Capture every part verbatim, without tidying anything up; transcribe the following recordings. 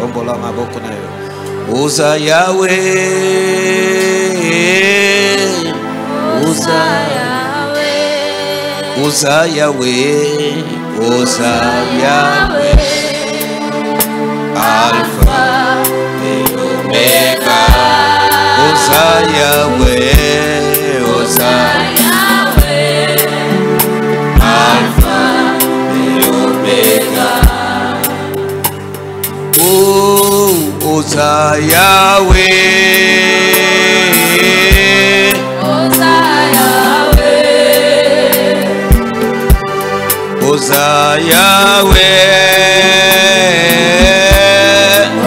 Rombola maboko na yo. Uza Yahweh, Uza Yahweh, Uza Yahweh, Uza Yahweh, Alpha et Omega, Uza Yahweh, Uza Yahweh, Alpha et Omega. Oza Yahweh, Oza Yahweh, Oza Yahweh,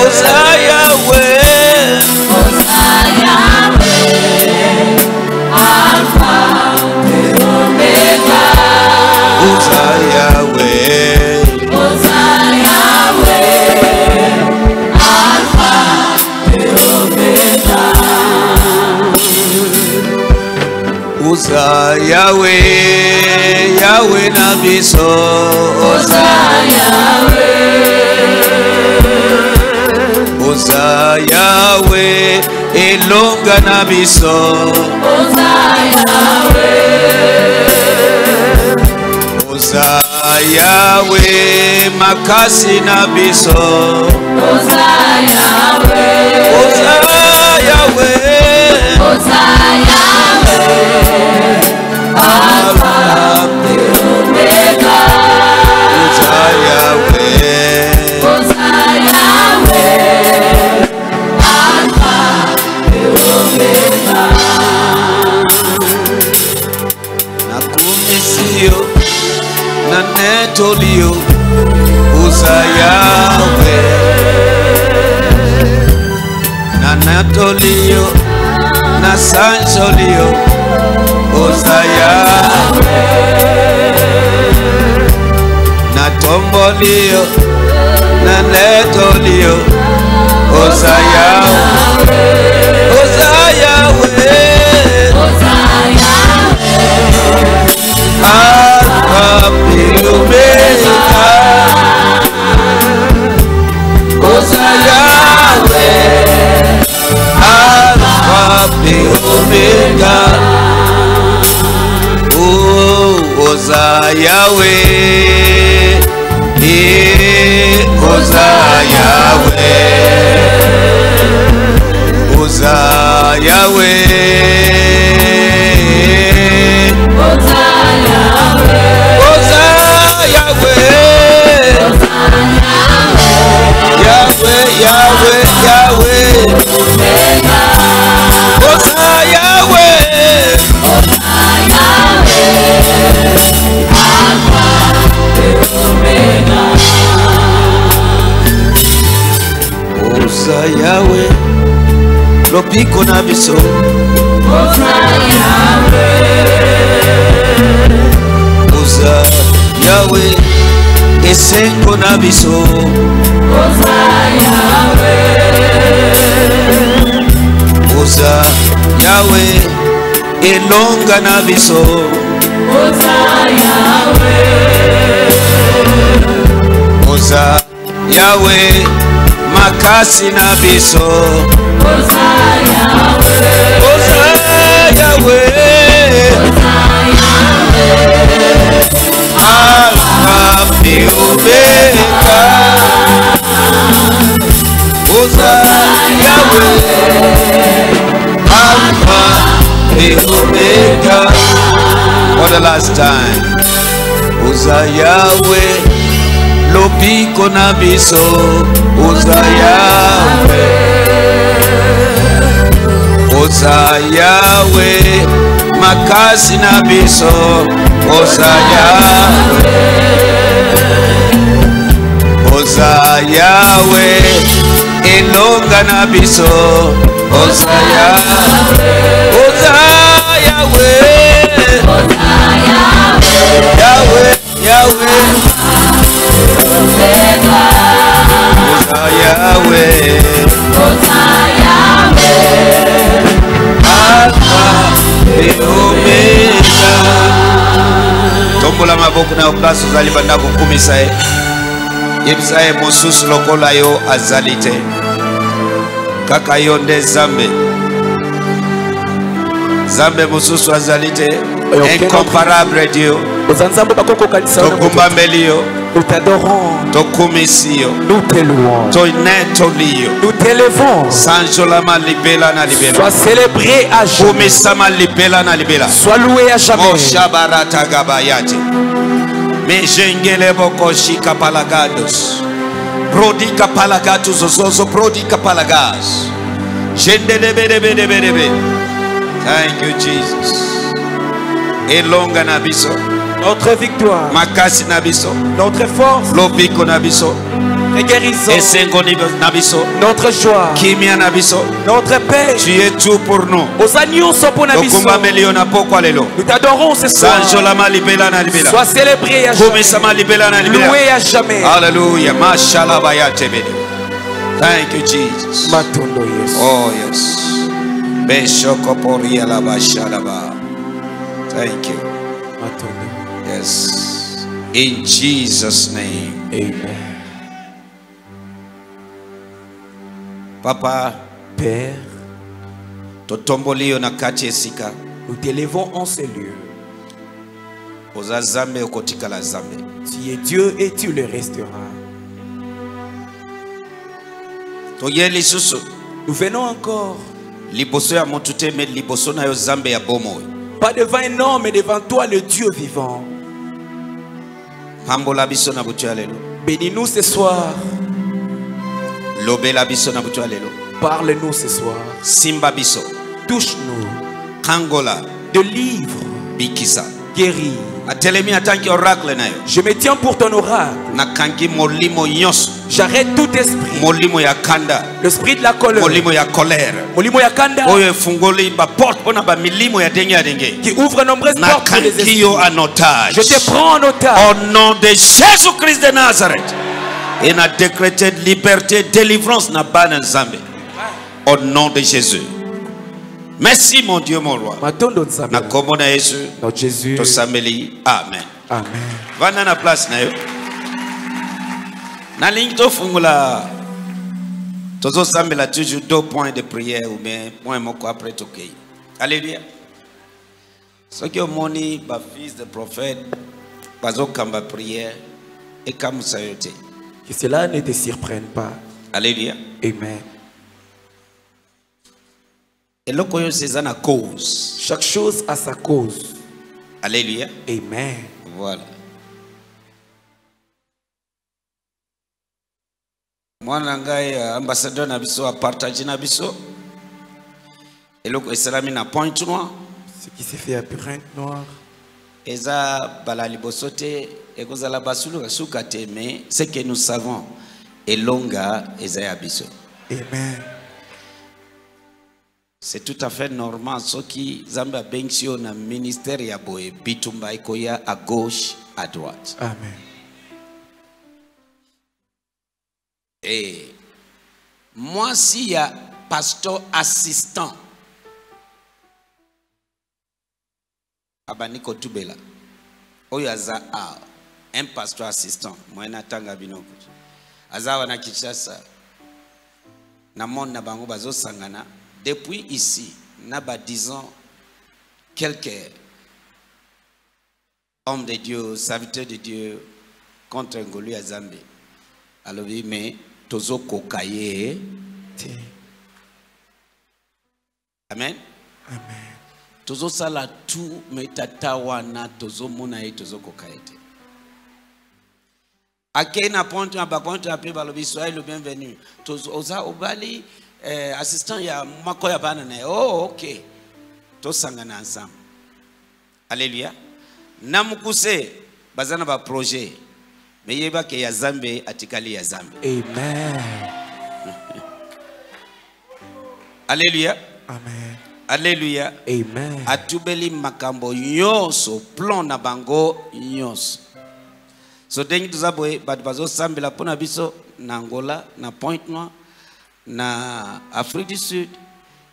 Oza Yahweh, Oza Yahweh, Oza Yahweh, Alpha et Omega, Oza Yahweh. Oza Yahweh, Yahweh Nabiso, Oza Yahweh, Oza Yahweh, Elonga Nabiso, Oza Yahweh, Oza Yahweh, Makasi Nabiso, Oza Yahweh, Oza Yahweh, Oza Yahweh. Alpha et Omega, Oza Yahweh, Oza Yahweh, Alpha et Omega. Nakumisio, nanetolio, Oza Yahweh, nanetolio, nasansolio. Oza Yahweh, na tombolio, na netolio, Oza Yahweh, Oza Yahweh, Oza Yahweh, Alpha et Omega, Oza Yahweh, Alpha et Omega. Oza Yahweh, eh, Oza Yahweh, Oza Yahweh, Oza Yahweh, Oza Yahweh, Yahweh, Yahweh, Yahweh, Oza Yahweh, Oza Yahweh. Oza Yahweh, lopiko na biso, Oza Yahweh, Oza Yahweh, esenko na biso, Oza Yahweh, Oza Yahweh, elonga na biso, Oza Yahweh, Oza Yahweh, Makasi Nabiso, Oza Yahweh, Oza Yahweh, Oza Yahweh, Alpha et Omega, Oza Yahweh, Alpha et Omega. For the last time, Oza Yahweh, lopiko nabiso, Oza Yahweh, Oza Yahweh, makasi nabiso, Oza Yahweh, Oza Yahweh, elonga nabiso, Oza Yahweh, Oza Yahweh, Oza Yahweh, Yahweh, Yahweh. Oza Yahweh, Oza Yahweh, Alpha et Omega. Tombola maboko na place ozali banda kokumisa e. Yipsae mosusu lokola yo azalite kaka yo nde zambe zambe mosusu azalite incomparable Dieu tokumbambeli yo. Nous t'adorons, nous te louons, nous t'élevons. Sois célébré à jamais, sois loué à jamais. Thank you, Jesus. Elonga nabiso. Notre victoire, Makasi nabiso, notre force, Lobiko nabiso, et guérison, notre joie, Kimia nabiso, notre paix. Tu es tout pour nous. Aux agneaux sont pour nabiso. Nous t'adorons ce soir. Sois célébré à jamais. Loué à jamais. Alléluia. Mashallah bayate bede. Thank you Jesus. Matondo yes. Oh yes. Beshoko poria la bashalaba. Thank you. Matondo. Yes. In Jesus' name. Amen. Papa, Père, nous t'élevons en ces lieux. Tu es Dieu et tu le resteras. Nous venons encore. Pas devant un homme, mais devant toi, le Dieu vivant. Bénis-nous ce soir. Parle-nous ce soir. Simba biso. Touche-nous. Kangola. Délivre. Bikisa. Guéris. Je me tiens pour ton oracle. J'arrête tout esprit. L'esprit de la colère. Qui ouvre nombreuses portes pour les esprits. Je te prends en otage. Au nom de Jésus-Christ de Nazareth. Et n'a décrété liberté, délivrance n'a pas dans Zambé. Au nom de Jésus. Merci mon Dieu, mon roi. Notre Jésus. Amen. Amen. Vana na place na yo. Na ligne to fungula. Tozo sambela toujours deux points de prière ou bien point moko après tokei. Alléluia. Ce que moni ba fils de prophète bazo kamba prière et kamusayote. Que cela ne te surprenne pas. Alléluia. Amen. Cause. Chaque chose a sa cause. Alléluia. Amen. Voilà. Moi, ambassadeur Nabiso a partagé Nabiso. Et le Islam a pointe noire. Ce qui s'est fait à Purinte noire. Et ça, balalibosoté. Et vous allez basculer sur Katé. Mais ce que nous savons est longa et Zayabiso. Amen. C'est tout à fait normal. Ce qui Zamba Benxio na ministère ya boy bitumba ikoya à gauche à droite. Amen. Et moi si il y a pasteur assistant Abaniko Tubela. Oyaza a un pasteur assistant moi na tanga binoko. Azawa na Kinshasa. Na monde na bango bazo sangana. Depuis ici, naba disons quelques hommes de Dieu, serviteurs de Dieu, contre Ngolu à Zambé. Alors, mais, tozo kokaye. Amen. Amen. Tozo sala tout, mais tatawana, tozo munaye, tozo kokaye. Akena ponte, abakonte, après, balobi, soyez le bienvenu. Tozo, oza, obali. Eh, assistant ya makoya banane. Oh ok. Tosangana ensemble. Alléluia. Namukuse bazana ba projet. Mais yeba ke ya Zambe atikali ya Zambe. Amen. Alléluia. Amen. Alléluia. Amen. Atubeli makambo nyoso plan na bango nyoso. So dengi tuzaboe bad bazo sambela pona biso na Angola na Point Noire. Na Afrique du Sud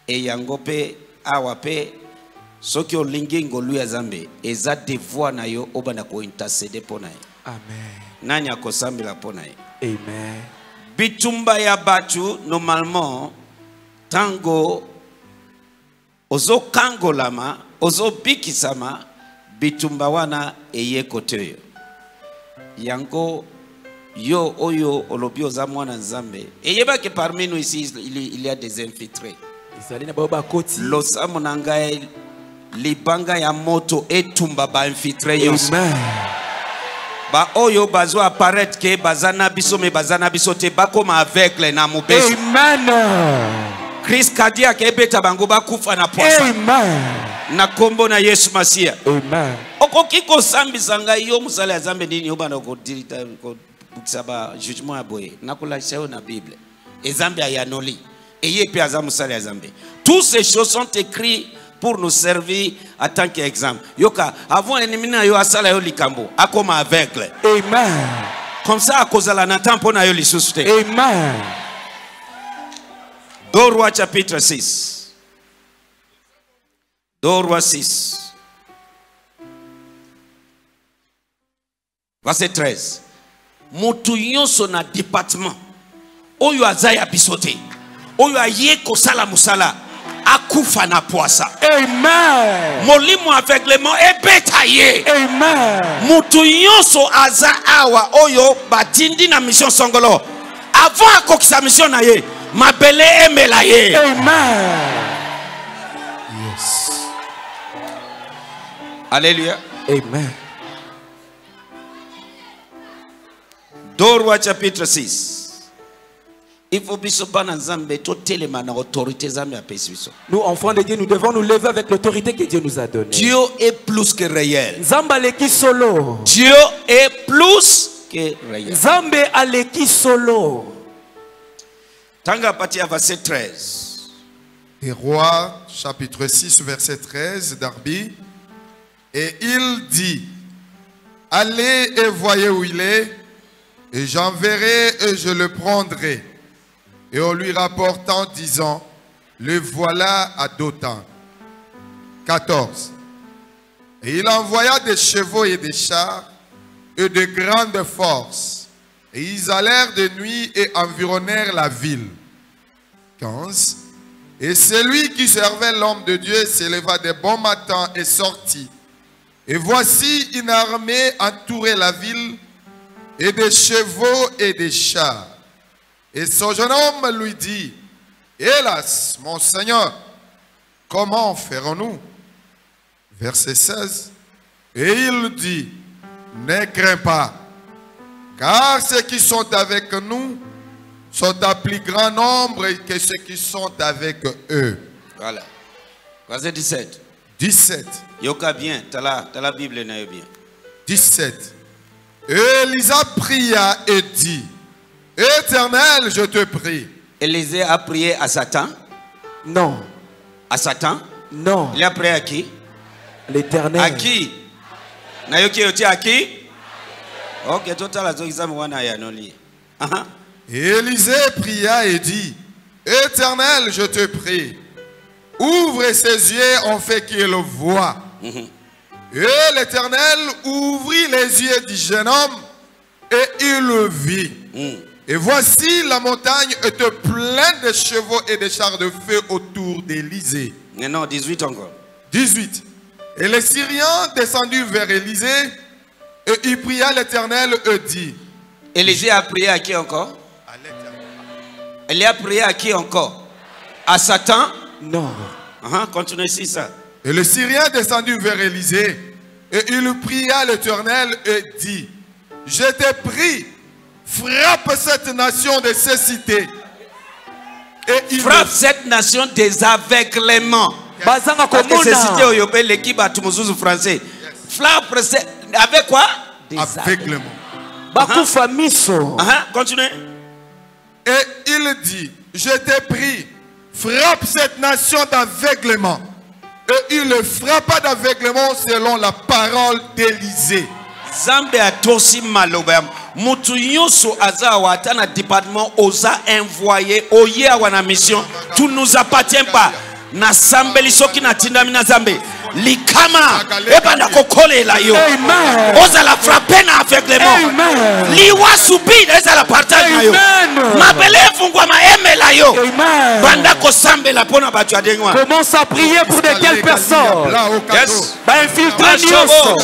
et Yangope Awape Sokyo Lingingo Luya Zambe. Et ça dévoile na yo obana ko intercéder pour nae. Amen. Amen. Bitumba ya batu normalement tango ozo kangolama ozo bikisama bitumba wana eye koteyo yango yo oyo olobio za mwana nzambe eyeba ke parmi nous ici il y a des infiltrés los amonangae libanga ya moto etumba ba infiltré yonso ba oyo bazo apparaître ke bazana biso me bazana biso te bakoma avec le na mobeso amen Christ kadia ke beta bango bakufa na posa amen na kombo na Yesu Masia amen okokiko sambi sanga yo musale ya zambe nini obana ko dirita ko bukisaba jugement aboye nakula cheo na Bible e zambe ayanoli eye pe azamu sale ya zambe toutes ces choses sont écrites pour nous servir en tant qu'exemple. Yoka, avant l'éliminer, yo asala yo likambo, akoma aveugle. Amen. Comme ça, à cause de la nature, on a yo l'issue. Amen. Dorwa chapitre six. Dorwa six. Verset treize. Moutouyon son département. Oyo azaya bisote. Oyo aye kosala musala. Akufa na poasa. Amen. Molimo avec le mot ebetaye. Amen. Mutu yonso aza awa oyo batindi na mission songolo. Avant akokisa mission na ye, mabele emela ye. Amen. Yes. Alléluia. Amen. Dorwa chapitre six. Il faut autorité. Nous, enfants de Dieu, nous devons nous lever avec l'autorité que Dieu nous a donnée. Dieu est plus que réel. Dieu est plus que réel. Zambé aleki solo. Tanga pati verset treize. Les rois, chapitre six, verset treize, Darby. Et il dit, allez et voyez où il est, et j'enverrai et je le prendrai. Et on lui rapporte en disant, le voilà à Dothan. quatorze. Et il envoya des chevaux et des chars et de grandes forces. Et ils allèrent de nuit et environnèrent la ville. quinze. Et celui qui servait l'homme de Dieu s'éleva de bon matin et sortit. Et voici une armée entourait la ville et des chevaux et des chars. Et ce jeune homme lui dit, hélas, mon Seigneur, comment ferons-nous? Verset seize. Et il dit, ne crains pas, car ceux qui sont avec nous sont à plus grand nombre que ceux qui sont avec eux. Voilà. Verset dix-sept. dix-sept. Yoka bien, t'as la, t'as la Bible, n'a bien. dix-sept. Élisa pria et dit, Éternel, je te prie. Élisée a prié à Satan? Non. À Satan? Non. Il a prié à qui? L'Éternel. À qui? Nayoki yoti à qui? Ok, total à Élisée pria et dit, Éternel, je te prie. Ouvre ses yeux, on fait qu'il voit. Mm-hmm. Et l'Éternel ouvrit les yeux du jeune homme et il le vit. Mm. Et voici la montagne était pleine de chevaux et de chars de feu autour d'Élisée. Non, non, dix-huit encore. dix-huit. Et les Syriens descendurent vers Élisée et ils pria l'Éternel et dit. Élisée a prié à qui encore? À l'Éternel. Elle a prié à qui encore? À Satan? Non. Uh-huh, continue ici ça. Et les Syriens descendurent vers Élisée et il pria l'Éternel et dit. Je te prie, frappe cette nation de cécité. Et frappe cette nation des aveuglements. Yes. Parce que cécité au Yobé, l'équipe à Tumuzuzu français. Frappe cette... Avec quoi? Des aveuglements. Bakoufa miso. Continuez. Et il dit, je te prie, frappe cette nation d'aveuglement. Et il le frappa d'aveuglement selon la parole d'Élisée. Zambe atosi maloba mutu yonso azawa atana département oza envoyé oye awa na mission tout nous appartient pas na sambeli soki na tindami na zambe likama eba nakokole la yo oza la frapper na avec les mots liwa subida eza la partage na yo mabele fungwa maeme la yo banda kosambe la pona batu adenwa. Commence à prier pour de quelles personnes? Yes. Ba infiltrer Dieu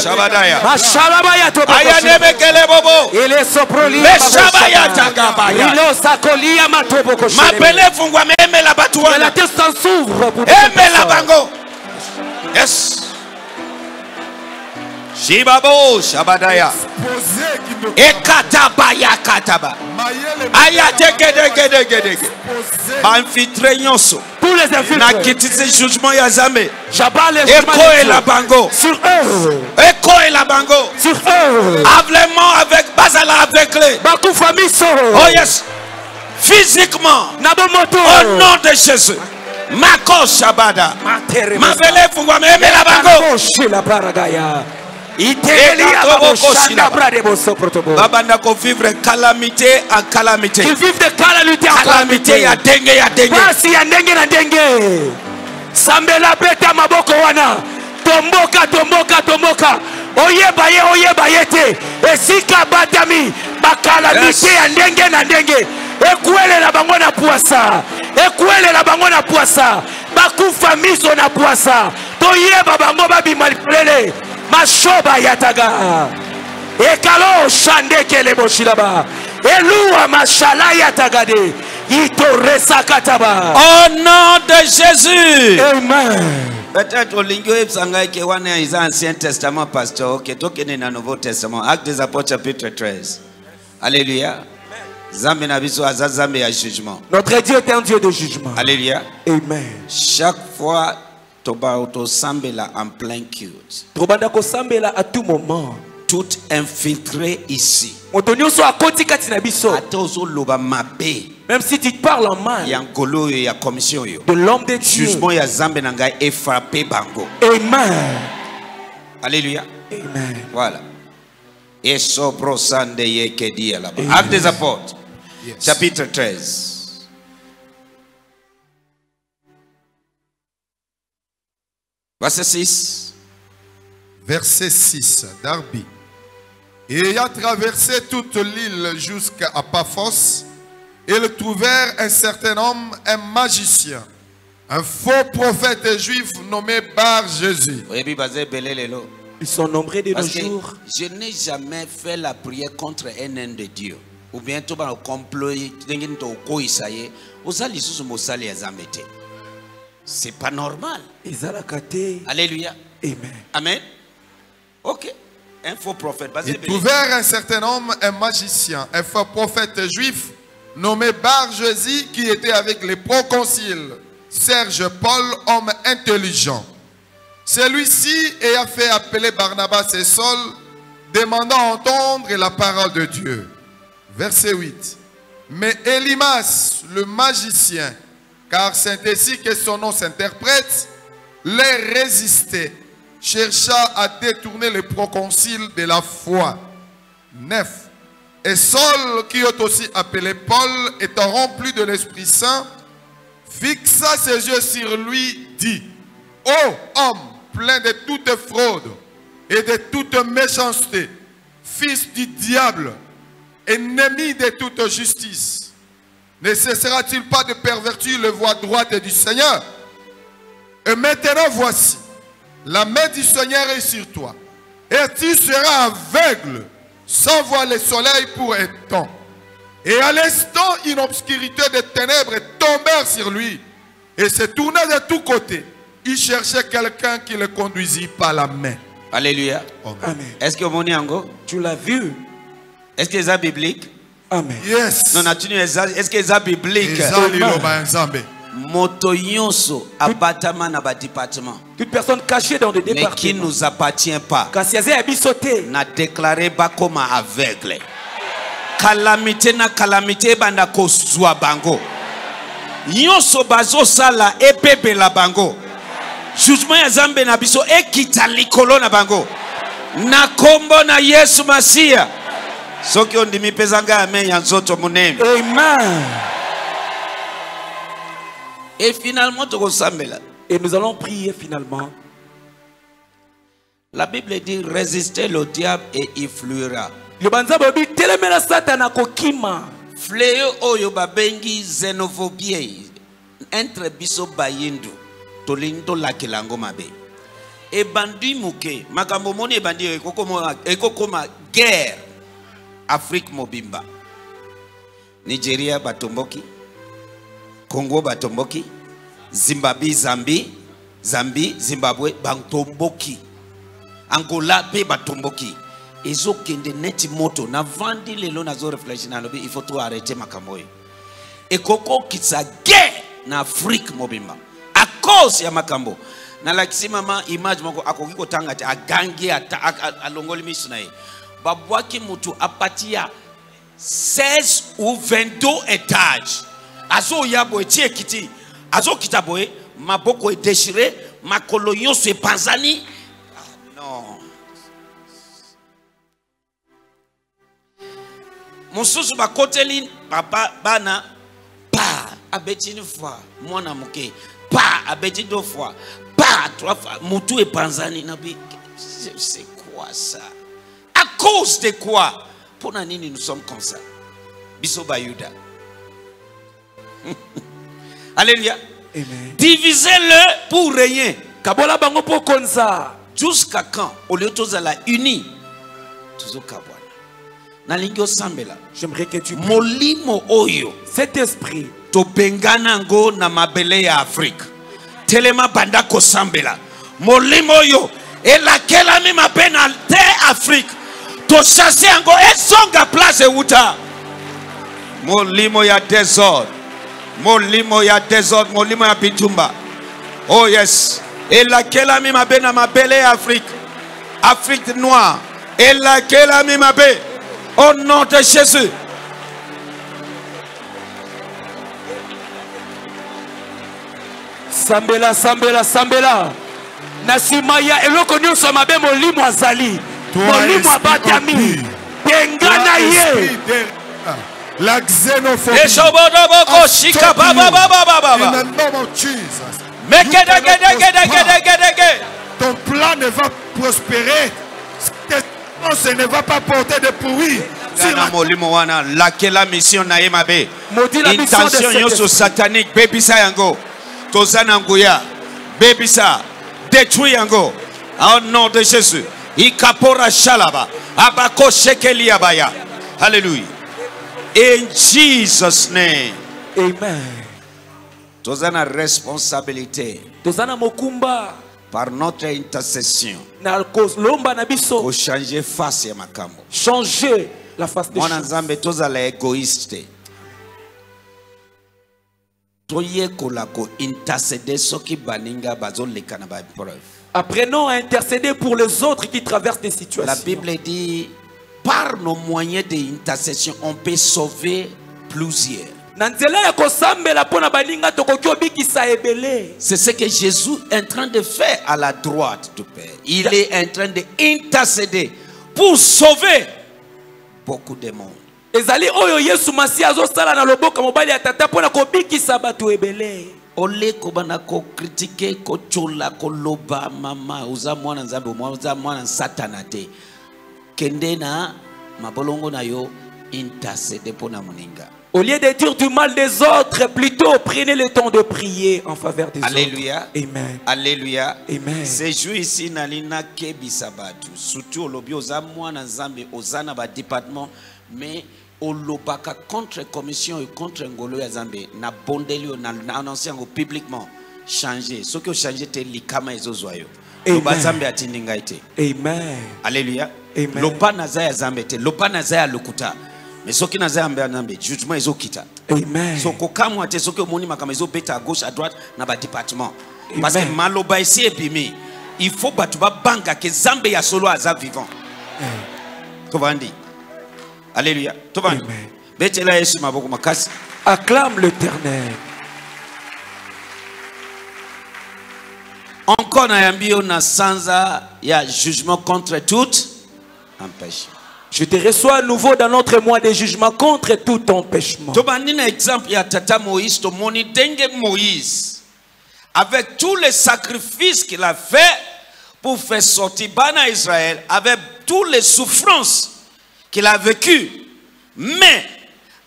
shabadaya mashalabaya to ayanebe kele bobo ile soproli shabaya takabaya ilo sakolia matobo ko mabele fungwa maeme la batu wana la tête s'ouvre pour aime la bango. Yes. Shibabo Shabadaya. Ekatabaya kataba. Ayate gede gede gede. Banfitre nyonso. Pour les infiltrés. Na kitise jugement ya zame. Jabale Eko et la bango. Sur eux. Eko et la bango. Sur eux. Avlement avec Bazala avec les. Bakou famille so. Oh yes. Physiquement. Nabomoto. Au nom de Jésus. Mako Shabada. Mabele fungwa meme la bango. La baragaya. Babanda ko vivre calamité en calamité. Ils vivent de calamité en calamité. Ya dengue ya dengue. Basi ya dengue na dengue. Sambela beta maboko wana. Tomboka tomboka tomboka. Oye baye oye bayete. Esika batami. Bakalamité ya dengue na dengue. Ekwele la bango na puasa. Ekwele la bango na puasa. Bakufa miso na puasa. Toye babango babi malipelele. Mashoba yataga. Ekalo shandeke le boshilaba. Eluwa mashala yatagade. Itoresa kataba. Au nom de Jésus. Amen. Peut-être au lingio ebsangai ke wana isa Ancien Testament pasteur ke tokene na Nouveau Testament. Actes des Apôtres chapitre treize. Alléluia. Notre Dieu est un Dieu de jugement. Alléluia. Amen. Chaque fois, Tobato Sambela en plein culte. Tobadako Sambela à tout moment. Tout infiltré ici. Même si tu parles en mal. De l'homme de Dieu. Amen. Alléluia. Amen. Voilà. Et sobrosande yekedi là-bas. Actes des Apôtres. Yes. Chapitre treize. Verset six. Verset six. Darby. Et ayant traversé toute l'île jusqu'à Paphos, ils trouvèrent un certain homme, un magicien, un faux prophète juif nommé Bar-Jésus. Ils sont nombreux de nos jours. Je n'ai jamais fait la prière contre un homme de Dieu. Ou bien tout le complot, c'est pas normal. Alléluia. Amen. Amen. Ok. Un faux prophète. Ils trouvèrent un certain homme, un magicien, un faux prophète juif nommé Bar-Jésus qui était avec les proconsuls Serge, Paul, homme intelligent. Celui-ci ayant fait appeler Barnabas et Saul, demandant à entendre la parole de Dieu. Verset huit. Mais Elimas, le magicien, car c'est ainsi que son nom s'interprète, les résistait, chercha à détourner les proconsuls de la foi. neuf. Et Saul, qui est aussi appelé Paul, étant rempli de l'Esprit Saint, fixa ses yeux sur lui, dit: « Ô homme, plein de toute fraude et de toute méchanceté, fils du diable, ennemi de toute justice, ne cessera-t-il pas de pervertir la voie droite du Seigneur? Et maintenant voici, la main du Seigneur est sur toi, et tu seras aveugle, sans voir le soleil pour un temps. Et à l'instant, une obscurité de ténèbres tombèrent sur lui, et se tourna de tous côtés. Il cherchait quelqu'un qui le conduisit par la main. » Alléluia. Amen. Amen. Est-ce que vous en tu l'as vu? Est-ce que c'est biblique? Amen. Yes. Non, est-ce que c'est biblique? Motoyonso appartement na ba département. Toute personne cachée dans le département. Mais qui nous appartient pas. N'a déclaré ba comme aveugle. Calamité na calamité banda ko zwa bango. Yonso bazo sala epebe la bango. Jugement ya zambe na biso ekita likolo na bango na kombo na Yesu Masia soki ondimi pezanga amen ya nzoto munene. Amen. Et finalement tokosambela. Et nous allons prier finalement. La Bible dit résistez le diable et il fuira. Fléau oyo babengi xénophobie entre biso bayindu tolindo lakelango mabe. Et bandi muke makambo moni bandi eko koma guerre Afrique mobimba. Nigeria batomboki, Congo batomboki, Zimbabwe Zambie, Zambie Zimbabwe batomboki. Angola pe batomboki. Ezo kende neti moto na vandi lelo nazo réfléchir na lobi il faut tout arrêter makamoyo. E koko kitsa guerre na Afrique mobimba. A cause ya makambo. Na lakisi mama image moko akoki kotanga ti agangi alongoli misu na ye. Babwaki mutu apatia seize ou vingt-deux étages. Azo yabo etie kiti. Azo kitaboe maboko e déchiré, makolo nyonso e panzani. Ah non. Mon sous ba koteline papa bana pa abeti une fois mwana muke pa abeti deux fois pa trois fois mutu e panzani nabi. C'est quoi ça? À cause de quoi? Pour nini nous sommes comme ça? Biso bayuda. Alléluia. Amen. Divisez-le pour rien. Kabola bango pour comme ça. Jusqu'à quand? Au lieu de tous à la unie. Tous au kabola. J'aimerais que tu pries. Cet esprit topenganango na mabele ya Afrique. Telema banda ko sambela. Molimo yo elakela mi mabena te Afrique. To chasser ango esonga place euta. Molimo ya désordre. Molimo ya désordre, molimo ya bitumba. Oh yes, elakela mi mabena mabele ya Afrique. Afrique noire. Elakela mi mabé. Au nom de Jésus. Sambela, Sambela, Sambela. Nasimaya, eloko nyonso mabe molimo azali. Molimo abatami. Tengana ye. La xénophobie. In the name of Jesus. Ton plan ne va prospérer. Ce ne va pas porter de pourri. La mission naema be. Intention yoso satanique baby sa yango. Tozana nguya baby sa détruit yango. Au nom de Jésus. Ikapora shalaba abako shekeli abaya. Hallelujah. In Jesus name. Amen. Tozana responsabilité. Tozana mokumba. Par notre intercession, pour changer face à Makambo. Changer la face des choses. Mon ensemble, tous les égoïstes. Tous les colacos intercéder ceux qui baninga bazon les canabas preuve. Apprenons à intercéder pour les autres qui traversent des situations. La Bible dit, par nos moyens d'intercession, on peut sauver plusieurs. C'est ce que Jésus est en train de faire à la droite du Père. Il est en train d'intercéder pour sauver beaucoup de monde. Ole kobana ko critiquer ko chola ko loba mama uza mwana nzambe uza mwana satanate kendena mabolongo na yo intercéder pour na moninga. Au lieu de dire du mal des autres, plutôt prenez le temps de prier en faveur des Alléluia. Autres. Amen. Alléluia. Amen. C'est juste ici nalina kebi sabatu. Surtout au lobby aux amours dans Zambie, aux anaba département, mais au lobaka contre commission et contre Ngolo à Zambie, na bondelio na annoncé publiquement changer. Ce qui a changé c'est l'ikama et zozoyo. Loba Zambie atindinga ite. Amen. Alléluia. Amen. Loba nazaya Zambie, loba nazaya lokuta. Mais ce qui n'a jamais été jugement ils ont quitté. Amen. Ce qu'aucun moi t'es ce que moni ma caméra bête à gauche à droite n'a pas département. Parce que maloba ici épimé. Il faut battre ba banque que Zambé ya solo azab vivant. Tovandi. Alléluia. Tovandi. Bête là Yesu maboko makasi. Acclame l'Éternel. Encore na yambio na sanza ya jugement contre toute empêche. Je te reçois à nouveau dans notre mois de jugement contre tout empêchement. Exemple, il y a Tata Moïse, Moïse, avec tous les sacrifices qu'il a fait pour faire sortir Bana Israël avec toutes les souffrances qu'il a vécues. Mais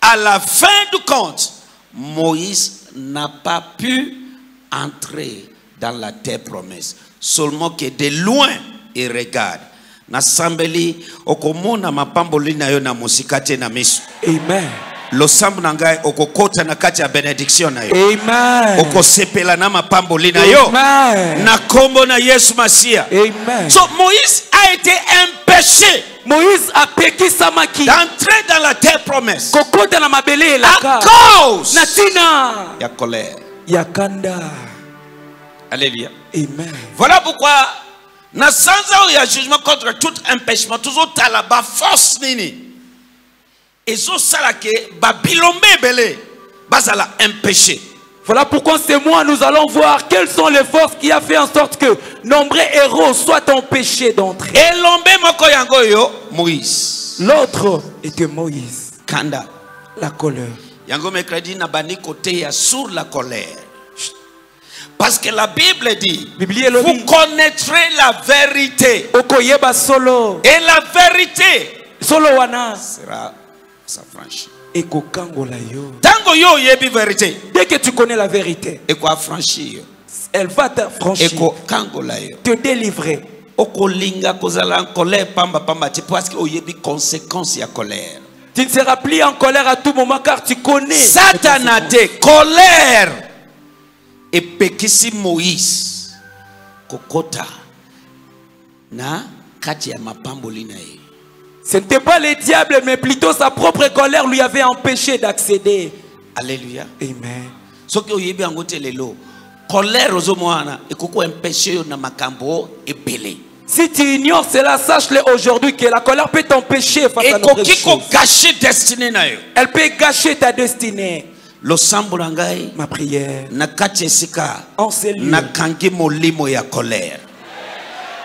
à la fin du compte, Moïse n'a pas pu entrer dans la terre promise. Seulement que de loin, il regarde. Amen. Losambu nangai okokota na kati ya benediction na yo. Amen. Okosepela na mapamboli na yo. Amen. Na kombo na Yesu Masia. Amen. So Moïse a été empêché. Moïse a péki samaki. D'entrer dans la terre promesse. Kokota na mabele la ka. À cause. Na tina. Ya colère. Ya kanda. Alléluia. Amen. Voilà pourquoi na sanza ya jugement contre tout empêchement, toujours talaba force nini. Ils ont salaké, Babilomé belé, Bazala empêché. Voilà pourquoi c'est moi, nous allons voir quelles sont les forces qui a fait en sorte que nombreux héros soient empêchés d'entrer. Et l'ombe mokoyangoyo, Moïse. L'autre était Moïse. Kanda. La colère. Yango mercredi n'a bani côté ya sur la colère. Parce que la Bible dit, vous connaîtrez la vérité. Okoyeba solo. Et la vérité solo wana sera s'affranchir. Tango yo yebi vérité. Dès que tu connais la vérité, eko affranchir. Elle va t'affranchir. Eko kango la yo. Te délivrer. Oko linga kozala en colère pamba pamba ti parce que oyebi conséquence ya colère. Tu ne seras plus en colère à tout moment car tu connais. Satanate colère. Et pekisi Moïse. Kokota na kati ya mapambolina ye. Ce n'était pas les diables, mais plutôt sa propre colère lui avait empêché d'accéder. Alléluia. Amen. Ce qui est bien, c'est que la colère est empêchée de macambo et belé. Si tu ignores cela, sache-le aujourd'hui que la colère peut t'empêcher face à notre chose. Elle peut gâcher ta destinée. Lo samburangai, ma prière, na kachesika, na kangi molimo ya colère.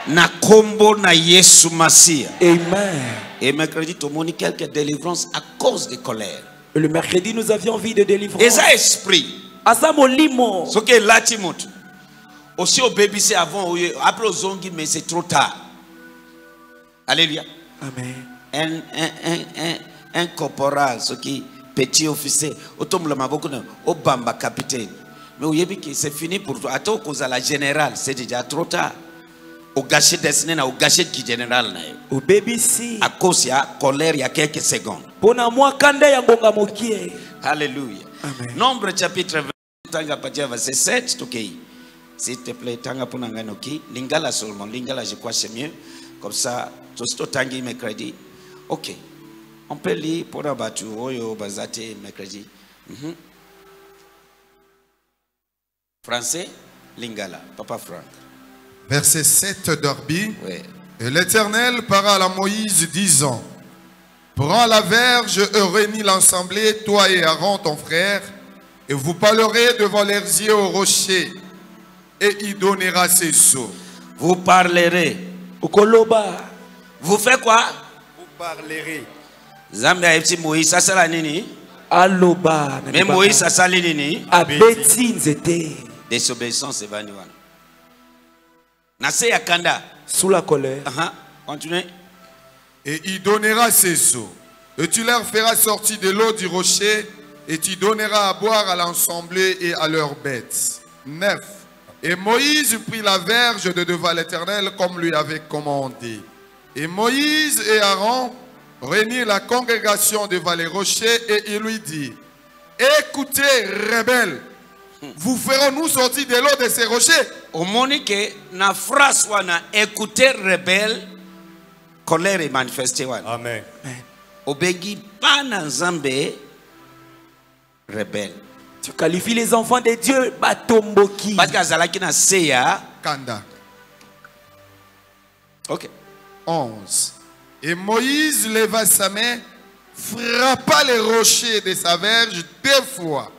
Na kombo na Yesu Masia. Amen. Et mercredi, tout le monde a quelques délivrances à cause des colères. Et le mercredi, nous avions envie de délivrance. Et ça, esprit. Ce qui est là, Timothée. Aussi, au bébé, c'est avant, après aux zongi, mais c'est trop tard. Alléluia. Amen. Un, un, un, un, un corporal, ce qui petit officier, au bamba capitaine. Mais vous voyez que c'est fini pour toi. Attends, cause à la générale, c'est déjà trop tard. Au gâchis destiné na au gâchis qui général na au baby si à cause ya colère ya quelques secondes pona moi kanda ya ngonga mokie. Alléluia. Nombre chapitre vingt tanga patia verset sept tokei s'il te plaît tanga pona nganoki lingala seulement lingala je crois c'est mieux comme ça tout ce tangi mercredi. OK, on peut lire pour abatu oyo bazate mercredi français lingala papa Franck. Verset sept d'Orbi. Oui. Et l'Éternel parla à Moïse disant, prends la verge et réunis l'assemblée, toi et Aaron ton frère, et vous parlerez devant leurs yeux au rocher, et il donnera ses eaux. Vous parlerez. Vous faites quoi? Vous parlerez. Zambia epti Moïse, ça c'est la nini? Aloba. Mais Moïse, ça c'est la nini? Abétine, c'était. Désobéissance, Evanouane. Nasé Akanda. Sous la colère. Uh-huh. Continuez. Et il donnera ses eaux. Et tu leur feras sortir de l'eau du rocher. Et tu donneras à boire à l'assemblée et à leurs bêtes. neuf. Et Moïse prit la verge de devant l'Éternel comme lui avait commandé. Et Moïse et Aaron réunirent la congrégation devant les rochers. Et il lui dit, écoutez, rebelles. Vous ferons-nous sortir de l'eau de ces rochers? Au monique, na fraswana écouter rebelle, colère est manifestée. Amen. Obégi pana Zambé, rebelle. Tu qualifies les enfants de Dieu, batomboki. Batkazalaki na seya. Kanda. Ok. onze. Et Moïse leva sa main, frappa les rochers de sa verge deux fois.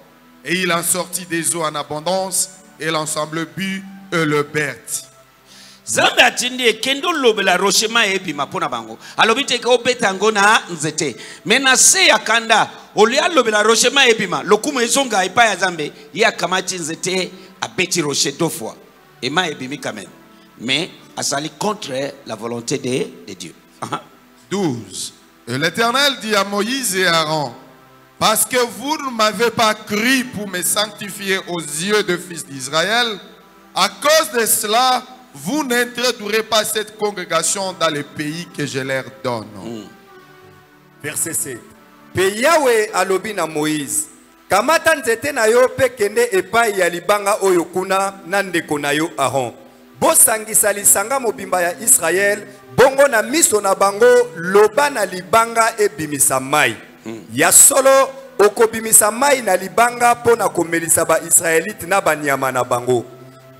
Et il en sortit des eaux en abondance, et l'ensemble but et le bête. Mais Azali contre la volonté de, de Dieu. douze. Et l'Éternel dit à Moïse et Aaron, parce que vous ne m'avez pas cru pour me sanctifier aux yeux des fils d'Israël, à cause de cela, vous n'introduirez pas cette congrégation dans le pays que je leur donne. Mm. Verset sept. Pe Yahweh alobi na Moïse, kamata nzete na yo pe kende epai ya libanga oyo kuna na ndeko na yo Aaron. Bosangisa lisanga mobimba ya Israël, bongo na miso na bango loba na libanga ebimisa mai. Mm. Ya solo okobimisa mai na libanga pona komelisa ba Israelite na banyama na bango.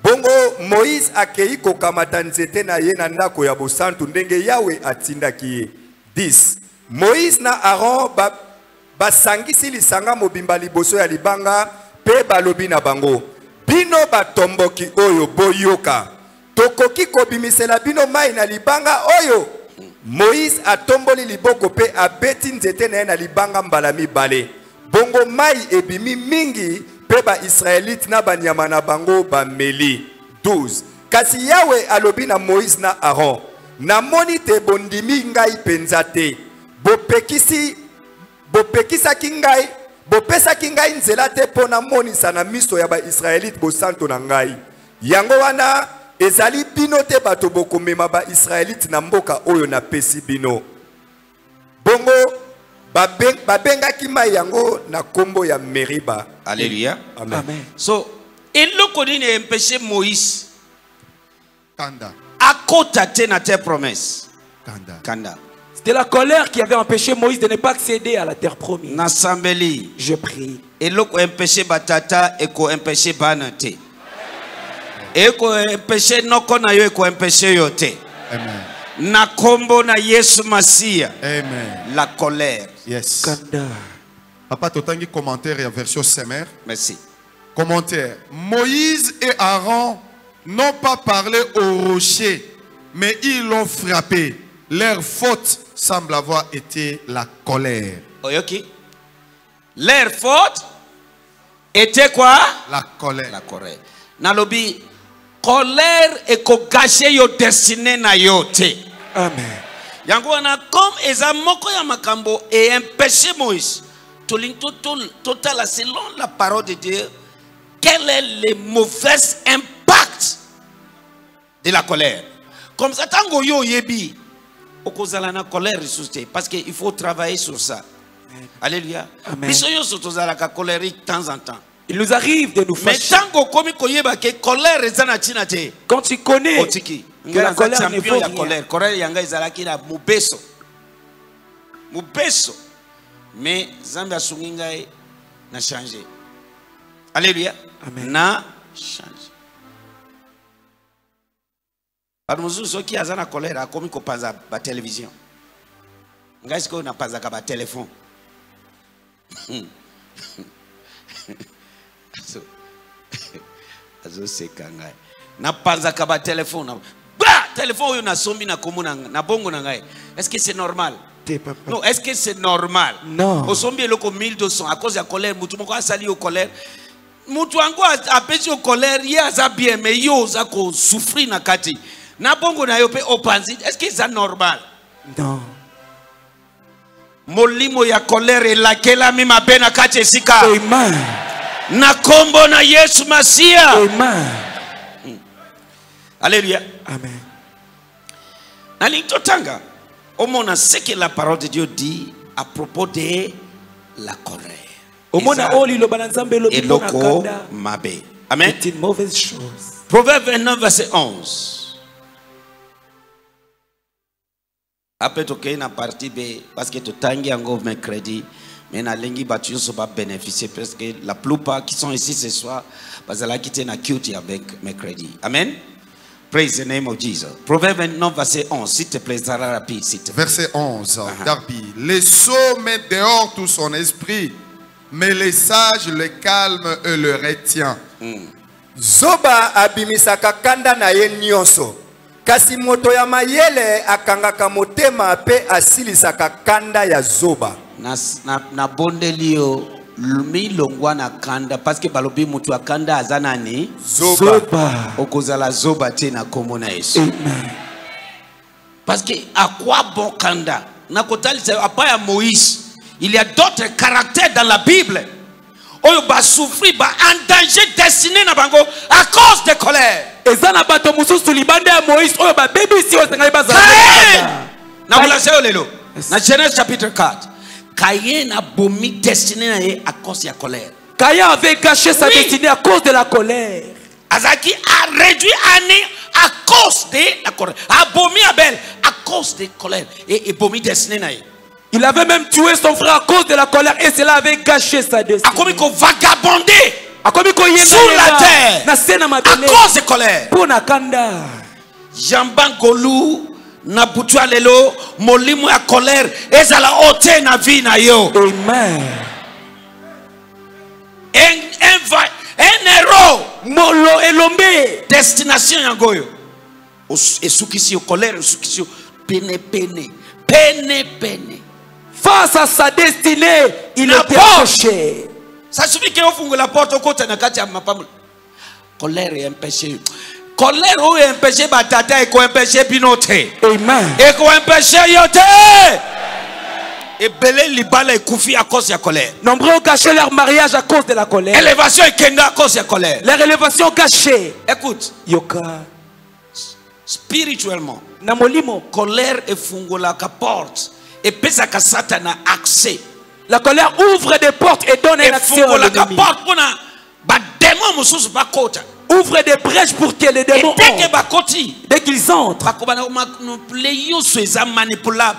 Bongo Moïse akei kokamata nzete na ye na ndako ya bosantu ndenge Yahweh atindaki ye. dix. Moïse na Aaron ba basangisi lisanga mobimba liboso ya libanga pe balobi na bango, bino batomboki oyo boyoka, tokoki kobimisela bino mai na libanga oyo. Moïse atomboli liboko pe abeti nzete na ye na libanga mbala mibale, bongo mai ebimi mingi pe ba Israelite na banyama na bango bameli. douze. Kasi Yahweh alobi na Moïse na Aaron, namoni te bondimi ngai penza te. Bopekisi bopekisa kingai bopesa kingai nzela te pona moni sana miso ya ba Israelite bosanto na ngai. Yango wana ezali bino te bato bokomema ba Israelite na mboka oyo na pesi bino. Bongo baben, babenga kima yango na kombo ya Meriba. Alléluia. Amen. Amen. So elokoni empêcher Moïse Kanda. Akota te na te promesse. Kanda. Kanda. C'était la colère qui avait empêché Moïse de ne pas accéder à la terre promise. Nasambeli, je prie. Et l'autre empêché batata et qu'on empêché banate. Et qu'on empêché nokonayo et qu'on empêché yote. Amen. Nakombo na Yesu Masia. Amen. La colère. Yes. Kanda. Papa Totangi commentaire et version sémère. Merci. Commentaire. Moïse et Aaron n'ont pas parlé au rocher, mais ils l'ont frappé. Leur faute semble avoir été la colère. Oyoki. Leur faute était quoi? La colère. La colère. Nalobi, colère et kogache yo destiné na yote. Amen. Yango na comme ezamoko ya makambo et empêcher Moïse. Tolinto total selon la parole de Dieu, quel est le mauvais impact de la colère? Comme ça tango yo yebi. Colère parce qu'il faut travailler sur ça. Alléluia. Temps en temps. Il nous arrive de nous fâcher. Quand tu connais que la colère ne vaut rien. Mais Zambia Sungingaï n'a changé. Alléluia. Amen. N'a changé. Ceux qui ont la colère a commis qu'on passe à la télévision. Qu'est-ce qu'on n'a pas à la téléphone? C'est quand même. N'a pas à la téléphone. Bah, téléphone où on a sommi na commune na bongo na ngai. Est-ce que c'est normal? Non, est-ce que c'est normal? Non. Au sommi le comme mille deux cents à cause de la colère. Mutu moko a sali au colère. Mutu ango a pesi au colère. Hier ça bien mais yo ça qu'on souffrit na kati. Est-ce que c'est normal? Non. Molimo ya colère et la kela mi mabena kache sika. Amen. Na kombo na Yesu Masia. Amen. Alléluia. Amen. Nali totanga. Au moins ce que la parole de Dieu dit à propos de la colère. Au moins oli lo banzambe lo biloko mabe. Amen. C'est une mauvaise chose. Proverbe vingt-neuf verset onze. Après tu as une partie B parce que tu as encore mes crédits mais na lengi battu so ba bénéficier parce que la plupart qui sont ici ce soir parce que là qui t'es na cute avec mes crédits. Amen. Praise the name of Jesus. Proverbe vingt-neuf verset onze s'il te plaît ça rapide s'il te plaît. Verset onze. Uh-huh. Darby, les sots mettent dehors tout son esprit mais les sages le calment et le retient. Mm. Zoba abimisaka kanda na ye nyonso. Kasi moto ya mayele akangaka motema pe asilisaka kanda ya zoba. Na na, na bondelio parce que balobi mutu akanda azanani zoba okozala zoba te na komona Yesu. Amen. Parce que à quoi bon kanda na kotali c'est pas à Moïse. Il y a d'autres caractères dans la Bible. Oyo ba souffrir ba en danger destiné na bango à cause de colère. Ezana bato mususu libanda ya Moïse oyo ba baby si osenga bazala. Na bulasheo lelo. Na Genèse chapitre quatre. Caïn a bomi destiné à cause de la colère. Caïn avait gâché sa oui. destinée à cause de la colère. Azaki a réduit Annie à cause de la colère. A bomi Abel à cause de la colère. Et, et bomi destiné à il avait même tué son frère à cause de la colère et cela avait gâché sa destinée. A comme qu'on vagabondait sur la terre à cause de la colère. Pour Nakanda. Jambangolou. Nabutua lelo molimo ya colère ezala ote na vie na yo. Amen. En héros molo elombe destination yango yo. Esukisi yo colère esukisi yo pene pene pene pene. Face à sa destinée, il était approché. Ça suffit que on funge la porte au côté na kati ya mapamula. Colère est un péché. Colère ou empêcher batata et qu'on empêcher pinoté. Amen. Et qu'on empêcher yoté. Et belé libala et koufi à cause de la colère. Nombreux ont caché leur mariage à cause de la colère. Élévation et kenga à cause de la colère. Leur élévation cachée. Écoute. Yoka. Spirituellement. Namolimo. Colère et fungola ka porte. Et pesa ka satana accès. La colère ouvre des portes et donne un accès. Et fungola ka porte pour na. Ba démon moussous ba kota. Ouvre des brèches pour que les démons entrent. Dès qu'ils entrent,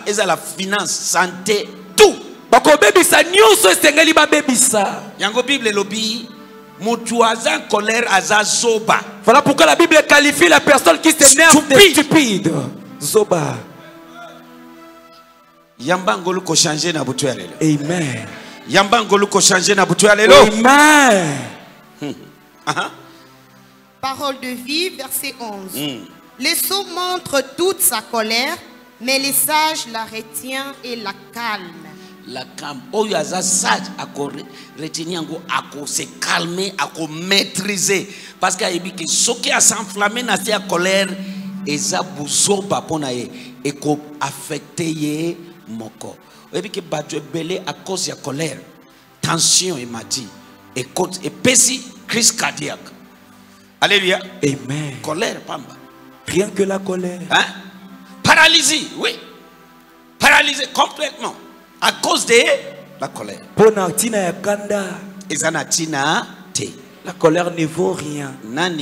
ils ont la finance, santé, tout. Voilà pourquoi la Bible qualifie la personne qui s'énerve de stupide. Zoba. Amen. Amen. Amen. Parole de vie, verset onze. Mm. Les sots montrent toute sa colère, mais les sages la retiennent et la calment. La calme. Oh, y a des sages à retenir, à se calmer, à maîtriser. Parce qu'il y a des gens qui s'enflamment dans sa colère, et ça boussole pas pour naie, et qu'on affecte mon corps. Il y a des gens qui sont belés à cause de la colère, tension et maladie, et cause et pési crise cardiaque. Alléluia. Amen. Colère, pamba. Rien que la colère. Hein? Paralysie, oui. Paralysée complètement. À cause de la colère. La colère ne vaut rien. Amen.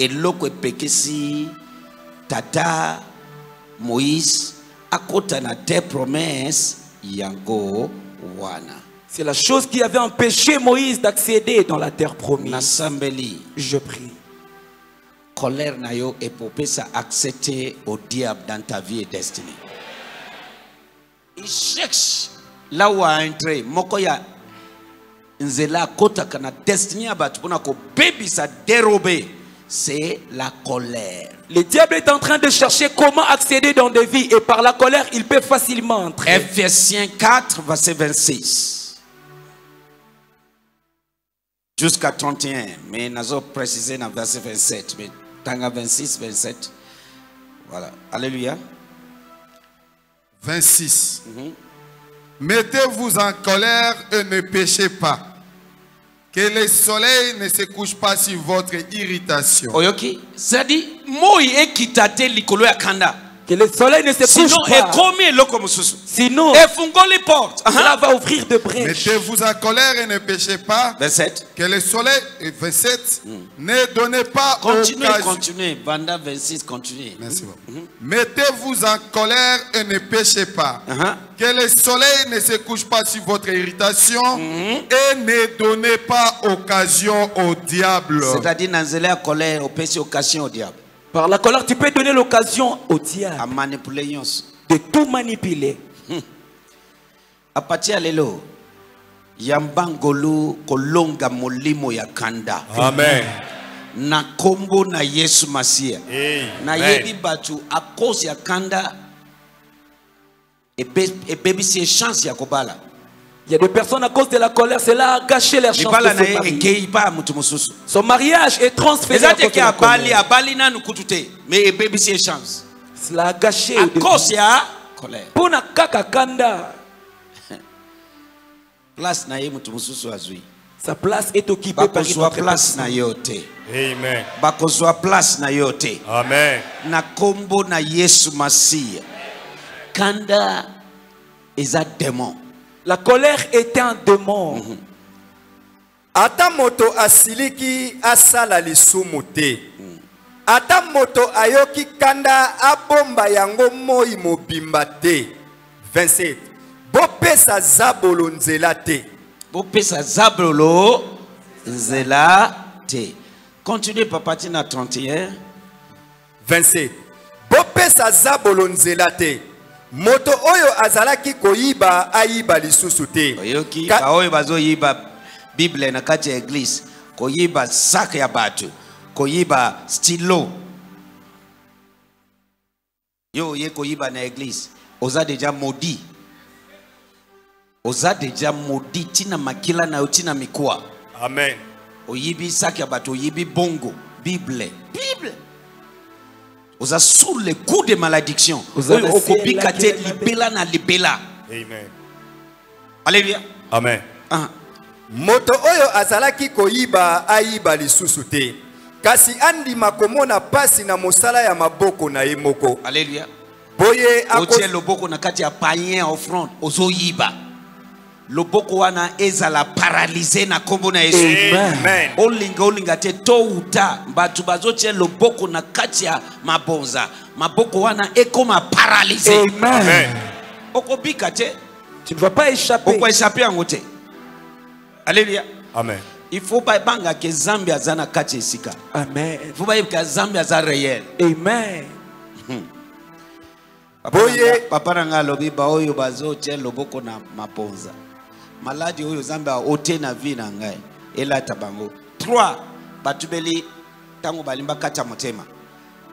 Et l'autre péché si Tata Moïse a côté na tes promesses yango wana. C'est la chose qui avait empêché Moïse d'accéder dans la terre promise. Je prie. Colère nayo épopée ça accepter au diable dans ta vie et destinée. Il cherche là où a entré. Mokoya nzela kota kana destinée abat pour nako baby ça dérobé. C'est la colère. Le diable est en train de chercher comment accéder dans des vies et par la colère il peut facilement entrer. Éphésiens quatre verset vingt-six. Jusqu'à trente et un, mais nous avons précisé dans verset vingt-sept, mais dans vingt-six, vingt-sept, voilà, alléluia. vingt-six, mm-hmm. Mettez-vous en colère et ne péchez pas, que le soleil ne se couche pas sur votre irritation. Oyoki, ça dit, moi et kitate likolo ya kanda. Que le soleil ne se couche pas. Sinon, les portes. Cela va ouvrir de brèches. Mettez-vous en colère et ne péchez pas. vingt-sept. Que le soleil, vingt-sept, mm. ne donnez pas. Continuez, continuez. Banda vingt-six, continuez. Merci beaucoup. Mm-hmm. Mettez-vous en colère et ne péchez pas. Uh-huh. Que le soleil ne se couche pas sur votre irritation mm-hmm. et ne donnez pas occasion au diable. C'est-à-dire, dans la colère, on pèse occasion au diable. Par la colère, tu peux donner l'occasion au diable à manipuler, de tout manipuler. À partir de là, yambangolo kolonga molimo ya kanda. Amen. Na kombo na Yesu Masia. Na yebi batu a cause ya kanda et baby c'est chance ya kobala. Il y a des personnes à cause de la colère, cela a gâché leur chance de se marier. Son mariage est transféré à cause de la colère. Cela a gâché à cause de la colère. Pour la kakakanda, sa place est occupée par une autre place. Amen. Bakozwa place na yote. Amen. Na kombo na Yesu Masiya. Kanda est un démon. La colère est un démon. Mm-hmm. Ata moto asiliki asala lisumuté. Mm. Ata moto ayoki kanda abomba yango moi mobimbate. vingt-sept. Bopé sa zabolo nzelate. Bopé sa zabolo nzelate. Continuez, papa, Tina trente et un. vingt-sept. Bopé sa zabolo nzelate. Moto oyo azalaki koyiba ayiba lisusu te. Oyoki ba oyo bazo yiba Bible na kati ya eglise. Koyiba sac ya batu. Koyiba stylo. Yo ye koyiba na eglise. Oza deja maudit. Oza deja maudit tina makila na utina mikua. Amen. Oyibi sac ya batu, oyibi bongo, Bible. Bible. Vous êtes sous le coup de malédiction. Vous êtes libéla na libéla. Amen. Alléluia. Amen. Moto oyo azalaki koyiba ayiba lisusu te. Kasi andi makomona pasi na mosala ya maboko na emoko. Alléluia. Boye akotie loboko na kati ya païen offrande ozoyiba. Loboko wana ezala paralysé na kombo na Yesu. Amen. Olinga olinga te to uta batu bazotie loboko na kati ya mabonza. Maboko wana ekoma paralysé. Amen. Okobika te, tu ne vas pas échapper. Pourquoi échapper en côté? Alléluia. Amen. Il faut pas banga ke zambi azana kati esika. Amen. Il faut pas ke zambi azana réel. Amen. Papa nanga lobi ba oyo bazotie loboko na mabonza. Maladi oyo zambi a ote na vie na ngai ela tabango trois batubeli tango balimba kata motema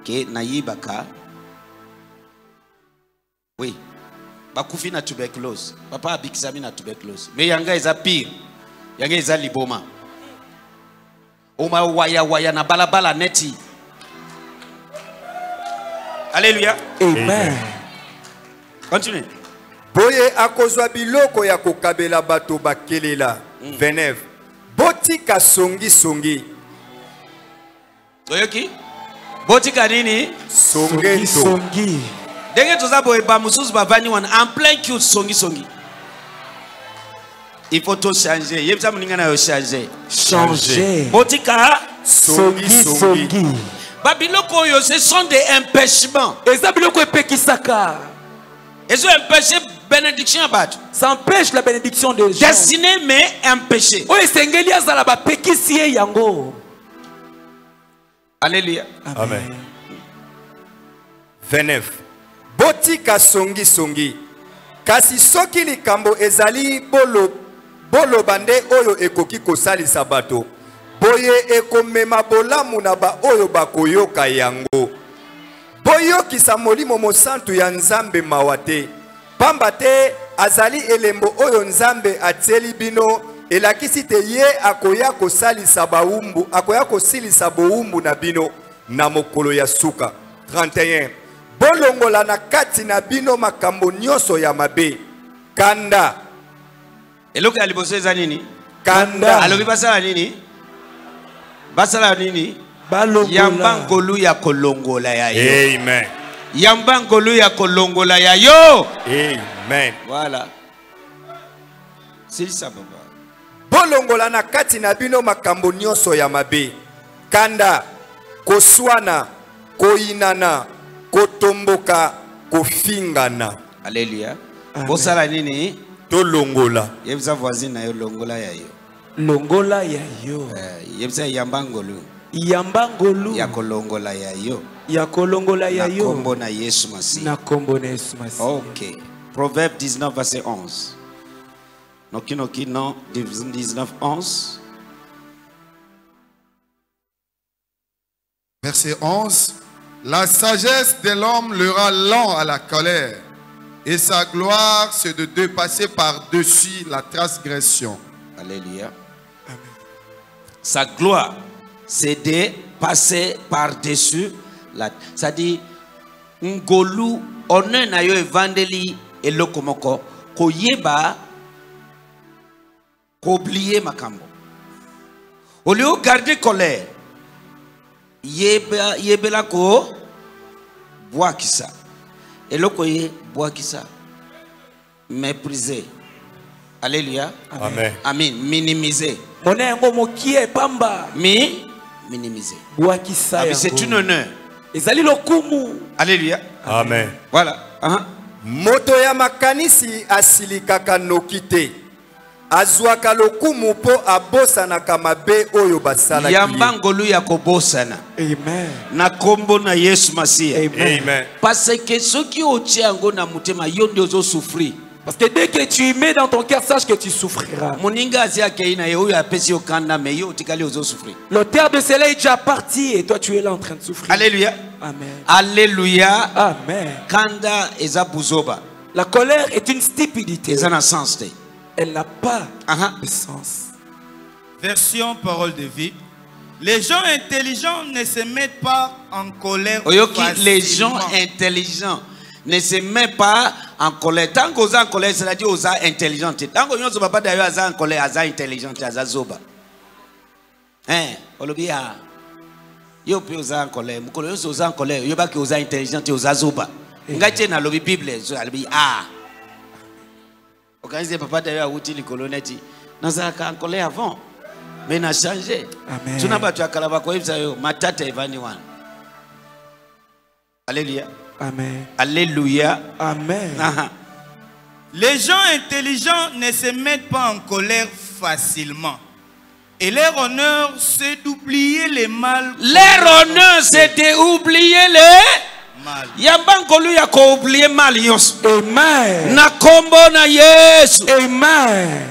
ke nayibaka oui bakufi na tuberculose papa abikizami na tuberculose me yanga eza pire yanga eza liboma oma waya waya na balabala neti. Alléluia. Amen. Continue. Boye akozwa biloko ya kokabela bato bakelela. vingt-neuf. Botika songi songi. Oyoki? Botika nini? Songi songi. Denge tozabo eba mususu bavani wan en plein cute songi songi. Il faut tout changer. Yebza muninga na yo changer. Changer. Botika songi songi. Babiloko yo ce sont des empêchements. Ezabiloko epekisaka. Ezo empêcher bénédiction abatu. Ça empêche la bénédiction des gens. Destiné mais empêché. Oye sengeli azala ba pekisiye yango. Alléluia. Amen. vingt-neuf. Botika songi songi. Kasi soki likambo ezali bolo bolo bande oyo ekoki kosali sabato. Boye ekomema bolamu na ba oyo bakoyoka yango. Boyo kisamoli momo santu ya nzambe mawate. Pamba te azali elembo oyo nzambe ateli bino. Elakisi te ye akoya kosali sabaumbu. Akoya kosili sabaumbu na bino na mokolo ya suka. trente et un. Bolongola na kati na bino makambo nyoso ya mabe. Kanda. Eloke aliboseza nini? Kanda. Alobibasa nini? Basala nini? Yambangolu ya kolongola ya yo. Amen. Yambangolu ya kolongola ya yo. Amen. Voilà. C'est ça papa. Bolongola na kati na bino makambo nyoso ya mabe. Kanda, koswana, koinana, kotomboka, kofingana. Alléluia. Bosala nini? To longola. Yebza voisine na yo longola ya yo. Longola ya yo. Yebza yambangolu. Yambangolu. Ya kolongola ya yo. Ya kolongola ya yo. Na kombo na Yesu Masiya. Na kombo na Yesu Masiya. OK. Proverbe dix-neuf verset onze. Noki noki non dix-neuf onze. Verset onze. La sagesse de l'homme le rend lent à la colère, Et sa gloire, c'est de dépasser par-dessus la transgression. Alléluia. Amen. Sa gloire, c'est de passer par-dessus la... Ça dit, Ngolu, onne na yo evangeli elokomoko, koyeba, kobliye makambo. Au lieu de garder colère, yeba, yebela ko, bois qui ça. Et le koye, bois qui ça. Mépriser. Alléluia. Amen. Amen. Minimiser. On est un homme qui est bamba. Mi, minimiser. Bois qui ça. C'est une honneur. Et allez le kumu. Alléluia. Amen. Voilà. Motoya makanisi asilikaka no kite. Azwaka lokumu po abosana kamabe oyo basala ki. Yambangolu yakobosana. Amen. Na kombo na Yesu Masiya. Amen. Amen. Parce que ceux qui ont tiango na mutema yondo zo souffrir. Parce que dès que tu mets dans ton cœur, sache que tu souffriras. Moninga azia keina yoyo apesi okanda me yo tikali ozo souffrir. Le terre de cela est déjà parti et toi tu es là en train de souffrir. Alléluia. Amen. Alléluia. Amen. Kanda ezabuzoba. La colère est une stupidité. Ezana sens te. Elle n'a pas de sens. Version Parole de vie. Les gens intelligents ne se mettent pas en colère. Oyoki, les gens intelligents ne se mettent pas en colère. Tant qu'on est en colère, c'est-à-dire qu'on est intelligent. Tant qu'on ne pas d'ailleurs en colère, on est intelligent. Hein? On le dit, il y a en colère. Il y a en colère. Il y a qui est intelligent. Il y a Zoba. Il y a dans la Bible. Ah. Organisé papa d'ailleurs outil les colonnettes. Nous avons collé avant, mais n'a changé. Tu n'as pas tu as calabako ibzayo. Ma tata evaniwan. Alléluia. Amen. Alléluia. Amen. Les gens intelligents ne se mettent pas en colère facilement. Et leur honneur, c'est d'oublier les mal. Leur honneur, c'est d'oublier les. Yambangolu ya ko oublier mal yos. Amen. Na kombo na Yesu. Amen.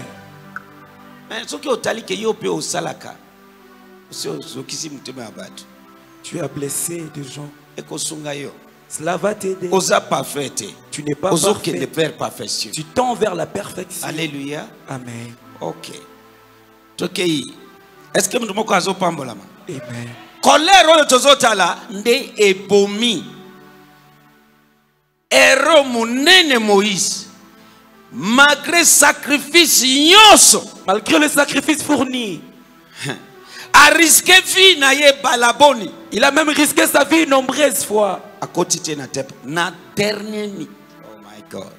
Mais ce qui otali ke yo pe o salaka. Tu as blessé des gens. Cela va t'aider. Osa parfaite. Tu n'es pas parfait. Tu tends vers la perfection. Alléluia. Amen. OK. Tokei. Est-ce que nous moko azo pambola ma? Amen. Colère oyo tozotala nde ebomi. Ero munene Moïse, malgré sacrifice nyoso, malgré le sacrifice fourni, a risqué vie na ye balaboni. Il a même risqué sa vie nombreuses fois. A quotidien na tep na dernier ni. Oh my God.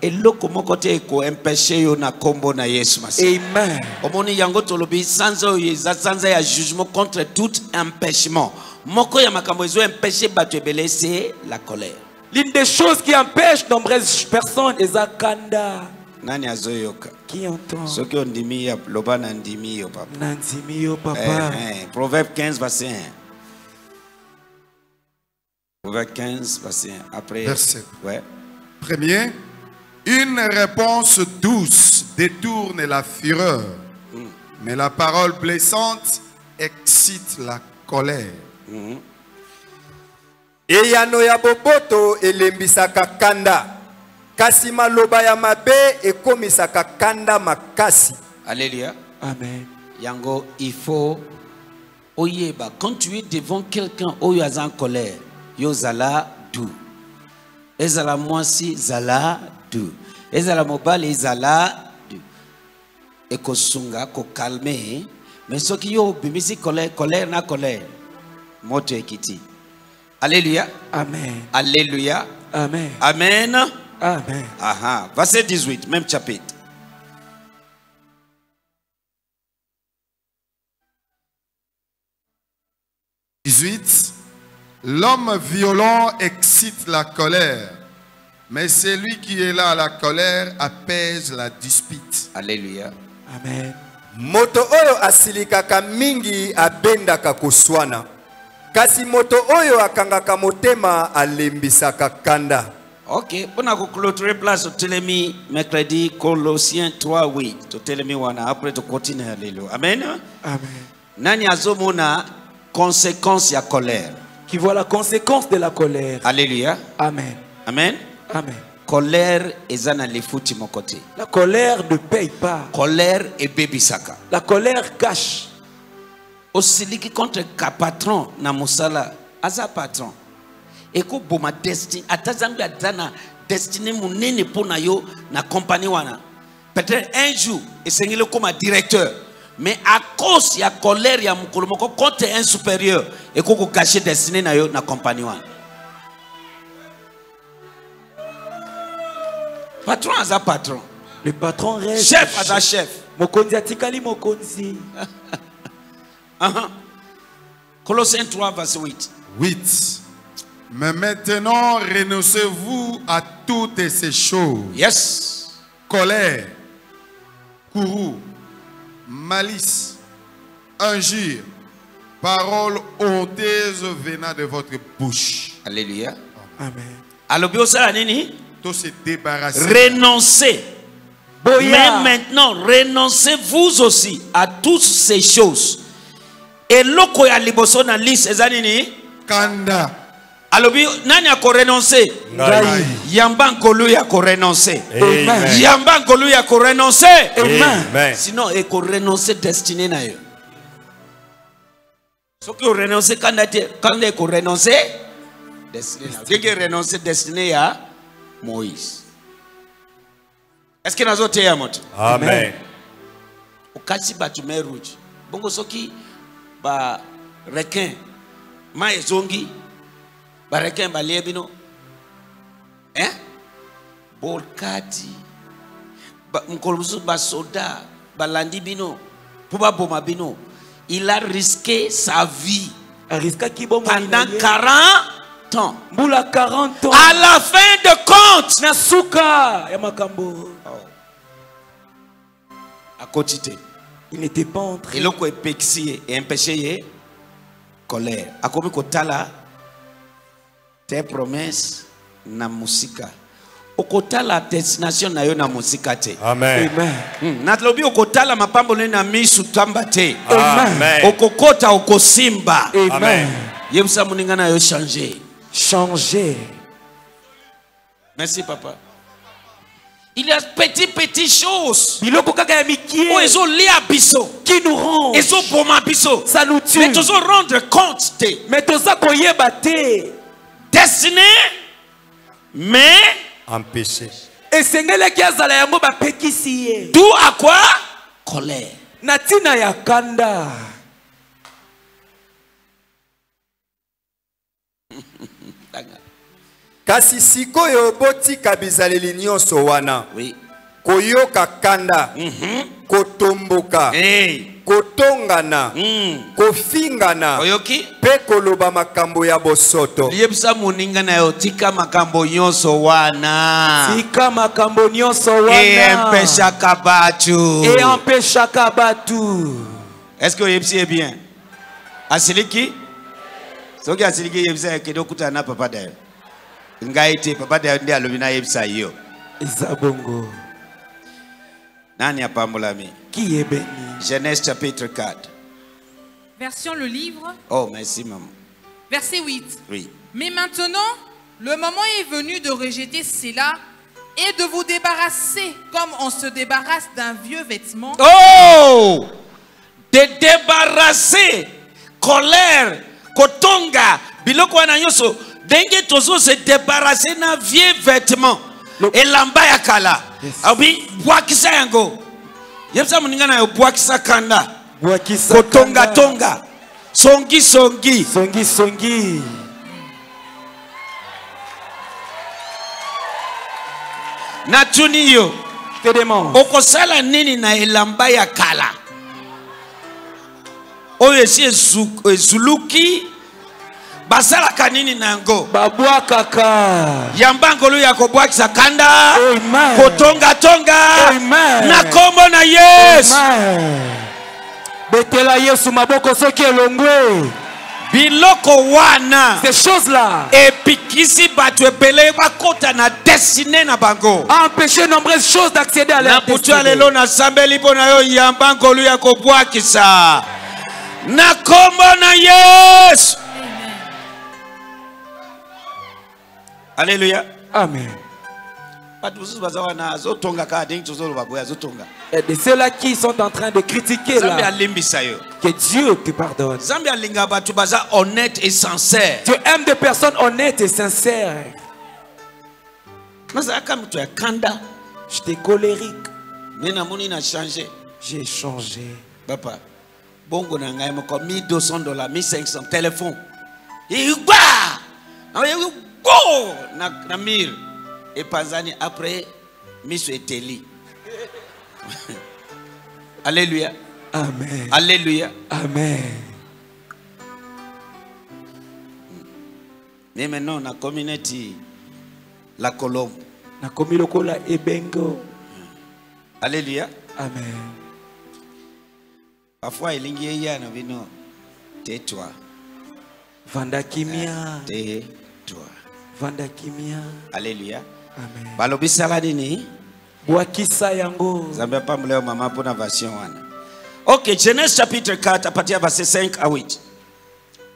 Elo komo kote eko empêché yo na kombo na Yesu Masiya. Amen. Omoni yango tolobi sans ya jugement contre tout empêchement. Moko ya makambo ezo empêcher batu ebele, c'est la colère. L'une des choses qui empêche nombreuses personnes est zakanda. Nani azoyoka? Qui entend? Ce qui on dit mi loba nandimi yo papa. Nandimi yo papa. Eh, eh. Proverbe quinze verset un. Proverbe quinze verset un. Après verset. Ouais. Premier, une réponse douce détourne la fureur, mm. mais la parole blessante excite la colère. Mm-hmm. Eyano ya boboto elembisaka kanda kasi maloba ya mabe ekomisaka kanda makasi. Alléluia. Amen. Yango il faut oyeba quand tu es devant quelqu'un oyo aza en colère yo zala doux. Ezala mwasi zala doux. Ezala mobali zala doux. Ekosunga ko calmer mais soki yo bimisi colère colère na colère. Moto ekiti. Alléluia. Amen. Alléluia. Amen. Amen. Amen. Aha. Verset dix-huit, même chapitre. dix-huit. L'homme violent excite la colère, mais celui qui est là à la colère apaise la dispute. Alléluia. Amen. Moto oyo asilika kamingi abenda kakoswana. Kasi moto oyo akangaka motema alembisaka kanda. OK, on a clôturé place au Télémi mercredi Colossiens trois huit. Au Télémi wana après to continue alléluia. Amen. Amen. Nani azomona conséquence ya colère. qui voit la conséquence de la colère. Alléluia. Amen. Amen. Amen. Colère ezana lefuti mokote. La colère ne paye pas. Colère et baby saka. La colère cache. Osiliki contre ka patron na musala aza patron. Eko boma destiny atazanga atana destiny munene pona yo na compagnie wana. Peut-être un jour esengile comme directeur. Mais à cause de la colère, il y a contre un supérieur et qu'on cache destiné na yo na compagnie wana. Patron à patron. Le patron reste. Chef à chef. Mokonzi atikali mokonzi. Colossiens trois, verset huit. huit. Mais maintenant, renoncez-vous à toutes ces choses. Yes. Colère, courroux, malice, injure, parole honteuse venant de votre bouche. Alléluia. Amen. Alobio salanini. Tout se débarrasser. Renoncez. Boya. Mais maintenant, renoncez vous aussi à toutes ces choses. Et loko ya liboso na list ezanini. Kanda. Alobi nani ako renoncer? Ngai. Yamba nkolu ya ko renoncer. Amen. Yamba nkolu ya ko renoncer. Amen. Sinon e ko renoncer destiné na yo. Soki o renoncer kanda te, kanda e ko renoncer destiné na. Kike renoncer destiné ya Moïse. Est-ce que nazo te ya moto? Amen. Okasi batume rouge. Bongo soki ba requin ma ezongi ba requin ba lebino hein bolkati ba mkolmusu ba soda ba landi bino pour ba boma bino. Il a risqué sa vie pendant quarante ans. Boula quarante ans. À la fin de compte nasuka ya makambo à côté. Il n'était pas entré. Il a péché et empêché colère. A combien que tala tes promesses na musika. O kotala destination na yo na musika te. Amen. Na tlobi o kotala mapambo na misu tamba te. Amen. O kokota o kosimba. Amen. Yemsa muninga na yo changer. Changer. Merci papa. Il y a petites, petites choses. Où ils ont lié à Bissot. Qui nous rend. Ils ont pour ma Bissot. Ça nous tue. Mais ils ont rendre compte. Mais tout ça qu'on y est batté. Destiné. Mais. Empêché. Et c'est ce qui a zalayamo ba pekisiye. D'où à quoi? Colère. Natina yakanda. Kasi siko yoboti kabizale linyo sowana. Oui. Koyo kakanda. Mhm. Kotomboka. Eh. Kotongana. Mhm. Kofingana. Oyoki. Pe koloba makambo ya bosoto. Yebsa muninga na yotika makambo nyonso wana. Tika makambo nyonso wana. E empêcha kabatu. E empêcha kabatu. Est-ce que yebsi est bien? Asiliki? Soki asiliki yebsa kedo kutana papa dayo. Ngaite papa de ndia lobina yebsa yo. Isabongo. Nani apambolami? Qui est béni? Genèse chapitre quatre. Version le livre. Oh merci maman. Verset huit. Oui. Mais maintenant, le moment est venu de rejeter cela et de vous débarrasser comme on se débarrasse d'un vieux vêtement. Oh! De débarrasser colère, kotonga, biloko ananyoso. Dengue tozo se débarrasser d'un vieux vêtement. Et l'amba yakala. Abi bwakisa yango. Yebsa muninga na bwakisa kanda. Bwakisa kotonga tonga. Songi songi. Songi songi. Na tuniyo. Te demande. Okosala nini na elamba yakala. Oyesi zuluki. Basala kanini nango. Babwa kaka. Yambango lu yakobwa kisakanda. Amen. Kotonga tonga. Amen. Nakombo na yes. Amen. Betela Yesu maboko soki elongwe. Biloko wana. Ces choses là. Et pikisi batu ebele bakota na destiné na bango. Empêcher nombreuses choses d'accéder à la destinée. Na putu alelo na sambeli bona yo yambango lu yakobwa kisa. Nakombo na yes. Alléluia. Amen. Et de ceux-là qui sont en train de critiquer là, que Dieu te pardonne. Honnête et sincère. Tu aimes des personnes honnêtes et sincères. J'étais colérique. J'ai changé. Papa, bongo na ngai moko mille deux cents dollars, mille cinq cents téléphone. Et bah! Go na na mille. Et panzani après Miss Eteli. Alléluia. Amen. Alléluia. Amen. Mais maintenant na communauté la colombe. Na komi lokola ebengo. Alléluia. Amen. Parfois il y a vino. Tais-toi. Vandakimia. Tais-toi. Vandakimia. Alléluia. Amen. Balobisa la dini. Boakisa yango. Zambia pambleo mama pour navation wana. Ok, Genèse chapitre quatre à partir verset cinq à huit.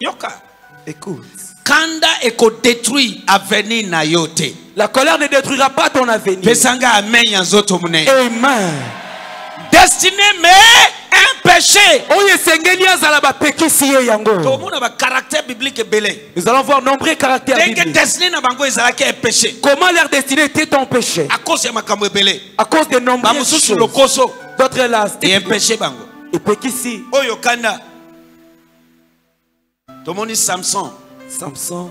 Yoka. Écoute. Kanda eko détruit avenir na yote. La colère ne détruira pas ton avenir. Pesanga amen yanzoto mune. Amen. Destiné mais un péché. Nous allons voir nombreux caractères bibliques. Comment leur destinée était un péché. À cause de nombreux choses. D'autres là. Et un péché. Et pékisi. Oh Yokanda. Tout le monde est Samson. Samson.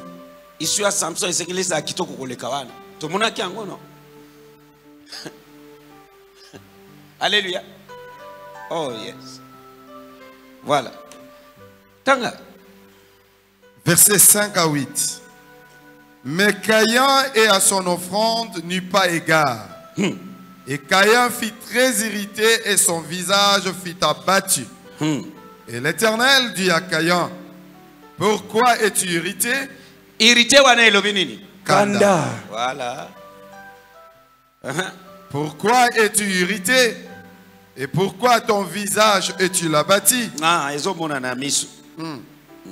Il suit à Samson et c'est qu'il est à Kitoko Kolekawana. Tout le monde a qui en non. Alléluia. Oh yes. Voilà. Tanga. Versets cinq à huit. Mais Caïn et à son offrande n'eut pas égard. Hmm. Et Caïn fut très irrité et son visage fut abattu. Hmm. Et l'Éternel dit à Caïn, pourquoi es-tu irrité? Irrité wana elobinini. Kanda. Voilà. Uh-huh. Pourquoi es-tu irrité? Et pourquoi ton visage es-tu l'abâti? Ah, ils ont mon anamis.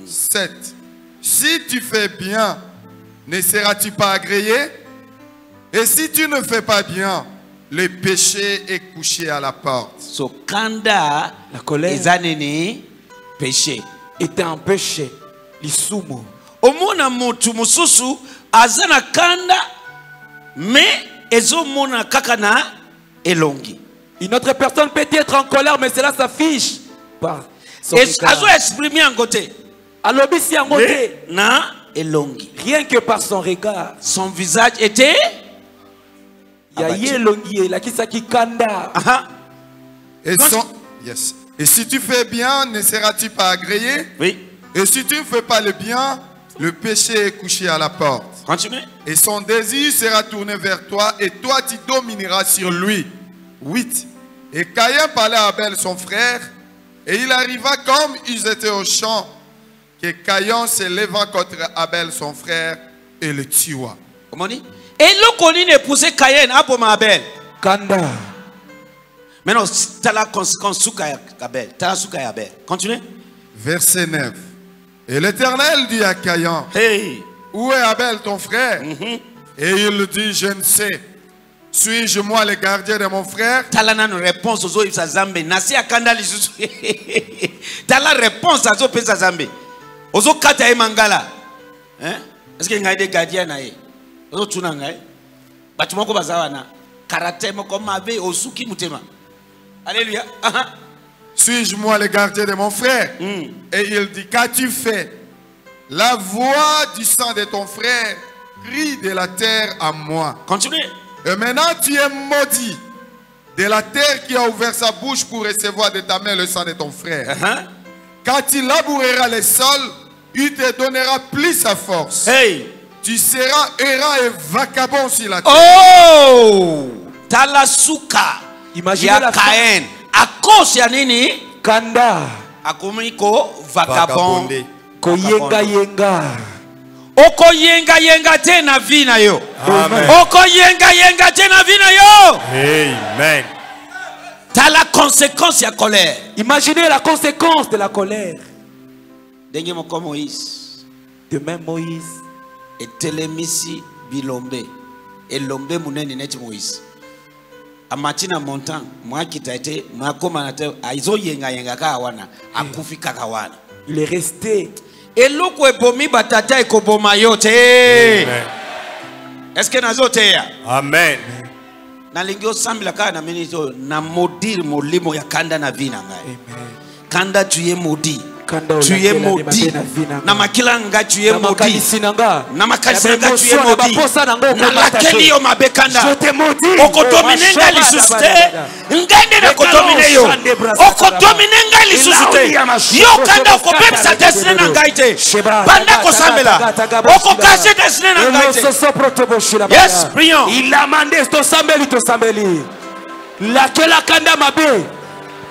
sept. Si tu fais bien, ne seras-tu pas agréé? Et si tu ne fais pas bien, le péché est couché à la porte. So, kanda, la colère, les années, péché, était un péché. L'issoumou. Au monde amour, tu me soussous, azana kanda, mais ils ont mon kakana elongi. Une autre personne peut être en colère, mais cela s'affiche par son regard. Rien que par son regard. Son visage était abattu. Et, son... yes. Et si tu fais bien, ne seras-tu pas agréé? Oui. Et si tu ne fais pas le bien, le péché est couché à la porte. Continuez. Et son désir sera tourné vers toi, et toi tu domineras sur lui. huit. Et Caïn parlait à Abel son frère, et il arriva comme ils étaient au champ, que Caïn se leva contre Abel son frère et le tua. Comment on dit? Et l'Okonin épousait Caïn à Poma Abel. Kanda. Maintenant, t'as la conséquence sous Abel. T'as la sous Abel. Continuez. Verset neuf. Et l'Éternel dit à Caïn, hey. Où est Abel ton frère? Mm-hmm. Et il dit, je ne sais. Suis-je moi le gardien de mon frère? Tu as la réponse aux autres Zambe. Nasi akanda lisusu. Tu as la réponse aux autres Zambe. Aux autres kata mangala. Hein? Est-ce que ngai de gardien nae? Aux autres tunangai. Batumoko bazawana. Karate moko mabe osuki mutema. Alléluia. Suis-je moi le gardien de mon frère? Mm. Et il dit, qu'as-tu fait? La voix du sang de ton frère crie de la terre à moi. Continuez. Et maintenant tu es maudit de la terre qui a ouvert sa bouche pour recevoir de ta main le sang de ton frère. Uh-huh. Quand il labourera le sol, il te donnera plus sa force. Hey. Tu seras errant et vagabond sur la terre. Oh! Talasuka. Imaginez la Caïn. A cause ya nini? Kanda. A komiko vagabond. Koyenga yenga. Oko yenga yenga tena vina yo. Amen. Oko yenga yenga tena vina yo. Amen. T'as la conséquence ya colère. Imaginez la conséquence de la colère. De même Moïse. De même Moïse. Et Télémissi Bilombe. Et Lombe Mouneni Net Moïse. A Matina Montan, moi qui t'a été, ma commandante, Aizo Yenga Yenga Kawana, Akufi Kakawana. Il est resté. Et l'eau est bomi batata et kobomayote. Est-ce que Nazotea? Amen. Nalingio Sambla Kana Minito, Namodir Molimo Yakanda Navina. Kanda tu es maudit. Tu es maudit. Namakilanga tu es maudit. Namakasinanga tu es maudit. Namakeli o mabekanda. Okodominenga lisuste. Ngende na kodomine yo. Okodominenga lisuste. Yo kanda okopepsa desine na ngaite. Banda kosambela. Okokase desine na ngaite. Yes, prions. Il a mandé to sambeli to sambeli. La kela kanda mabe.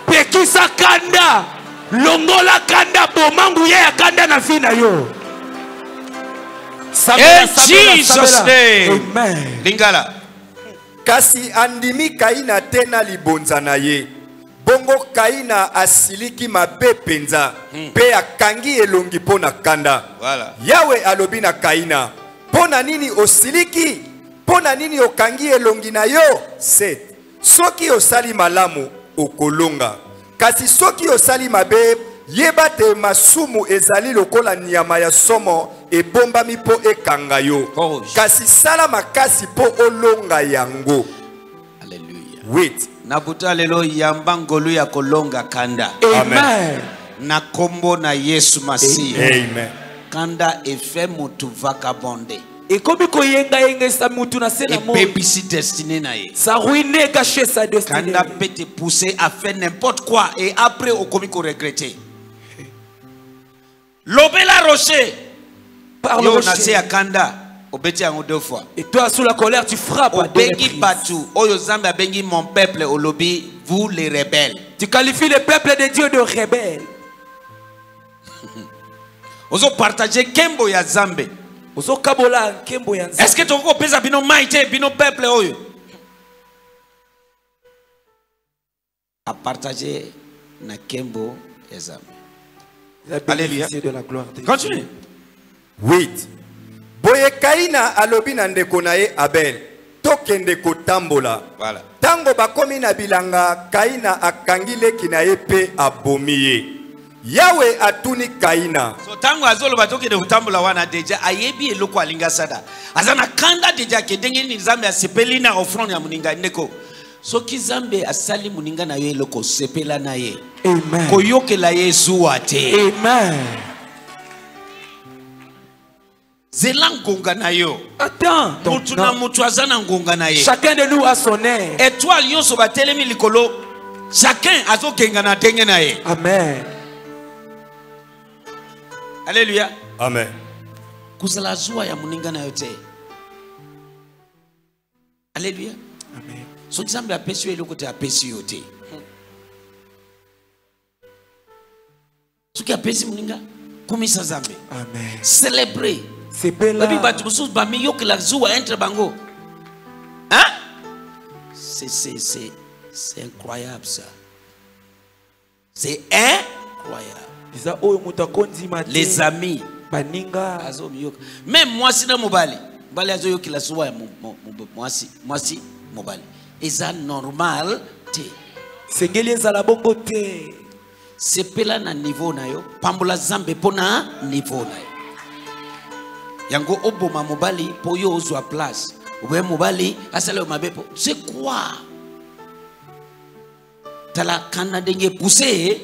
Pekisa kanda. Longola kanda bomangu ya kanda na fina yo. Sabela, sabela, Jesus name. Amen. Lingala. Kasi andimi kaina tena libonza na ye. Bongo kaina asiliki mabe penza. Hmm. Pe akangi elongi pona kanda. Voilà. Yahweh alobina kaina. Pona nini osiliki? Pona nini okangi elongi na yo? Set. Soki osali malamu okolonga. Kasi soki osali mabe yebate masumu ezali lokola nyama ya somo ebombami po ekanga yo. Kasi sala makasi po olonga yango. Alléluia. Wait. Nakuta lelo yambangolu ya kolonga kanda. Amen. Amen. Na kombo na Yesu Masihi. Amen. Kanda efe mutu vagabonde. Et comme il y a un destiné, ça ruine caché sa destinée. Quand on peut te pousser à faire n'importe quoi et après on peut regretter. L'obéla rocher. Par le rocher. Et toi sous la colère tu frappes à deux reprises. Vous les rebelles. Tu qualifies le peuple de Dieu de rebelles. Vous partagez Kembo ya Zambé. Est-ce que ton corps pèse à bino maïté, bino peuple oyo? A partager na Kembo examen. Alléluia. Continue. huit. Boye Kaina alobina ndekonae Abel. Tokende ko tambola. Voilà. Tango bakomi na bilanga Kaina akangile kinae pe abomiye. Yahweh atuni Kaina. So tango azolo batoke de utambula wana deja ayebi eloko alinga sada. Azana kanda deja kedenge ni zambe asepelina ofrande ya muninga ndeko. So ki zambe asali muninga na ye eloko sepela na ye. Amen. Koyoke la Yesu ate. Amen. Zelangonga na yo. Attends. Mutu na mutu azana ngonga na ye. Chacun de nous a son air. Étoile yo so batelemi likolo. Chacun azoke ngana tenge na ye. Amen. Alléluia. Amen. Kuzala zwa ya muninga na yote. Alléluia. Amen. So exemple la pesu eloko te apesi yote. So ki apesi muninga kumisa zambe. Amen. Célébrer. C'est bella. La Bible bat musus ba miyo ki la zwa entre bango. Hein? C'est c'est c'est c'est incroyable ça. C'est incroyable. Les amis, même moi si na mobali, bali azo yokila sowa ya moi si, moi si mobali. Eza normal te. Sengeli ezala bongo te. Sepela na niveau na yo, pambola zambe pona niveau na yo. Yango oboma mobali po yo ozwa place. Obe mobali asale mabepo. C'est quoi? Tala kanadenge poussé.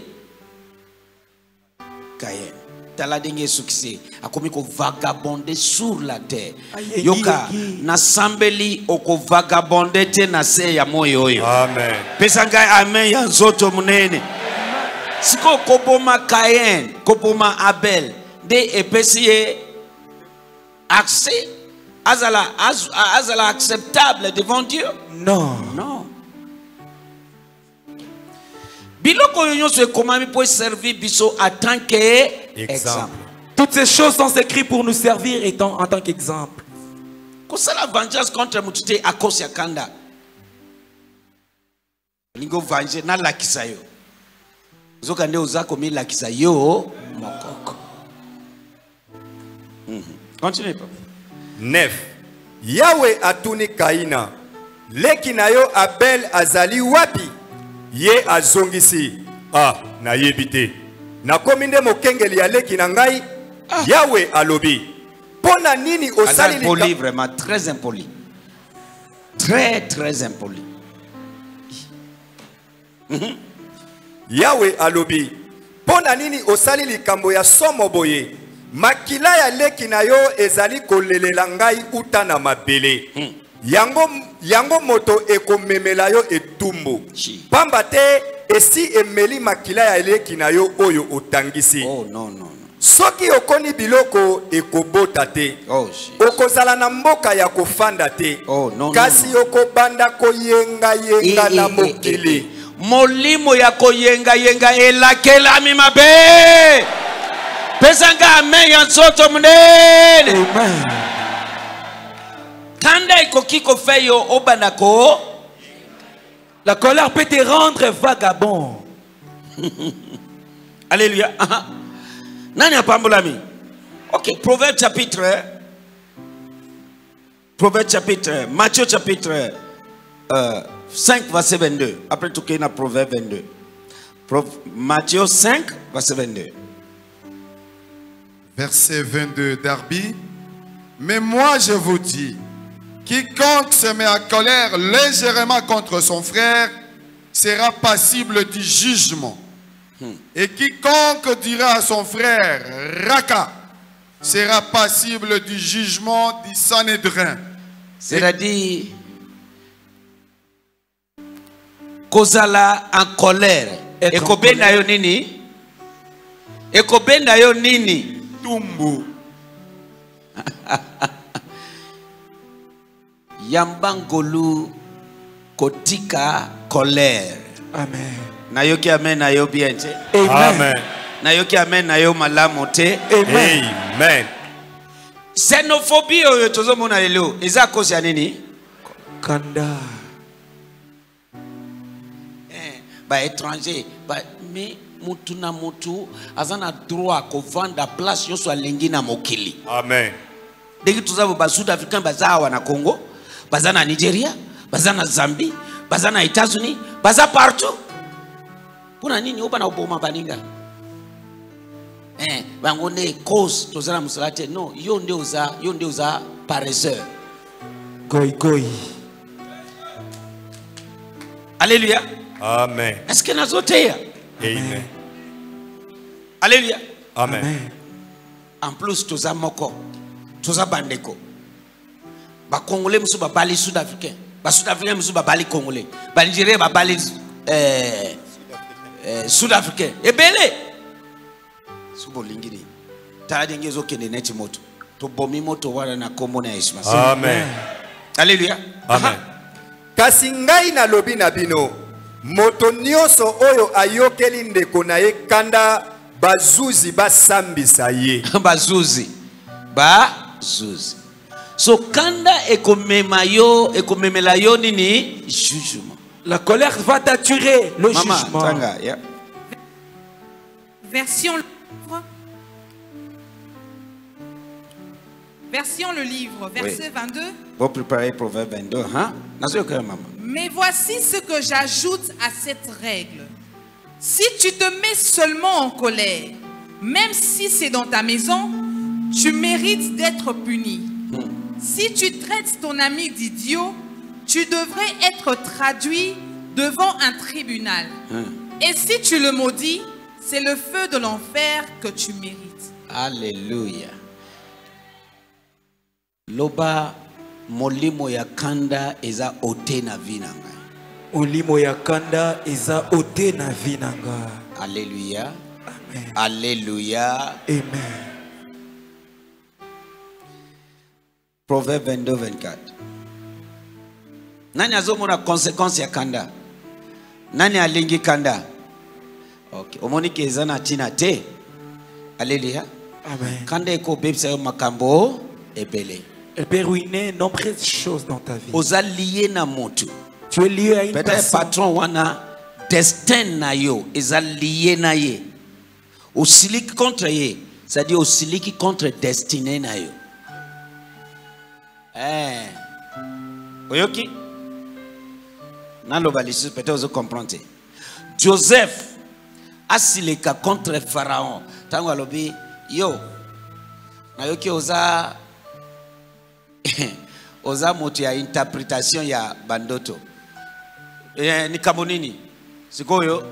Caïn, taladenge succès, a commis qu'on vagabonde sur la terre. Yoka, nasambeli oko vagabonde te nase ya moyoyo. Amen. Pesanga amen ya zoto munene. Siko kopoma Caïn, kopoma Abel, de epesiye accès, azala azala acceptable devant Dieu. Non, non. Biloko yon se komami pour servir biso en tant qu'exemple. Toutes ces choses sont écrites pour nous servir étant en tant qu'exemple. Ko sala vengeance contre mutite akos ya kanda. Lingo venger na lakisa yo. Zoka nde uzako mi lakisa yo mokoko. Mhm. Continue papa. neuf. Yahweh atuni Kaïna. Leki nayo Abel azali wapi. Ye azongisi. Ah, na yebite. Na kominde mokengeli ya leki na ngai. Ah. Yahweh alobi. Pona nini osali lika. Impoli vraiment, très impoli. Très, très impoli. Mm-hmm. Yahweh alobi. Pona nini osali likambo ya somo boye. Makila ya leki na yo ezali kolelela ngai utana mabele. Hmm. Yango, yango moto eko memela yo etumbo. Pamba te esi emeli makila ya leki na yo oyo otangisi. Oh non non. Soki okoni biloko ekobota te. Oh shit. Okozala na mboka ya kofanda te. Oh non. Kasi non, non. Okobanda koyenga yenga eh, na eh, mokili. Eh, eh. Molimo ya koyenga yenga elakela mi mabe. Pesanga amen ya nsoto mnene. Amen. Kanda iko kiko feyo obanako. La colère peut te rendre vagabond. Alléluia. Nani apambolami. Ok, Proverbe chapitre. Proverbe chapitre. Matthieu chapitre euh, cinq verset vingt-deux. Après tout qu'il y a Proverbe vingt-deux. Pro, Matthieu cinq verset vingt-deux. Verset vingt-deux, Darby. Mais moi je vous dis, quiconque se met à colère légèrement contre son frère sera passible du jugement. Hmm. Et quiconque dira à son frère, Raka, sera passible du jugement du Sanhédrin. C'est-à-dire, Kozala en colère. Et Kobe na yo nini? Et Kobe na yo nini? Yambangolu kotika colère. Amen. Nayoki amen nayo bien. Amen. Nayoki amen nayo malamote. Amen. Amen. Xénophobie oyo tozomona lelo eza cause ya nini? Kanda. Eh, ba étranger, ba mais mutu na mutu azana droit ko vanda place yoso alengi na mokili. Amen. Deki tuzabo ba Sud African bazawa na Congo, bazana Nigeria, bazana Zambie, bazana États-Unis, baza partout. Pona nini obana oboma baninga? Eh, bangone cause tozana musalate no, yo ndio za, yo ndio za paresseur. Goi goi. Alléluia. Amen. Est-ce que nazotea? Amen. Alléluia. Amen. Amen. En plus, tous les moko, tous les bandeko, les Congolais sont les Sud-Africains, les Sud-Africains sont les Congolais, les Nigériens sont les Sud-Africains. Et bien, si vous voulez, vous avez dit que vous avez dit que vous avez dit que vous avez dit que vous avez dit que vous Amen. Alléluia. Amen. Kasingai na lobi na bino. Motonioso oyo ayokeli ndeko na ye kanda bazuzi basambisa ye bazuzi bazuzi so kanda ekomema yo ekomemela yo nini jugement la colère va t'attirer le Mama, jugement tanga, yeah. Version le livre Version le livre verset oui. vingt-deux. Vous préparez Proverbe vingt-deux, hein? Mais voici ce que j'ajoute à cette règle. Si tu te mets seulement en colère, même si c'est dans ta maison, tu mérites d'être puni. Si tu traites ton ami d'idiot, tu devrais être traduit devant un tribunal. Et si tu le maudis, c'est le feu de l'enfer que tu mérites. Alléluia. Loba molimo ya kanda eza ote na vinanga. Olimo ya kanda eza ote na vinanga. Alléluia. Amen. Alléluia. Amen. Proverbe vingt-deux vingt-quatre. Nani azomona conséquence ya kanda? Nani alingi kanda? OK. Omonike eza na tina te. Alléluia. Amen. Kanda eko bebisa yo makambo ebele. Elle peut ruiner nombreuses choses dans ta vie. Oza lié na motu. Tu es lié à une personne. Peut-être patron wana destin na yo, eza lié na ye. Osiliki contre ye, c'est-à-dire osiliki contre destiné na yo. Eh. Oyoki. Nalobalisu peut-être vous comprenez. Joseph asileka contre Pharaon. Tango alobi yo. Nayoki oza oza moto ya interprétation ya bandoto. Eh ni kabonini. Sikoyo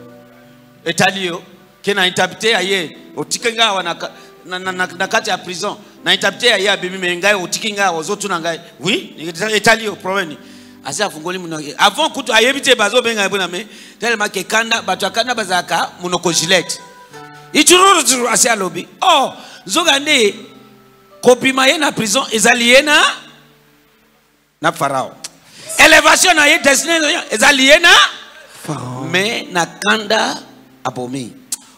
etalio kena interpréter aye otikenga wana na na na kati ya prison. Na interpréter aye abimime ngai otikenga ozotu na ngai. Oui, etalio problème. Asa fungoli munonge. Avant kutu ayebite bazo benga ebona me tellement que kanda bato akanda bazaka munoko gilet. Ichururu churu asia lobi. Oh, zogande kopima ye na prison ezaliye na na Pharaon. Élévation na ye destiné ezaliye na Pharaon. Mais na kanda abomi.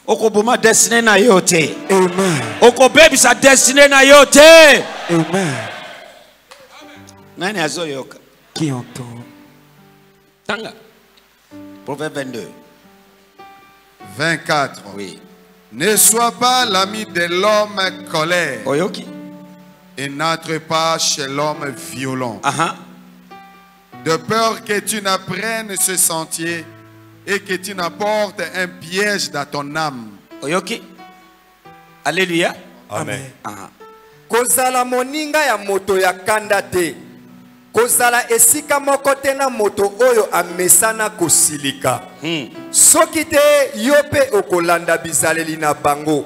Okoboma destiné na yote. Amen. Okobebi sa destiné na yote. Amen. Nani azoyoka? Qui entend? Tanga. Proverbe vingt-deux, vingt-quatre. Oui. Ne sois pas l'ami de l'homme colère. Oyoki. Et n'entre pas chez l'homme violent. Aha. De peur que tu n'apprennes ce sentier et que tu n'apportes un piège dans ton âme. Oyoki. Alléluia. Amen. Aha. Kozala moninga ya moto ya kandate. Kozala esika moko tena moto oyo amesana kosilika. Hmm. Soki te yo pe okolanda bizaleli na bango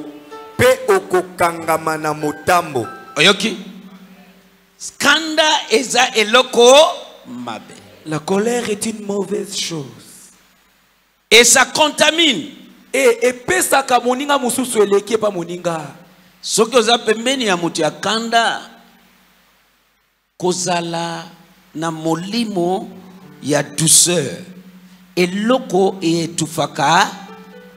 pe okokangama na motambo. Oyoki. Skanda eza eloko mabe. La colère est une mauvaise chose. Et ça contamine. Et et pesa ka moninga mususu eleki pa moninga. Soki ozapembeni ya mutu ya kanda kozala na molimo ya douceur eloko etufaka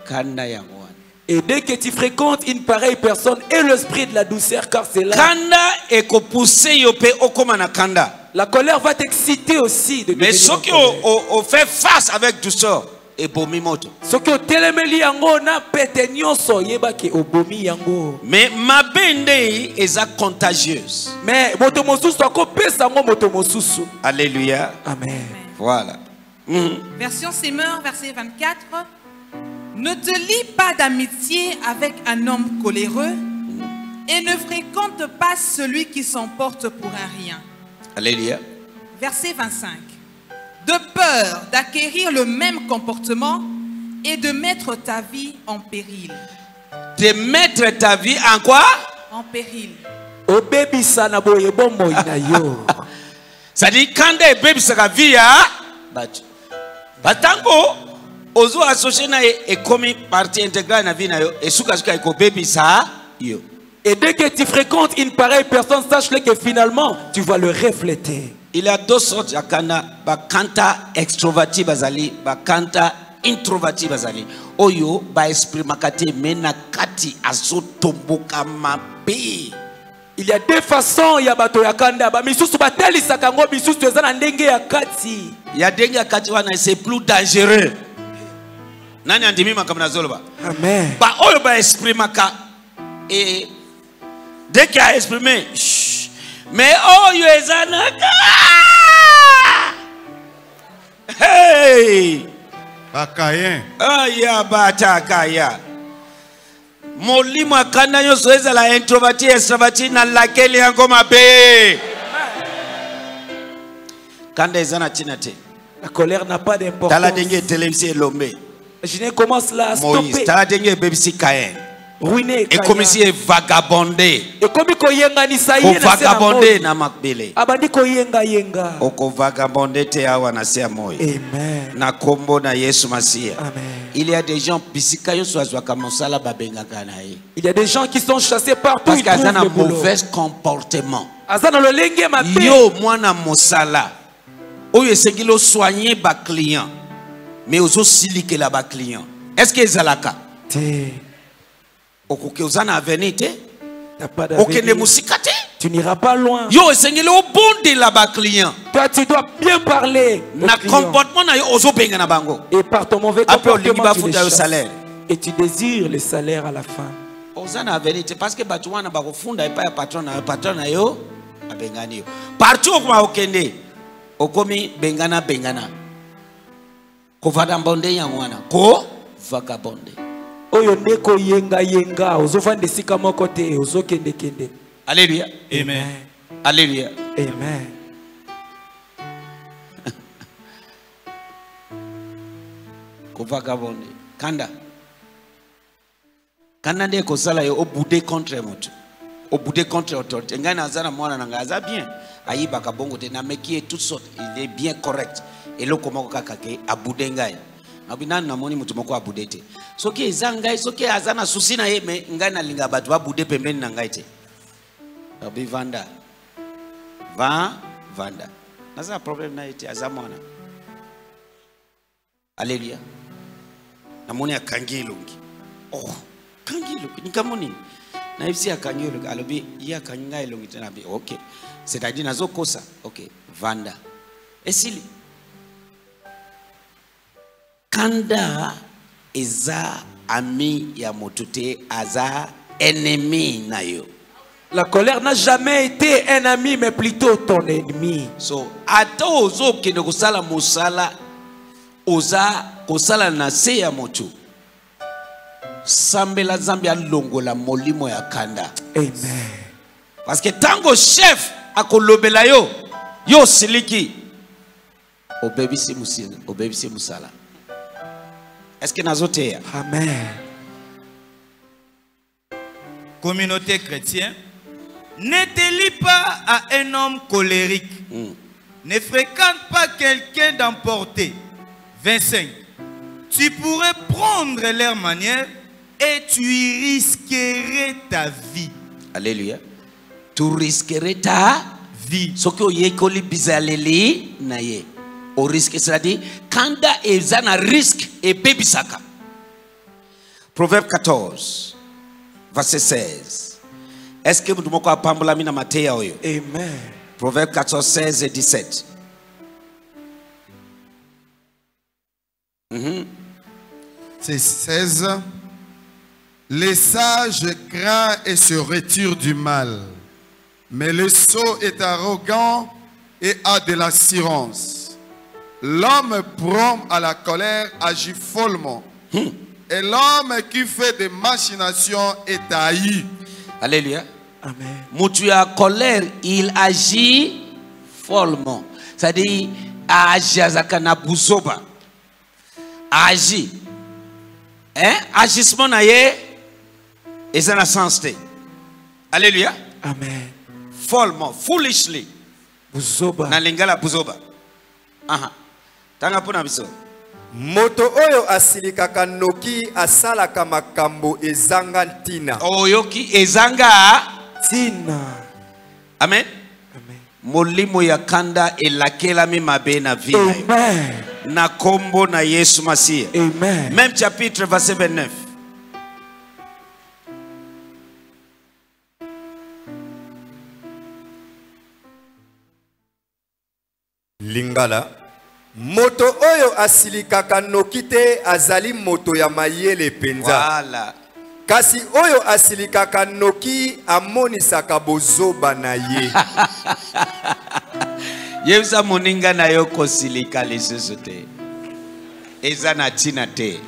kanda ya mwana. Et dès que tu fréquentes une pareille personne et l'esprit de la douceur car c'est là kanda ekopousser yo pe okoma na kanda. La colère va t'exciter aussi de mais ce que on fait face avec douceur et bomi moto. Ce que telemeli yango na petenyoso yebaki obomi yango. Mais mabende eza contagieuse. Mais moto mosusu akopesa ngo moto mosusu. Alléluia. Amen. Voilà. Mm-hmm. Version Semeur, verset vingt-quatre. Ne te lie pas d'amitié avec un homme coléreux et ne fréquente pas celui qui s'emporte pour un rien. Alléluia. Verset vingt-cinq. De peur d'acquérir le même comportement et de mettre ta vie en péril. De mettre ta vie en quoi? En péril. Ça dit quand des bébés sa vie à battu. Batango ozo associé na et comme partie intégrale na vie na yo et suka suka eko bébé sa yo. Et dès que tu fréquentes une pareille personne, sache-le que finalement tu vas le refléter. Il y a deux sortes ya kana bakanta extroverti bazali bakanta introverti bazali oyo ba exprimakate mena kati azotomboka mabe. Il y a deux façons ya bato ya kanda ba misusu batelisa kango misusu eza na ndenge ya kati ya ndenge ya kati wana c'est plus dangereux nani andimi makamna zoloba. Amen. Ba oyo ba exprimaka et dès qu'il a exprimé shh, mais oh yoezanaka hey bakayen aya batakaya molimo akana yo soeza la introverti extraverti na lakeli yango mabe kanda ezana tinate. La colère n'a pas d'importance. Tala denge telemsi lombe. Je ne commence là à stopper. Moïse tala denge bebisi Caïn. Ruiné et comme si est vagabondé. Et comme il koyenga ni saye na vagabondé na makbele. Abandi koyenga yenga. Oko vagabondé te awa na sia moyo. Amen. Na kombo na Yesu Masia. Amen. Il y a des gens bisika yo soazwa ka mosala babenga kanae. Il y a des gens qui sont chassés partout parce qu'ils ont un mauvais comportement. Azana lo lenge mabe. Yo mwana mosala. Oyo sengilo soigner ba client. Mais ozo silike la ba client. Est-ce que zalaka? Te tu n'iras pas loin. Yo esengele au bon de là-bas client. Toi tu dois bien parler. Na comportement na yo ozo benga na bango. Et par ton mauvais comportement tu le salaire. Et tu désires le salaire à la fin. Ozana venite parce que batu wana ba kofunda epa ya patron na patron na yo benganiyo. Partout kwa okende okomi bengana bengana. Kuvada mbonde ya mwana ko vagabonde. Oyo ndeko yenga yenga uzofande sika mokote uzokende kende. Alléluia. Amen. Alléluia. Amen. Kuvagabonde kanda. Kanda ndeko sala yo obude contre moto. Obude contre autorité. Ngana azana mwana nanga azabien. Ayiba kabongo te na mekie toutes sortes, il est bien correct. Eloko moko kakake abude ngai. Abinani namoni mtu moko abude te. Soki ezangai, soki azana susi na yeme ngana linga batu abude pembeni na ngai te. Darby vanda. Va vanda. Naza problème na ite azamona. Alléluia. Namoni akangilungi. Oh, kangilungi nikamoni. Na hivisi ya kanyulu, alobi, ya kanyunga ilungi tena bi, ok. Setadi nazo kosa, ok, vanda. Esili. Kanda eza ami ya motute, aza ennemi na yo. La colère n'a jamais été un ami, mais plutôt ton ennemi. So, ata ozo kende kusala musala, oza kusala nase ya motu. Sambela zambia longo la molimo ya kanda. Amen. Parce que tango chef akolobela yo yo siliki obebisi musina obebisi musala. Est-ce que nazotea? Amen. Communauté chrétienne, ne te lie pas à un homme colérique. Mm. Ne fréquente pas quelqu'un d'emporté. vingt-cinq. Tu pourrais prendre leur manière et tu y risquerais ta vie. Alléluia. Tu risquerais ta vie. Ce que yekoli bizaleli naye. Au risque, c'est-à-dire kanda ezana risque et bebisaka. Proverbe quatorze, verset seize. Est-ce que vous devez apprendre mina mateya oyo? Amen. Proverbe quatorze, seize et dix-sept. Mm-hmm. C'est seize. Les sages craignent et se retirent du mal, mais le sot est arrogant et a de l'assurance. L'homme prompt à la colère agit follement, hmm. et l'homme qui fait des machinations est haï. Alléluia. Amen. Moutu à colère, il agit follement. C'est-à-dire, agit à Zakana Bousoba. Agit. Hein? Agissement naïe. Et ça n'a sens. Alléluia. Amen. Follement, foolishly. Buzoba. Na lingala buzoba. Aha. Tanga puna biso. Moto oyo asilika kanoki asala kama kambo ezanga tina. Oyoki ezanga tina. Amen. Amen. Molimo ya kanda elakela mi mabena vi. Amen. Na kombo na Yesu Masiya. Amen. Même chapitre verset vingt-neuf. Lingala moto oyo asilikaka nokite azali moto ya mayele penza. Voilà. Kasi oyo asilikaka noki amonisaka bozoba na ye. Yevza moninga na yo kosilika lesusu te. Eza na tina te.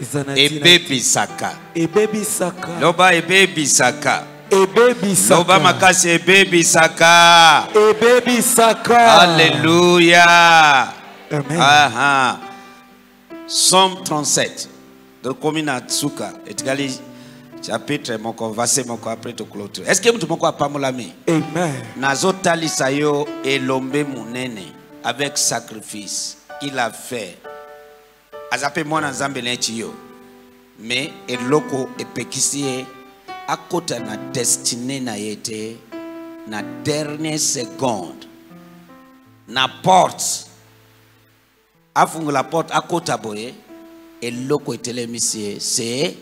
Eza na tina. Ebebi saka. Ebebi saka. Loba ebebi saka. Ebebi saka. Loba makasi ebebi saka. Ebebi saka. Alléluia. Amen. Aha. Psaume trente-sept. Donc komina tsuka etikali chapitre moko verset moko après to clôture. Est-ce que mtu moko apamolami? Amen. Nazotali sayo elombe munene avec sacrifice qu'il a fait. Azape mwana nzambe netiyo. Mais eloko epekisie akota na destiné na yete na dernière seconde na porte afunga la porte akota boye eloko etelemise c'est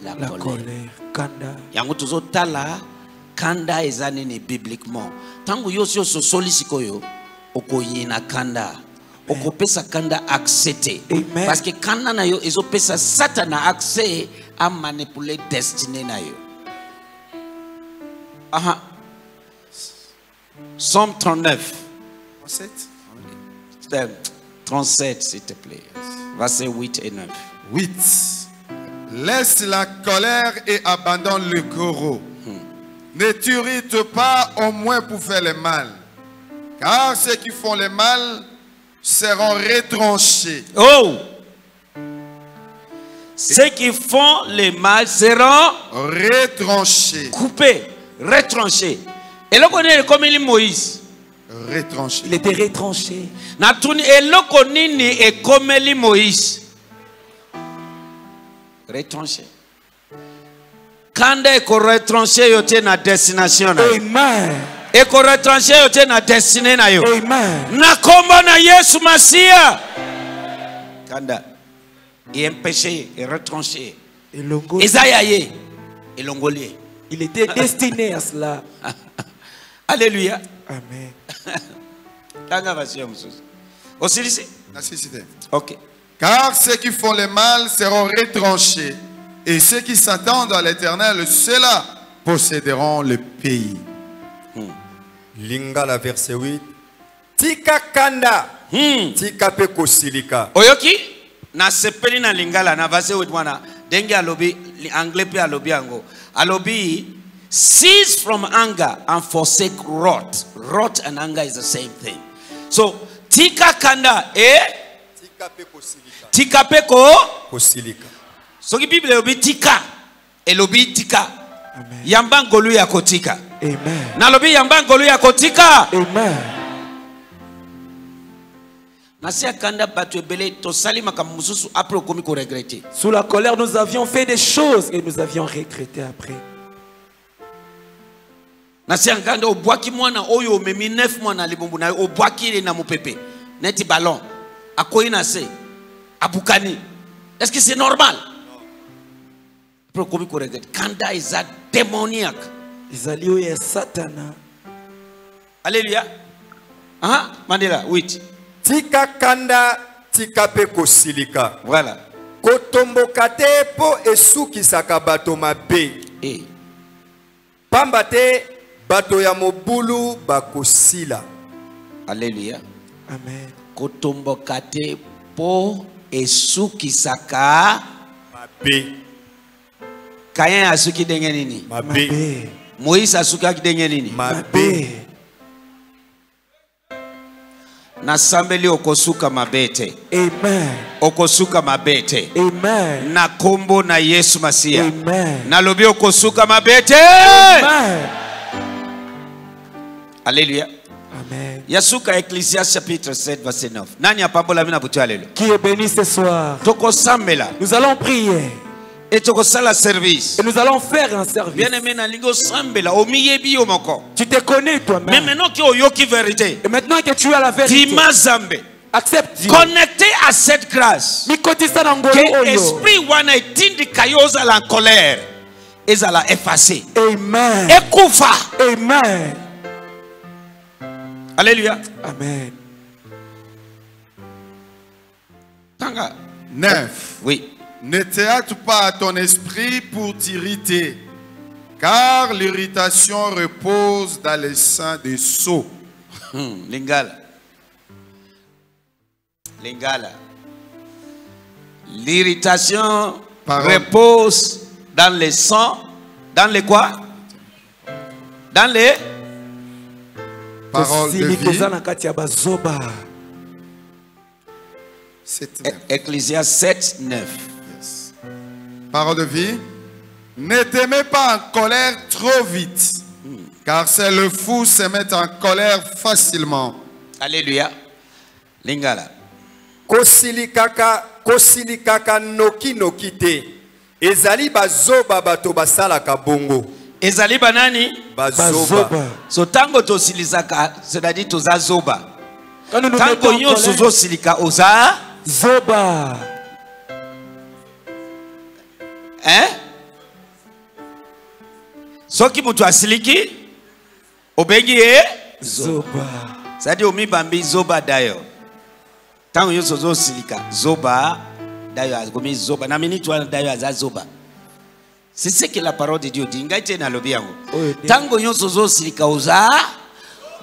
la colère. Kanda yango tozo tala kanda ezane ne bibliquement tangu yosyo so solisiko yo okoyina kanda okopesa kanda accepter parce que kanda na yo ezopesa satana accès à manipuler destiné na yo. Aha. Psaume trente-neuf. trente-sept, s'il te plaît. Verset huit et neuf. huit. Laisse la colère et abandonne le corot. Hmm. Ne t'irrite pas au moins pour faire le mal. Car ceux qui font le mal seront retranchés. Oh! Ceux qui font le mal seront retranchés. Coupés, retranchés. Et là, on est comme Moïse. Retranché. Il était retranché. Elokonini est comme Moïse. Retranché. Quand il est retranché, il était na destination. Amen. Il est retranché, il était na destination. Amen. Nakomba na Yesu Masia. Quand il est empêché, il est retranché. Esaïe, il est Il était destiné à cela. Alléluia. Amen. Okay. Car ceux qui font le mal seront retranchés, et ceux qui s'attendent à l'Éternel, ceux-là posséderont le pays. hmm. Lingala verset huit. Tika kanda tika peko silika. Oyoki na sepeli na lingala na verset huit mwana dengi alobi anglais pe alobi ango alobi. Cease from anger and forsake wrath. Wrath and anger is the same thing. So, tika kanda eh? Tika peko silika. Tika peko silika. So, the Bible will be tika. It will be tika. Amen. Yambangolu ya kotika. Amen. Nalobi yambangolu ya kotika. Amen. Nasia kanda batu ebele tosali makamususu après okomi ko regretter. Sous la colère, nous avions fait des choses et nous avions regretté après. Nasianganda obwaki mwana oyo memi neuf mwana libombu na obwaki ile na mupepe neti ballon akoyina se abukani. Est-ce que c'est normal? Pro komi koregete kanda is a demoniac. Izali oya satana. Alléluia. Ah Mandela huit. Tika kanda tika pe kosilika. Voilà. Kotomboka te po esukisaka bato mabe. Eh. Pambate Batoya mobulu bakosila. Alléluia. Amen. Kotombokate po esuki saka mabe. Caïn asuki denge nini? Mabe. Moïse asuki denge nini? Mabe. Nasambeli okosuka mabete. Amen. Okosuka mabete. Amen. Na kombo na Yesu Masia. Amen. Na lobi okosuka mabete. Amen. Alléluia. Amen. Yasuka Ecclesiastes chapitre sept verset neuf. Nanya pabola mina butu alléluia. Qui est béni ce soir. Toko samela. Nous allons prier. Et toko sala service. Et nous allons faire un service. Bien-aimé na lingo sambela omiyebi omoko. Tu te connais toi-même. Mais maintenant que oyoki vérité. Et maintenant que tu as la vérité. Dima zambe. Accepte Dieu. Connecté à cette grâce. Mikotisa nangolo oyo. Que esprit wana etindi kayoza la colère. Ezala effacé. Amen. Ekufa. Amen. Alléluia. Amen. Tanga. neuf. Oui. Ne t'hâte pas à ton esprit pour t'irriter, car l'irritation repose dans les seins des sots. Hmm. Lingala. Lingala. L'irritation repose dans les seins. Dans les quoi? Dans les... Parole de vie. Ecclésiastes sept, neuf. Yes. Parole de vie. Ne te mets pas en colère trop vite, mm. car c'est le fou se met en colère facilement. Alléluia. Lingala. Kosilikaka, kosilikaka noki nokite. Ezali bazoba bato basala kabongo. Ezali banani bazoba. So tango to silizaka, c'est-à-dire to zazoba. Tango yon sozo silika oza zoba. Hein? So ki mutu asiliki obengi e zoba. C'est-à-dire omi bambi zoba dayo. Tango yon sozo silika zoba dayo agomi zoba. Na mini tuwa dayo azazoba. C'est ce que la parole de Dieu dit. Tango yon sozo silika oza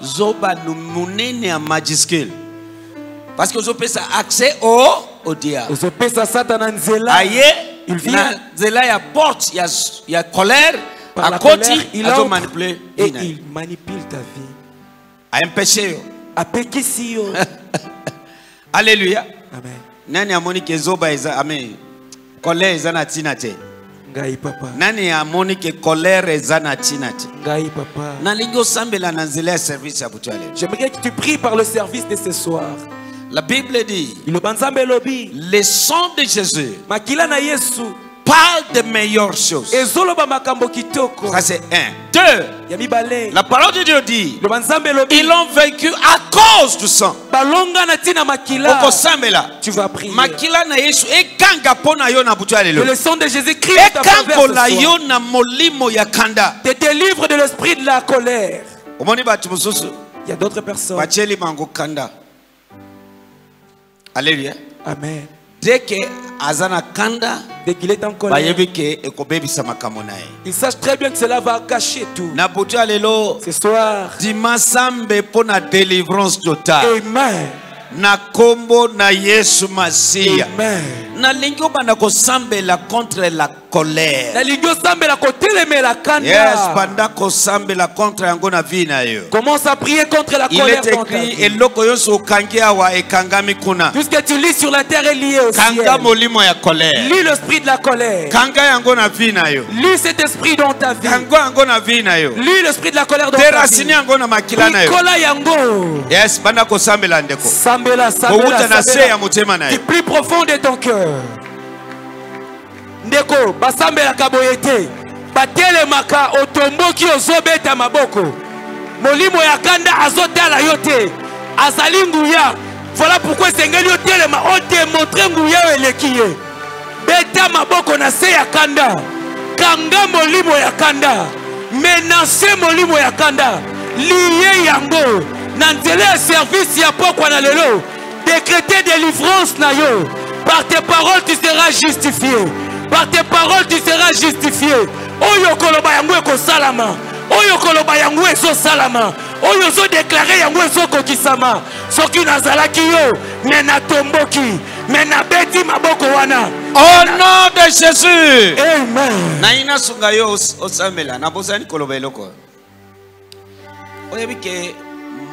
Zoba nous mouné en majiskil. Parce que vous avez accès au, au diable. Vous avez Satan en zéla. Aïe, il vient. Zéla, il y a porte, il y a colère. À côté, il a manipulé. Et il manipule ta vie. A empêché. A péqué si. Alléluia. Amen. Nani a monique zoba, amen. Colère, zanatinate. Ngai papa. Nani a monique colère, zanatinate. Ngai papa. Nalingo sambela nanzela service à Boutouale. J'aimerais que tu pries par le service de ce soir. La Bible dit, le sang de Jésus parle des meilleures choses. Ça c'est un. Deux, la parole de Dieu dit, ils l'ont vaincu à cause du sang. Tu vas prier. Que le sang de Jésus-Christ te délivre de l'esprit de la colère. Il y a d'autres personnes. Alléluia. Amen. Dès que Azana Kanda, dès qu'il est en colère, il sache très bien que cela va cacher tout. Ce soir, dimanche, pour la délivrance totale. Amen. Na kombo na Yesu Masia. Amen. Na lingo bana ko sambela contre la colère. Na lingo sambela ko telemela kanda. Yes, banda ko sambela contre yango na vie na yo. Commence à prier contre la colère. Il est écrit eloko yoso kangia wa ekangami kuna. Tout ce que tu lis sur la terre est lié au ciel. Kanga molimo ya colère. Lis l'esprit de la colère. Kanga yango na vie na yo. Lis cet esprit dans ta vie. Kanga yango na vie na yo. Lis l'esprit de la colère dans ta vie. Terasini yango na makila na yo. Kola yango. Yes, banda ko sambela ndeko. Du plus profond de ton cœur. Ndeko, basambela kaboyete, batele maka otomboki ozobeta maboko. Molimo ya kanda azotala yote, azali nguya. Voilà pourquoi sengeli otele ma ote montre nguya elekiye. Beta maboko na se ya kanda. Kanga molimo ya kanda. Menace molimo ya kanda. Liye yango. N'entendez le service, y a pas quoi dans le lot. Décréter délivrance, nayo. Par tes paroles, tu seras justifié. Par tes paroles, tu seras justifié. Oyo koloba yango eko salama. Oyo koloba yango ezo salama. Oyo zo déclarer yango ezo kokisama. Soki nazalaki yo, mais na tomboki, mais na beti maboko wana. Au nom de Jésus. Amen. Na ina sunga yo osamela, na bozani koloba eloko. Oyebike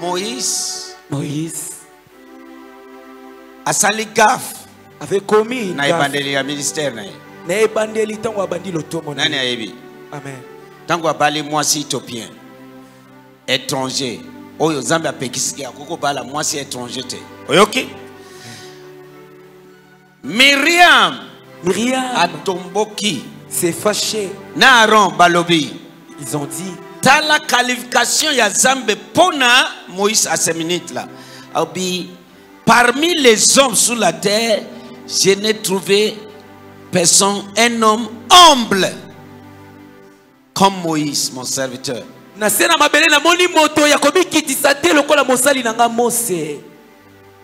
Moïse, Moïse, à Saligaf, avait commis na ebandeli ya ministère na na ebandeli tango abandi lotomo na na ebi. Amen. Tango abali mwasi éthiopien, étranger. Oyo zambi apekisiki akoko bala mwasi étranger te. Oyoki. Miriam, Miriam atomboki, s'est fâché. Na Aaron balobi. Ils ont dit. Dans la qualification, il y a Zambé Pona, Moïse à ces minutes-là. Parmi les hommes sur la terre, je n'ai trouvé personne, un homme humble, comme Moïse, mon serviteur.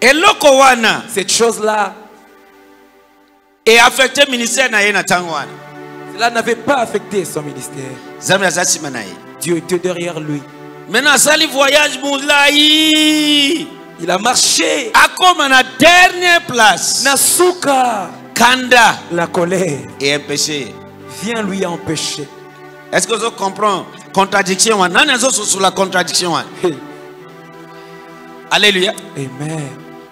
Et l'Okowana, cette chose-là, est affecté le ministère de Natangwana. Cela n'avait pas affecté son ministère. Zambé Zasimanaï. Dieu était derrière lui. Maintenant, ça le voyage moulaï. Il a marché. À comme à la dernière place. Nasuka. Kanda. La colère. Et empêché. Viens lui empêcher. Est-ce que vous comprenez? Contradiction. Non, nous sommes sur la contradiction. Alléluia. Amen.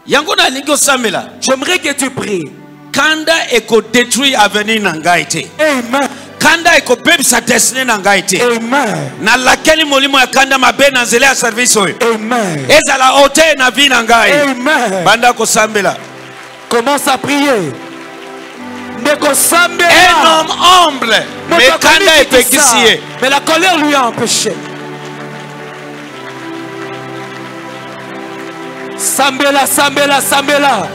Yangona lingo samela. J'aimerais que tu pries. Kanda et qu'on détruit l'avenir Nangaïté. Amen. Kanda eko bebe sa destinée nangaite. Amen. Na lakeli molimo ya kanda mabe na nzele ya service oyo. Amen. Eza la ote na vi nangai. Amen. Banda ko sambela. Commence à prier. Ndeko sambela. Un homme humble. Mais kanda epekisiye. Mais la colère lui a empêché. Sambela, sambela, sambela.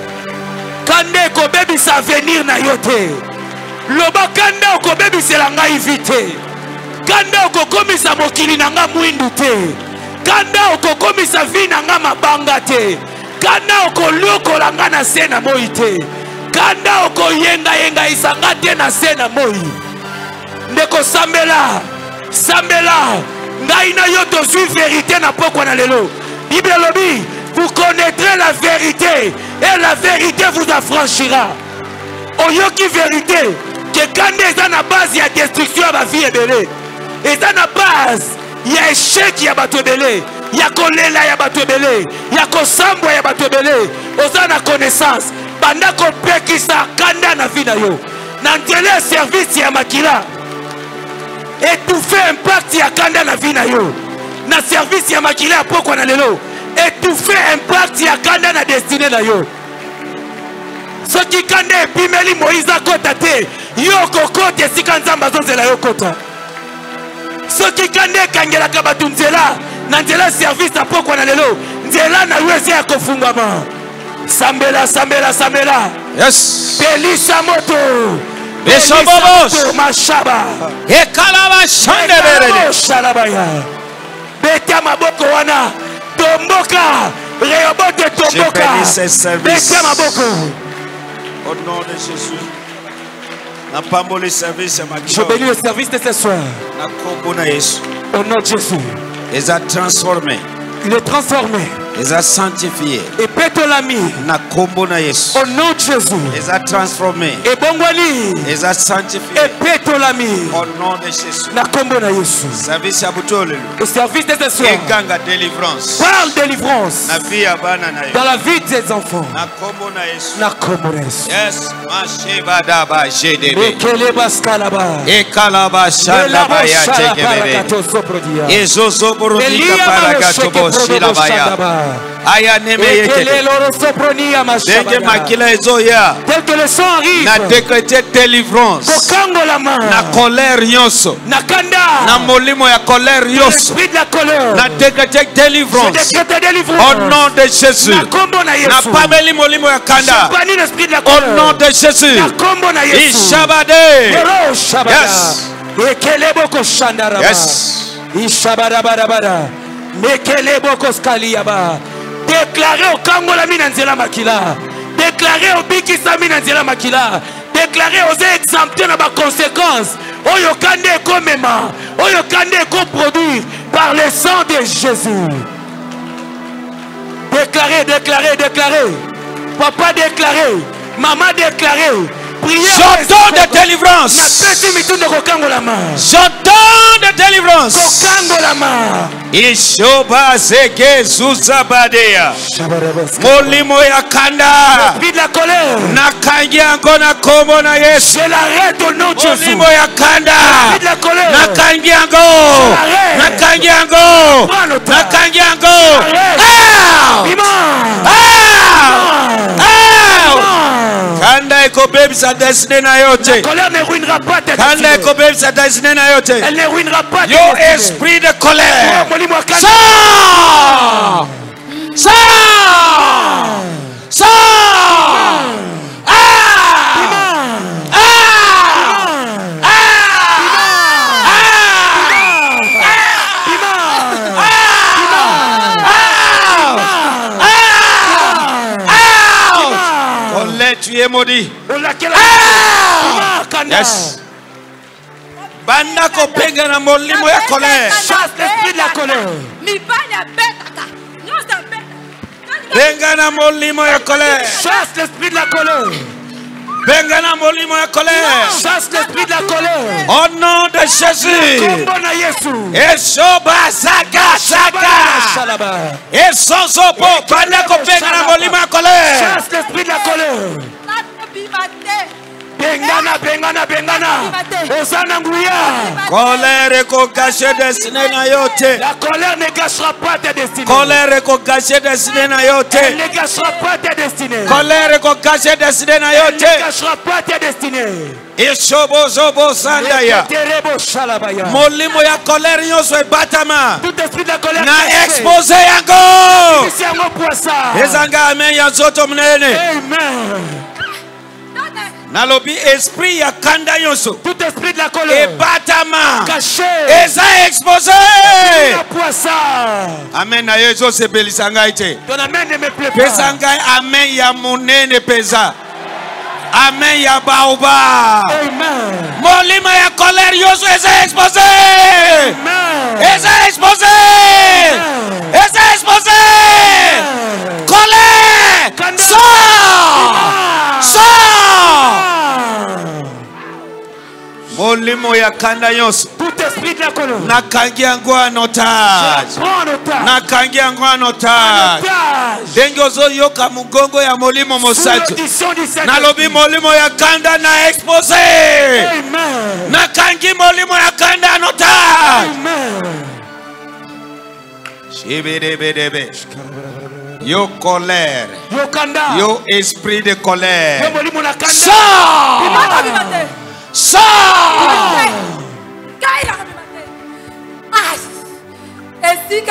Kanda eko bebe sa venir na yote. Loba kanda oko bebi selanga ivite. Kanda oko komisa mokili nanga mwindu te. Kanda oko komisa vina nga mabanga te. Kanda oko loko langa na sena moi te. Kanda oko yenga yenga isanga te na sena moi. Ndeko sambela. Sambela. Vous connaîtrez la vérité et la vérité vous affranchira. Oyoki vérité que quand ils ont la base, il y a destruction à ma vie et belé. Et dans la base, il y a échec à bateau belé. Il y a coléla à bateau belé. Il y a kosambo à bateau belé. Aux en a connaissance. Pendant qu'on peut qui ça, quand on a vu d'ailleurs. N'entendez le service à Makila. Étouffer impact à quand on a vu d'ailleurs. Dans service à Makila, pourquoi on a l'élo? Étouffer impact à quand on a destiné d'ailleurs. Ce qui est Pimeli Moïse a cotaté, Yoko Kote et Sikanzambazon de la Yokota. Ce qui est Kangela Kabatunzela, Nandela service à Pokonalelo, Nzela na Wesia Kofungama. Sambela, Sambela, Sambela. Yes. Belisa Moto. Besabos. Machaba. Et Kalaba Shandebele. Shalabaya. Beta Mabokoana. Tomboka. Reobote Tomboka. Beta Maboko. Au nom de Jésus, je bénis le service de ce soir. Au nom de Jésus, les a transformés. Il est transformé. Les a sanctifiés. Et péto l'ami. Au nom de Jésus. Les a transformés. Et bonguali. Les a sanctifiés. Et péto l'ami. Au nom de Jésus. Na kombo na Yesu. Service à boutole. Au service de ce soir. Et ganga délivrance. Parle délivrance. Na vie abana na Yesu. Dans la vie des enfants. Na kombo na Yesu. Na kombo na Yesu. Yes. Masheba daba G D B. Et keleba skalaba. Et kalaba shalaba ya tekebebe. Et zozo borodi kaparaga tobo shilaba ya. Tel que le sang arrive, n'a décrété délivrance. N'a colère yoso. N'a kanda. N'a molimo ya colère yoso. N'a décrété délivrance. Au nom de Jésus. N'a pas meli molimo ya kanda. Au nom de Jésus. Ishabade. Yes. Yes. Ishabada. Déclarer au Kangola Minanzela Makila, déclarer au Bikisa Minanzela Makila, déclarer aux exemptés dans ma conséquence, au Yokande Komema, au Yokande Koproduit par le sang de Jésus. Déclarer, déclarer, déclarer, papa déclarer, maman déclarer. J'entends de délivrance. J'entends de délivrance. Ishoba zeke zuzabadea. Molimo ya kanda. Nakangi ango na kombo na Yesu. Molimo ya kanda. Nakangi ango. Nakangi ango. Nakangi ango. Kanda eko baby sa destinée na yote. Colère ne ruinera pas ta destinée. Kanda eko baby sa destinée na yote. Elle ne ruinera pas ta destinée. Yo esprit de colère. Sors! Sors! Sors! Ah! Ah! Ah! Ah! Colère, tu es maudit. Yes. Banda kopenga na molimo ya colère. Chasse l'esprit de la colère. Mi bana betaka. Non ça betaka. Benga na molimo ya colère. Chasse l'esprit de la colère. Benga na molimo ya colère. Chasse l'esprit de la colère. Au nom de Jésus. Kombo na Yesu. Eshoba saka saka. Esozo po banda kopenga na molimo ya colère. Chasse l'esprit de la colère. Bengana, bengana, bengana. Osana Nguya. Colère qu'on gâche destiné na yote. La colère ne gâchera pas ta destinée. Colère qu'on gâche destiné na yote. Elle ne gâchera pas ta destinée. Colère qu'on gâche destiné na yote. Elle ne gâchera pas ta destinée. Eshobo zobo sandaya. Molimo ya colère yoso e batama. Tout esprit de la colère. Na exposé yango. Ezanga amen ya zoto mnene. Amen. Nalobi esprit ya kanda yoso. Tout esprit de la colère. Et batama. Caché. Et ça exposé. Amen. Ayezo se belisanga ite. Ton amen ne me plaît pas. Besangai amen ya munene pesa. Amen ya baoba. Amen. Molima ya colère yosu esa exposé. Amen. Esa exposé. Amen. Esa exposé. Amen. Colère. Sors. Sors. Molimo ya kanda yosu. Tout esprit de la colère. Nakangi yango en otage. Nakangi yango en otage. Dengozo yoka mugongo ya molimo mosatu. Nalobi molimo ya kanda na expose. Amen. Nakangi molimo ya kanda en otage. Amen. Shibidibidibé. Yo colère. Yo kanda. Yo esprit de colère. Yo molimo na kanda. Sors. Sors. Et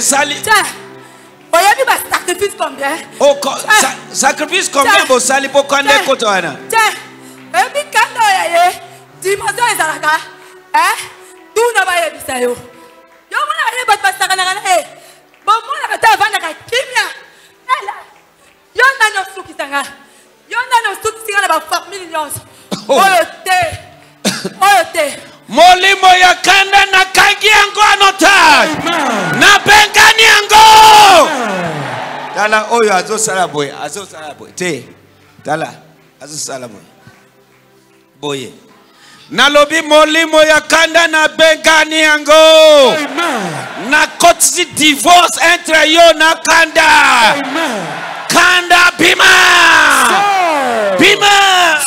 sali. Sacrifice combien? Oh, sacrifice combien? Pour sali pour qu'on ait côté ana. Tiens, et puis quand eh? Tout n'a pas été ça yo. Yo mona ba pasaka na na eh. Ba mona ka ta vanda ka kimia. Ela. Yo na no suki tanga. Yo na no suki tanga ba four millions. Oyote. Oyote. Molimo ya kanda na kangi yango anota. Na bengani yango. Dala oyo azo sala boy, azo sala boy. Te. Dala azo sala boy. Boye. Nalobi molimo ya kanda na bengani yango. Amen. Na kotsi divorce entre yo na kanda. Amen. Kanda bima. Soul. Bima.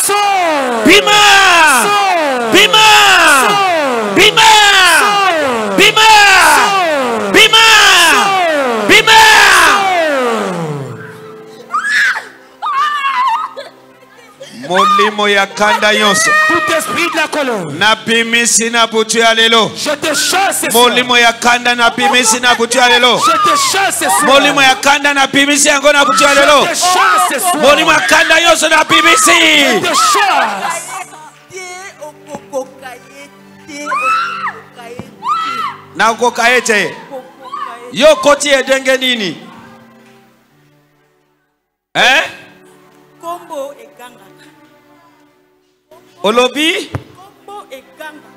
Soul. Bima. Soul. Bima. Soul. Bima. Soul. Bima. Soul. Bima. Soul. Bima. Soul. Molimo ya kanda yonso. Esprit de la colère. Na bimisi na butu alelo. Je te chasse. Molimo ya kanda na bimisi na butu alelo. Je te chasse. Molimo ya kanda na bimisi yango na butu alelo. Je te chasse. Molimo ya kanda yoso na bimisi. Je te chasse. Na kokaete. Yo koti edenge nini? Hein? Kombo eganga. Olobi? Combo et ganga.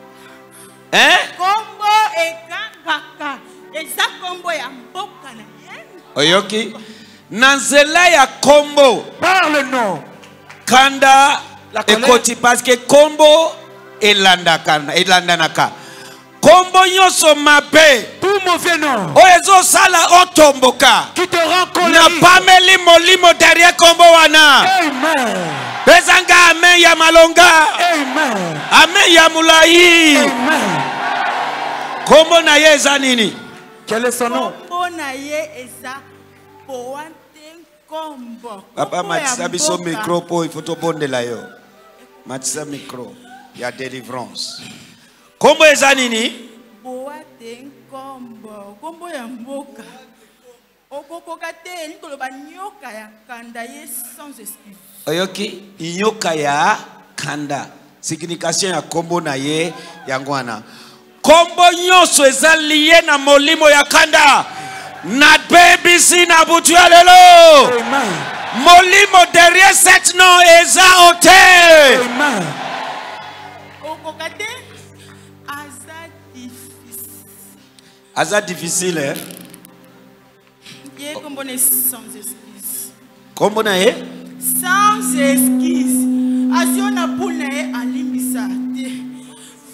Hein? Combo et ganga. Eza combo ya mboka na yenu. Oyoki? Nanzela ya combo. Parle non. Kanda ekoti parce que combo elanda kana, elanda naka. Combo nyoso mabe. Tout mauvais nom. Oezo sala otomboka. Qui te rend colère. Na pameli molimo derrière combo wana. Amen. Bezanga amen ya malonga. Amen. Amen ya mulai. Amen. Kombo na ye eza nini? Quel est son nom? Kombo na ye eza poante kombo. Papa matisa biso micro po ifoto bondela yo. Matisa micro ya délivrance. Kombo eza nini? Poante kombo. Kombo ya mboka. Okokoka te ni koloba nyoka ya kanda ye sans excuse. Oyoki inyoka ya kanda signification ya kombo na ye yangwana kombo nyoso ezaliye na molimo ya kanda na baby si na butu alelo molimo derrière cette nom eza hotel amen okokate aza difficile aza difficile hein ye kombo ne sans excuse kombo na ye sans esquisse. Asiona poulet à l'imbissa.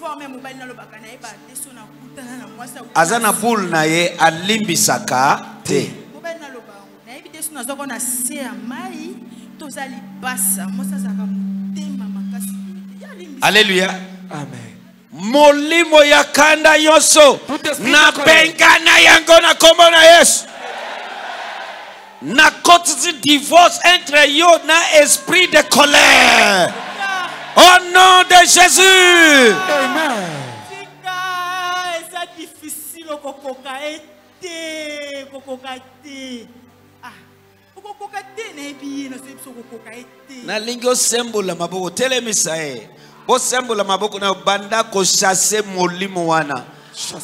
Formé mobile dans le bacanaï, bâté sur la poutre à moi. Azana poule naïe à l'imbissaka. Té. Mobile dans le baron. Évitez sur nos organes à serre maï. Tosali bassa. Moi, ça va monter ma macasse. Alléluia. Amen. Molimo ya kanda yoso. Na bengana yango na kombo na yesu. Na kotsi divorce entre yo na esprit de colère. Au nom de Jésus. Amen. C'est difficile au cococaté, cococaté. Ah, cococaté na bien, na simple cococaté. Na lingo symbole maboko telemisa e.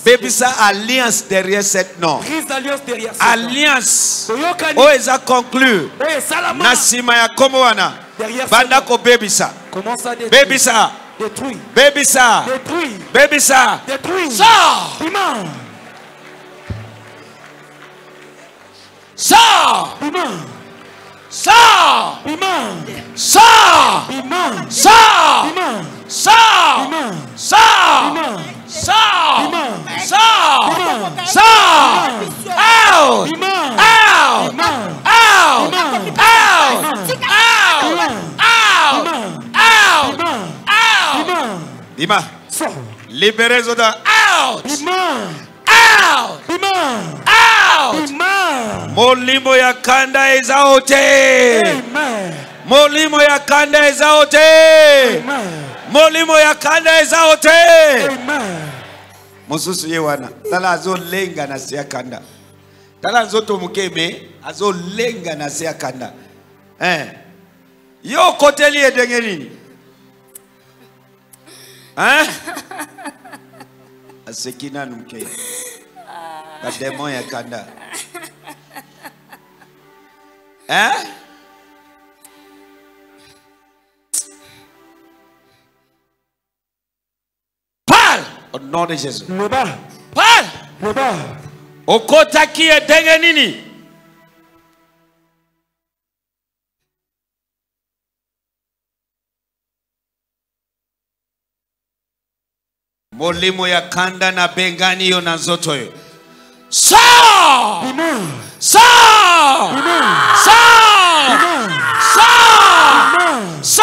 Bébisa alliance derrière cette nom. Alliance. Oh, ils ont conclu. Nasima ya komo wana. Banda ko bébisa. Bébisa. Détruit. Bébisa. Détruit. Bébisa. Détruit. Sors. Piment. Sors. Piment. Sors. Piment. Sors. Piment. Sors. Piment. Sors. Piment. Sors. Piment. Sors! Sors! Sors! Out! Out! Out! Out! Out! Dima! Libérez Zodan! Out! Out! Out! Molimo ya kanda ezaote! Molimo ya kanda ezaote! Molimo ya kanda ezaote! Amen. Mosusu yewana. Tala azo lenga na siya kanda. Tala azo tomukeme. Azo lenga na siya kanda. Eh. Yo kote liye dengerini. Eh. Asekina numke. Kademon ya kanda. Eh. Au nom de Jésus. Parle. Au kota qui est dengenini. Molimo ya kanda na bengani yo na zoto yo. Sors. Sors. Sors. Sors.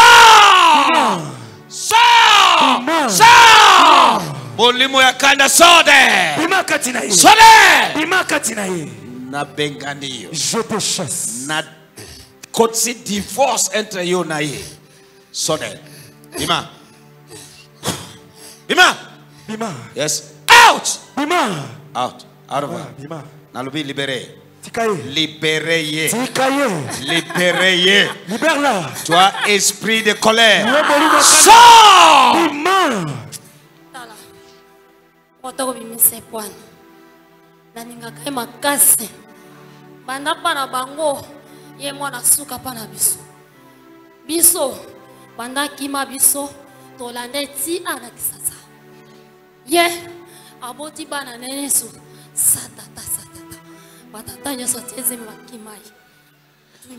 Sors. Sors. Molimo ya kanda sode. Bima katina hii. Sode. Bima katina hii. Na bengani hiyo. Je te chasse. Na kotsi divorce entre hiyo na hii. Sode. Bima. Bima. Bima. Yes. Out. Bima. Out. Arva. Bima. Nalubi libéré. Libérez, libérez, libère-la. Toi esprit de colère. Sors. Bima.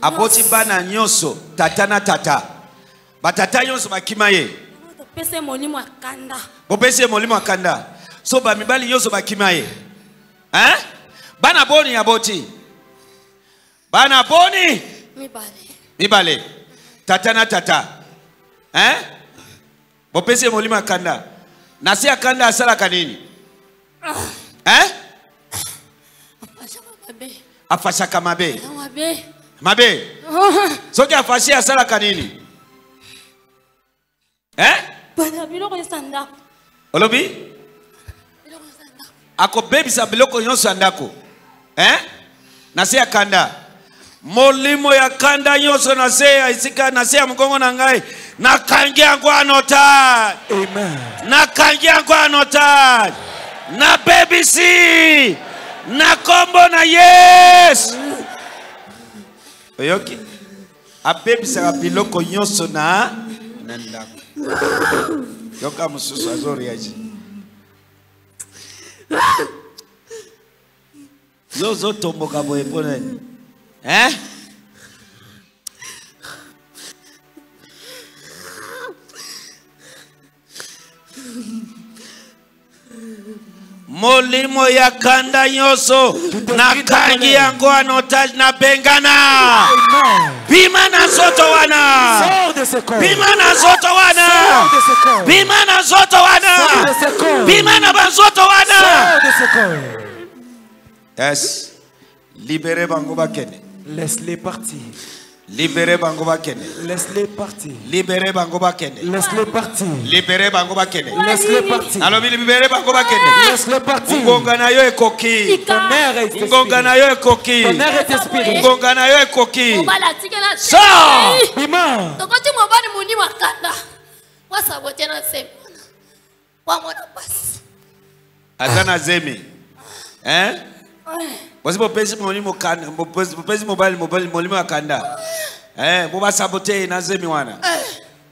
Aboti bana nyoso tatana tata batata nyoso makimaye bopese molimo akanda bopese molimo akanda. So ba mibali yoso ba kimaye. Hein? Bana boni aboti. Bana boni. Mibali. Mibali. Tatana tata. Hein? Bopese molima kanda. Nasi akanda asala kanini. Hein? Afasha mabe. Afasha kamabe. Mabe. Mabe. Soki afashi asala kanini. Hein? Bana bilo ko sanda. Olobi? Ako baby sabiloko yonso andako. Eh? Nasea kanda. Molimo ya kanda yonso nasea isika nasea mkongo na ngai. Nakangia kwa anota. Amen. Nakangia kwa anota. Na baby si. Na kombo na yes. Oyoki. A baby sabiloko yonso na nandako. Yoka mususu azori yaji. Zozo tombo kabo eponani. Hein? Molimo ya kanda nyoso na kangi yango anotage na bengana. Bima na zoto wana. Bima na zoto wana. Bima na zoto wana. Bima na bazoto wana. Yes. Libérez Bangoba Kene. Laisse-les partir. Libérez Bangoba Kene. Laisse-les partir. Libérez Bangoba Kene. Laisse-les partir. Libérez Bangoba Kene. Laisse-les partir. Alors libérez Bangoba Kene. Laisse-les partir. Ngonganayo e koki. Ton mère est esprit. Ngonganayo e koki. Ton mère est esprit. Ngonganayo e koki. Sors. Iman. Tokoti mobali muni makanda.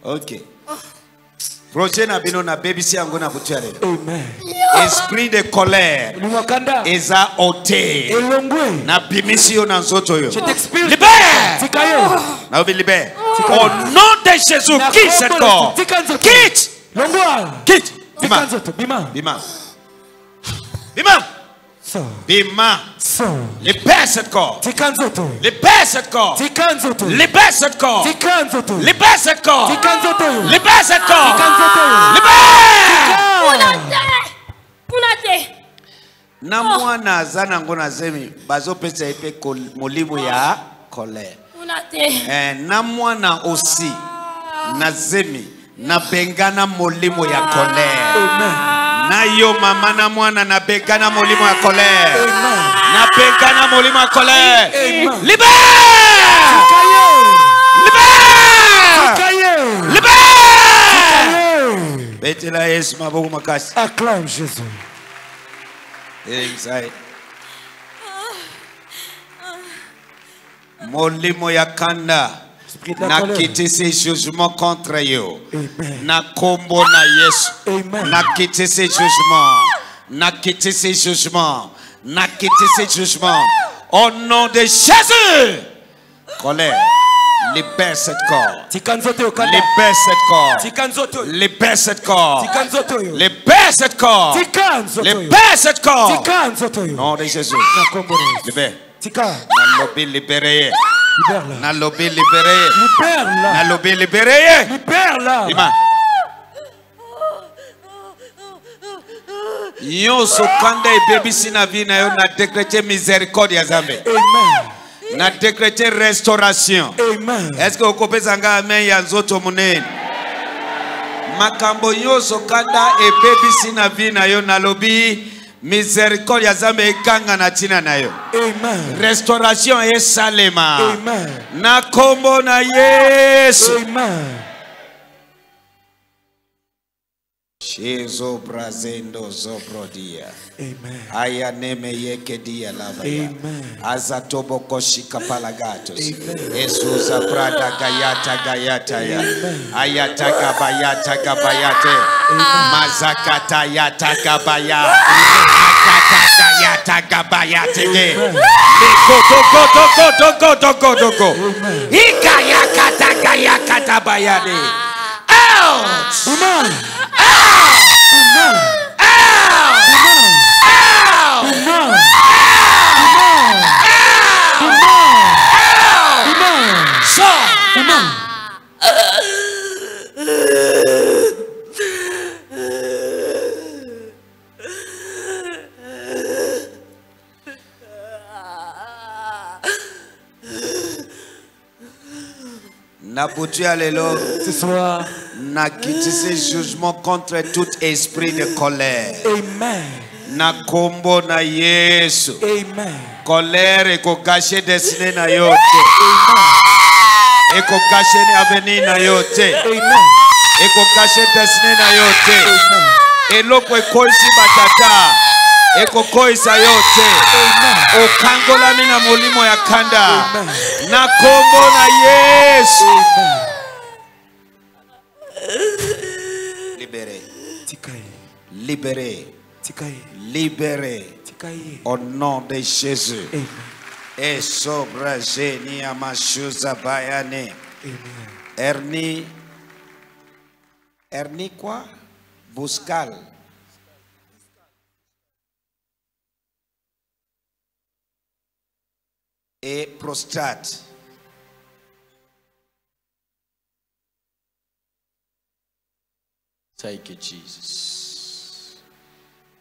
Ok. Amen. Esprit de colère est ôté. Je t'expire. Libère. Na libère. Au nom de Jésus, quitte ce corps. Quitte. Quitte. Bima. Bima. Bima. Bima. Bima. Libère ce corps. Libère ce corps. Libère ce corps. Libère ce corps. Libère ce corps. Libère. Namwana zana ngona zemi bazo pesa ipe molimu ya kole. Namwana osi na zemi na bengana molimu ya kole. Na yo mama namwana na bengana molimu ya kole. Na bengana molimu ya kole. Libe! Libe! Libe! Bete la Yesu mabogu makasi. Acclame Jésus. Molimo yakanda na quitter ces jugements contre eux. Na combo na Yesu. Na quitter ces jugements. Na quitter ces jugements. Na quitter ces jugements. Au nom de Jésus. Colère. Libère ce corps. Libère ce corps. Libère ce corps. Libère ce corps. Libère ce corps. Nom de Jésus. Libère. Na lobby libéré. Na lobby libéré. Na lobby libéré. Libère. Yo sokanda e baby sinavi na yo na décréter miséricorde ya Zambe. Amen. Na décrété restauration. Amen. Est-ce que vous coupez zanga main ya nzoto munene? Makambo yo sokanda e baby sina vina yo na lobi miséricorde ya Zambe ikanga na tina na yo. Amen. Restauration e salema. Amen. Na kombo na Yesu. Amen. Jésus brazendo zoprodia. Amen. Aya neme yeke dia lava. Amen. Azato bokoshi kapalagatos. Yesu za prada gayata gayata ya. Ayata gabayata gabayate. Mazakata yata gabaya. Akata gayata gabayate. Nikoto koto koto koto koto koto. Ika yakata gayakata bayane. Out. Amen. Ce soir, n'a quitté ses jugements contre tout esprit de colère. Amen. N'a combo na Yesu. Amen. Colère et qu'on cache destiné na yote. Amen. Et qu'on cache avenir na yote. Amen. Et qu'on cache destiné na yote. Amen. Et l'autre est coïsi batata. Et qu'on coïsi yote. Amen. Au kangola mina molimo ya kanda. Amen. N'a combo na Yesu. Amen. Libéré. Libéré. Libéré. Au nom de Jésus. Et sobre génie à ma chose à Bayane. Ernie. Ernie quoi? Buscal. Et prostate. Thank you, Jesus.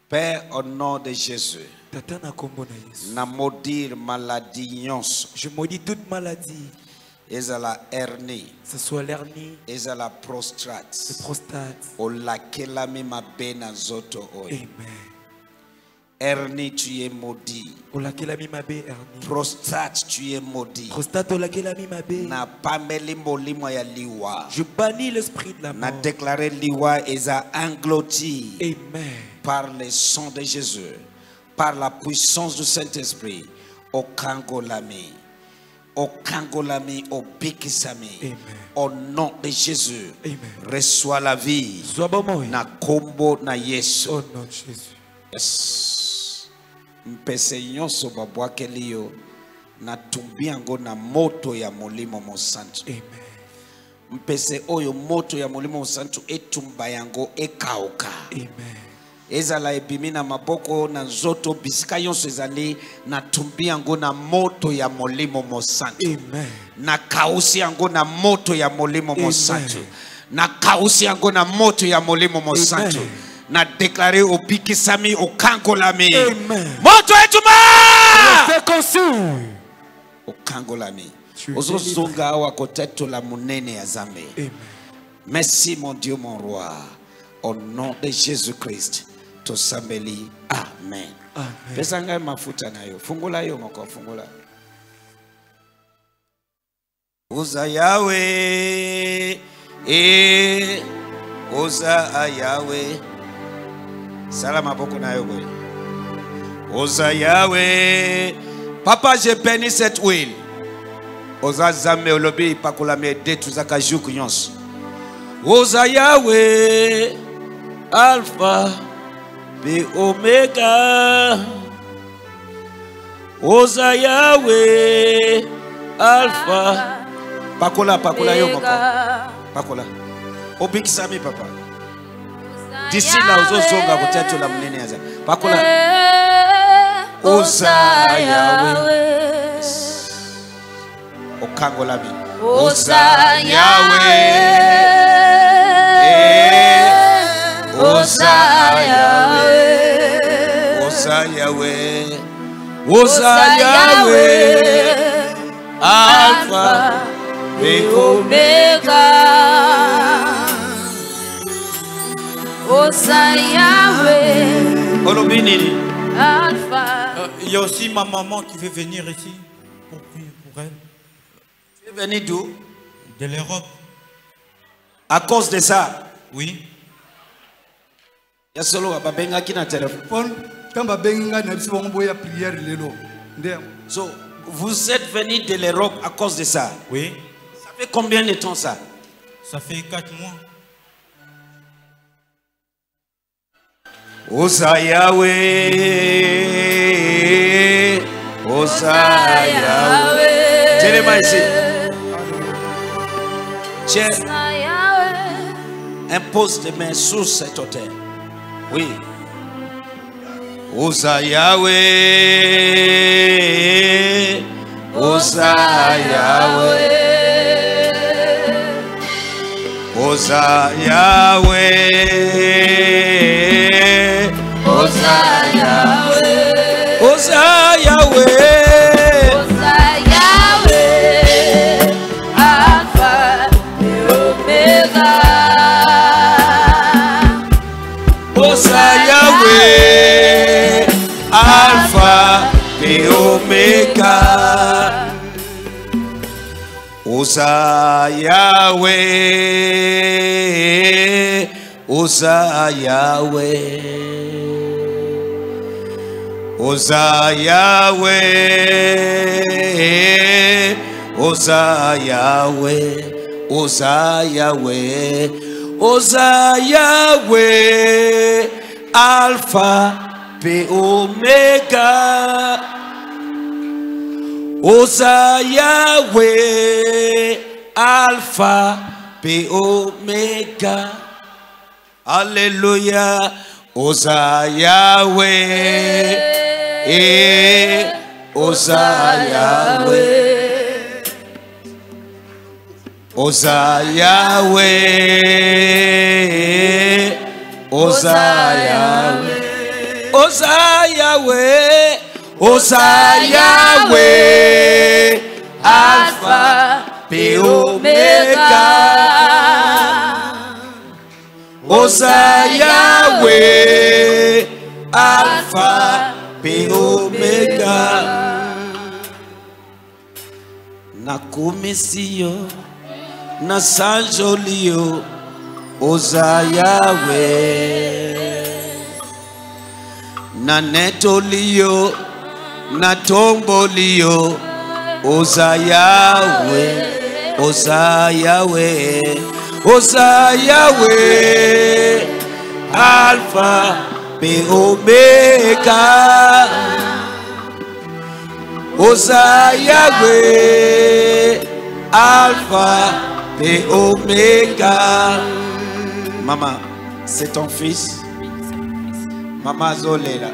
Père, au nom de Jésus, na maudire maladie nyonso. Je maudis toute maladie. Ezala hernie. Ce soit l'hernie. Ezala prostate. Le prostate. Olakelami mabena zoto oy. Amen. Hernie, tu es maudit. Prostate, tu es maudit. N'a pas mêlé moli moya liwa. Je bannis l'esprit de la mort. N'a déclaré liwa et a englouti. Amen. Par les sons de Jésus, par la puissance du Saint-Esprit, au Kangolami, au Kangolami, au Bikisami, au nom de Jésus, Amen. Reçois la vie. Na kombo na Yesu. Au nom de Jésus. Yes. Mpesenyo sobabwa kelio na tumbiango na moto ya molimo mosantu. Amen. Mpese oyo moto ya molimo mosantu etumbayango ekauka. Amen. Ezala ebimina maboko na zoto bisikayo sezali na tumbiango na moto ya molimo mosantu. Amen. Na kausi yango na moto ya molimo mosantu. Na kausi yango na moto ya molimo mosantu. N'a déclaré au Pikisami, au Kangolami. Amen. Moto et Touma! Au Kangolami. Merci mon Dieu, mon roi. Au nom de Jésus-Christ. Tosambeli. Amen. Oza Yahweh. Et Oza Yahweh. Salam aboko na yoboy. Oza Yahweh. Papa, je bénis cette huile. Oza zame olobi pakula me de tuzaka juk nyons. Oza Yahweh. Alpha et Omega. Oza Yahweh. Alpha. Pakula pakula yomoko. Pakula. Obikisami papa. D'ici là, aux autres zonga, vous êtes la monnaie. Par contre, Oza Yahweh. Au Kangolami. Oza Yahweh. Oza Yahweh. Oza Yahweh. Oza Yahweh. Alpha et Omega. Oza Yahweh. Olobini. Alpha. Il y a aussi ma maman qui veut venir ici pour prier pour elle. Tu es venue d'où? De l'Europe. À cause de ça? Oui. Paul, quand ma benga n'a pas envoyé prière l'élo. So, vous êtes venu de l'Europe à cause de ça? Oui. Ça fait combien de temps ça? Ça fait quatre mois. Oza Yahweh. Oza Yahweh. Tenez-moi ici. Tiens. Impose les mains sur cet autel. Oui. Oza Yahweh. Oza Yahweh. Oza Yahweh. Oza Yahweh. Oza Yahweh. Oza Yahweh. Alpha et Omega. Oza Yahweh. Alpha et Omega. Oza Yahweh. Oza Yahweh. Oza Yahweh. Oza Yahweh. Oza Yahweh. Oza Yahweh. Alpha et Omega. Oza Yahweh. Alpha et Omega. Alléluia. Oza Yahweh. Et Oza Yahweh. Oza Yahweh. Oza Yahweh. Oza Yahweh. Oza Yahweh. Alpha et Omega. Oza Yahweh. Alpha Nakumisio na sanjolio oza Yahweh na netolio na tombolio oza Yahweh oza Yahweh oza Yahweh Alpha et Omega Oza Yahweh, Alpha et Omega. Maman, c'est ton fils. Maman Zolela.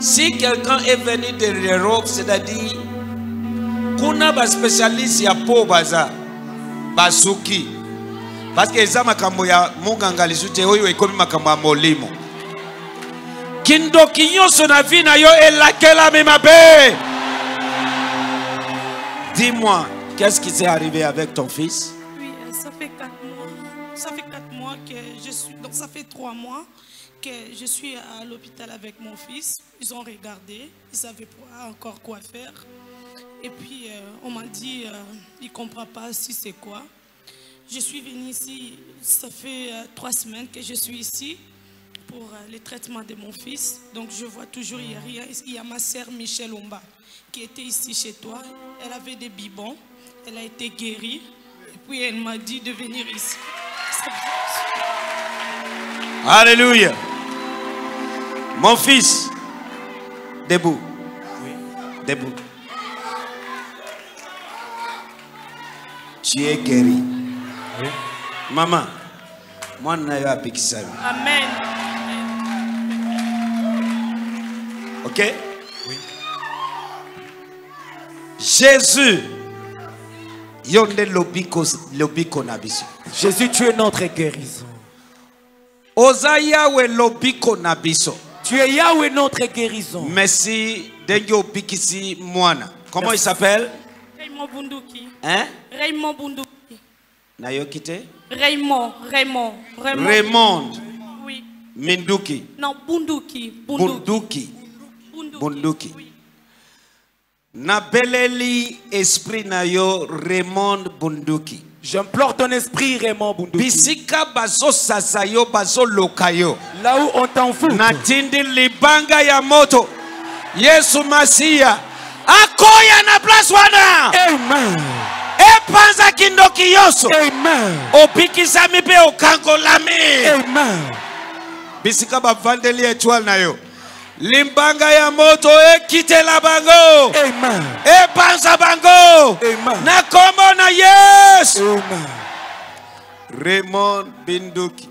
Si quelqu'un est venu de l'Europe, c'est-à-dire qu'on a un spécialiste à Pau Baza, Basuki. Parce que les amakambo ya munganga les ute oyo ekomi makambo molimo. Kindoki nyonso na vie na yo elakela memabe. Dis-moi, qu'est-ce qui s'est arrivé avec ton fils? Oui, ça fait quatre mois. Ça fait quatre mois que je suis. Donc ça fait trois mois que je suis à l'hôpital avec mon fils. Ils ont regardé, ils savaient pas encore quoi faire. Et puis euh, on m'a dit, euh, il comprend pas si c'est quoi. Je suis venue ici, ça fait euh, trois semaines que je suis ici pour les traitements de mon fils. Donc je vois toujours, il y a, rien. Il y a ma sœur Michel Omba qui était ici chez toi. Elle avait des bibons, elle a été guérie. Et puis elle m'a dit de venir ici. Alléluia. Mon fils, debout. Oui, debout. Tu es guéri. Oui. Maman, moi je n'ai pas piqué ça. Amen. Ok? Oui. Jésus, Jésus, tu es notre guérison. Oza Yahweh lobiko nabiso. Tu es Yahweh notre guérison. Merci. Comment il s'appelle? Raymond Bounduki. Hein? Raymond Bounduki. Nayo kite? Raymond, Raymond, Raymond. Raymond. Oui. Minduki. Non, Bounduki. Bounduki. Bounduki. Oui. Nabeleli esprit nayo Raymond Bounduki. J'implore ton esprit Raymond Bounduki. Bisika bazo sasayo bazo lokayo. Là où on t'en fout. Natindi libanga ya moto. Yesu Masia. Akoya na place wana. Amen. Epanza kindoki yoso. Amen. Opikisa mipe okango lami. Amen. Bisika ba vandeli étoile nayo. Limbanga ya moto ekite la bango. Amen. E panza bango. Amen. Na kombo na yes. Amen. Raymond Binduki.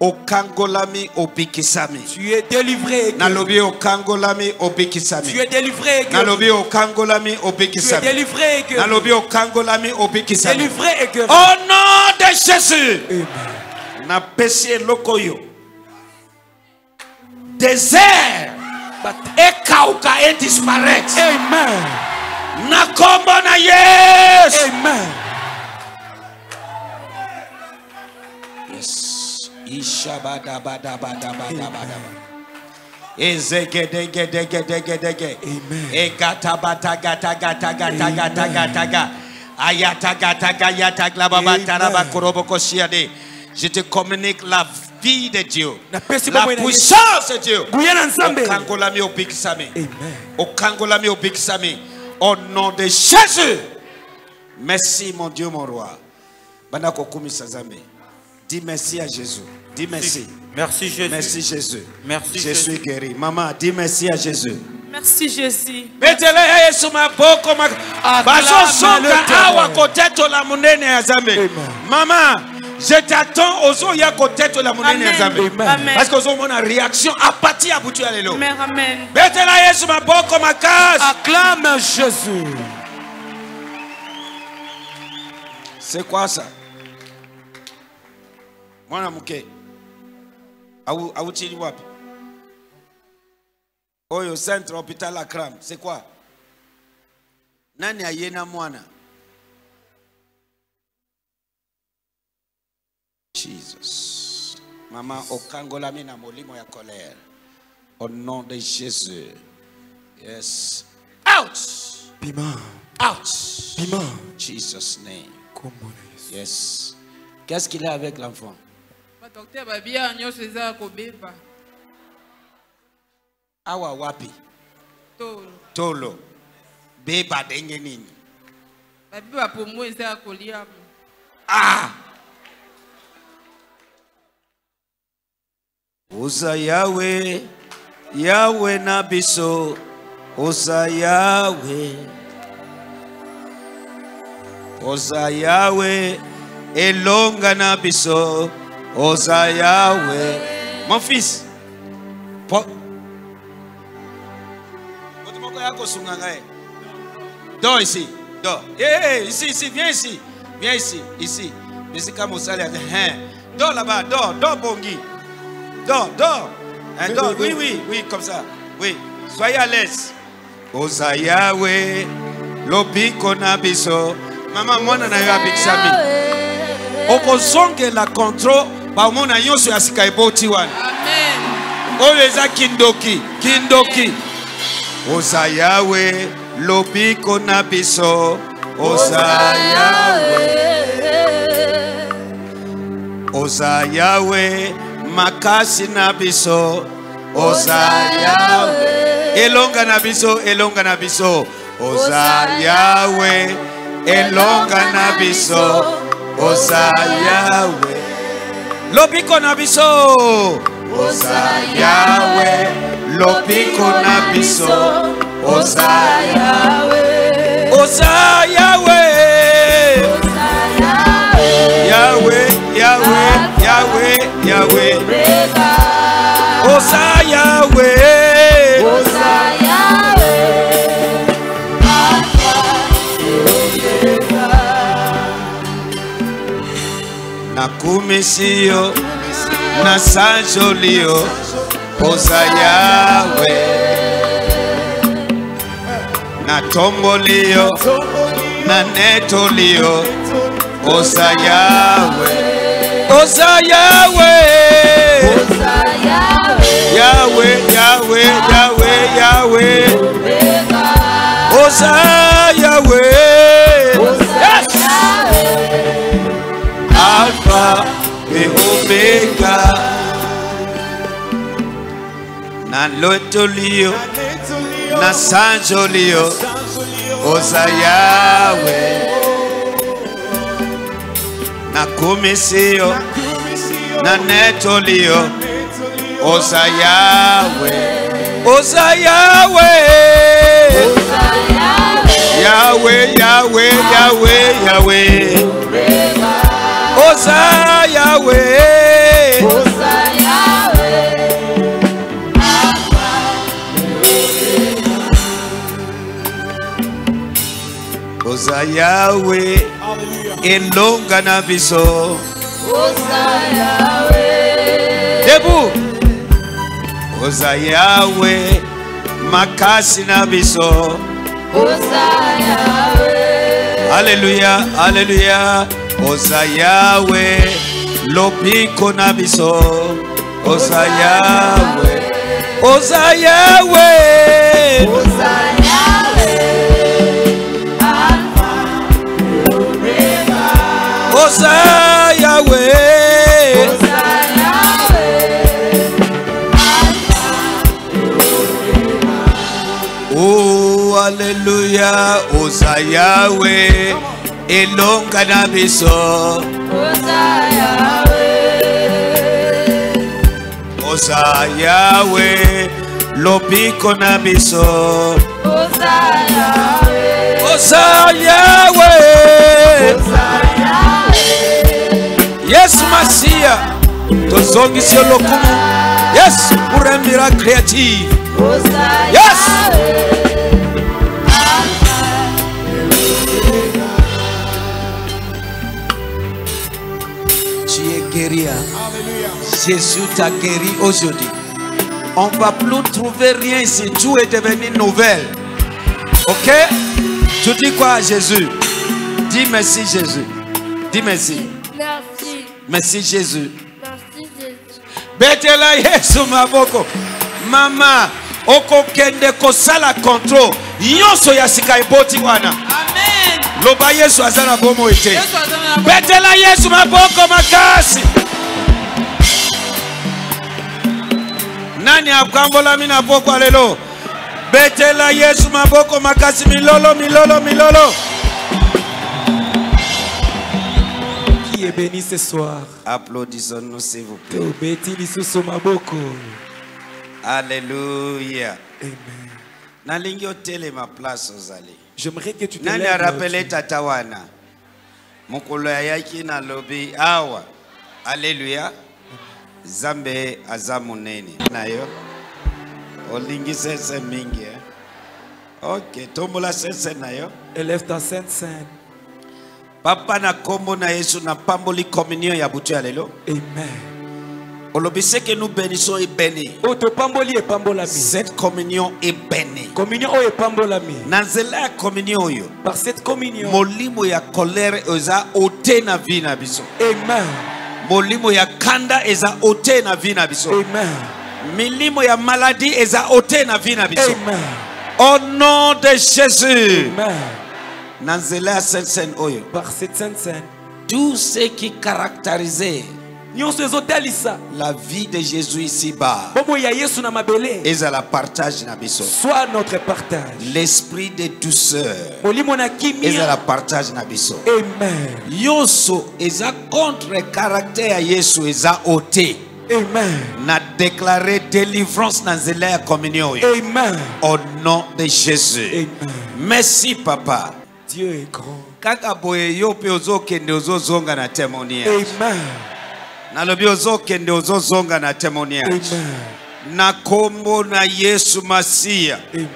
Okangolami opikisami. Tu es délivré. Na lobi okangolami opikisami. Tu es délivré. Na lobi okangolami opikisami. Tu es délivré. Na lobi okangolami opikisami. Délivré. Au nom de Jésus. Amen. Na pesier lokoyo. Désert et Kauka et disparaître. Amen. Na kombo na yes. Amen. Yes. Ishabada bada bada bada bada. Ezegede gede gede gede gede. Amen. Egata bata gata gata gata gata gata gata. Ayata gata gata glaba bata raba koroboko shiade. Je te communique la vie de Dieu, la puissance de Dieu. Amen. Au nom de Jésus. Merci mon Dieu, mon roi. Dis merci à Jésus. Dis merci. Merci Jésus. Merci Jésus. Merci Jésus. Je suis guéri. Maman, dis merci à Jésus. Merci Jésus. Maman. Je t'attends aux eaux, il y a côté de la monnaie. Parce que nous avons une réaction à partir à bout de l'eau. Amen. Acclame Jésus. C'est quoi ça? Moi, je suis à Outiliwap. Au centre hôpital à Cram. C'est quoi? Nani ayena mwana. Jesus. Maman, au Kangolami na molimo ya colère. Au nom de Jésus. Yes. Out. Piment. Out. Piment. Jesus name. Yes. Qu'est-ce qu'il a avec l'enfant? Awa wapi. Tolo. Tolo. Beba dengenini. Beba pour moi c'est à Koliam. Ah. Oza Yahweh, Yahweh nabiso, Oza Yahweh, Oza Yahweh, Elonga nabiso, Oza Yahweh. Mon fils, pour... Dors ici, dors. Hey, ici, ici, viens ici, viens ici, ici. Mais c'est comme ça, dors là-bas, dors, dors, Bongi. Dors, dors. Oui, oui, oui, comme ça. Oui, soyez à l'aise. Oza Yahweh, lobi konabiso. Maman, moi, on a eu avec Sami. Opposons que la contrôle, par mon aïon, sur Asikaibo Tiwan. Amen. Oh, les a Kindoki, Kindoki. Oza Yahweh, lobi konabiso. Oza Yahweh. Oza Yahweh. Makasi nabiso, Oza Yahweh. Elonga nabiso, elonga nabiso, Oza Yahweh. Elonga nabiso, Oza Yahweh. Lopiko nabiso, Oza Yahweh. Lopiko nabiso, Oza Yahweh. Oza Yahweh. Yahweh, Yahweh. Yahweh, Yahweh, Oza Yahweh, Oza Yahweh, Alpha et Omega. Nakumisiyo, nasanjoliyo, Oza Yahweh. Natomboliyo, nanetoliyo, Oza Yahweh. Oza Yahweh. Oza Yahweh. Yahweh, Yahweh, Yahweh, Yahweh. Oza Yahweh. Yes. Alpha et Omega. Na lotolio, na sanjolio. Oza Yahweh. Na kumisiyo, na netoliyo, Oza Yahweh, Oza Yahweh, Yahweh, Yahweh, Yahweh, Yahweh, Oza Yahweh, Oza Yahweh, Oza Yahweh. Elonga nabiso, Oza Yahweh. Debout. Oza Yahweh. Makasi nabiso, Oza Yahweh. Alléluia, alléluia. Oza Yahweh. Lopiko nabiso, Oza Yahweh. Oza Yahweh. Oza Yahweh. Oza Yahweh. Oza Yahweh. Oh, hallelujah. Oza Yahweh. Elonga nabiso, Oza Yahweh. Oza Yahweh. Lopiko nabiso, Oza Yahweh. Oza Yahweh. Oza Yahweh. Yes, Massia, tozongi sio lokumu. Yes, pour un miracle créatif. Yes. Tu es guéri. Jésus t'a guéri aujourd'hui. On ne va plus trouver rien ici. Tout est devenu nouvelle. Ok? Tu dis quoi à Jésus? Dis merci Jésus. Dis merci. Merci Jésus. Merci Jésus. Betela Yesu maboko. Mama, okokende kosala control. Nyonso ya sika eboti wana. Amen. Loba Yesu azana bomo ete. Betela Yesu maboko makasi. Nani akambola mina boko alelo. Betela Yesu maboko makasi milolo milolo milolo. Qui est béni ce soir? Applaudissons-nous s'il vous plaît. Alléluia. Amen. J'aimerais que tu te lèves. Alléluia. Zambe azamuneni. Nayo. Olingi sese mingi. Ok. Tombola sese nayo. Élève ta sainte sainte. Papa na kombo na Yesu na pamboli communion ya butu alelo. Amen. Olobise que nous bénissons et bénis. Cette communion est bénie. Par cette communion, molimo ya colère eza ote na vie na biso. Amen. Molimo ya kanda eza ote na vie na biso. Amen. Milimo ya maladie eza ote na vie na biso. Amen. Au nom de Jésus. Amen. Nanzela sainte sainte oyo. Par cette sainte sainte, tout ce qui caractérisait la vie de Jésus ici-bas et à la partage nabiso. Soit notre partage. L'esprit de douceur et à la partage nabiso. Amen. Yoso eza contre caractère Yesu eza ôté. Amen. N'a déclaré délivrance dans la communion. Amen. Au nom de Jésus. Amen. Merci papa. Dieu est grand. Amen. Nalobiozo kende ozo zonga na témoignage. Na kombo na Yesu Masia. Amen.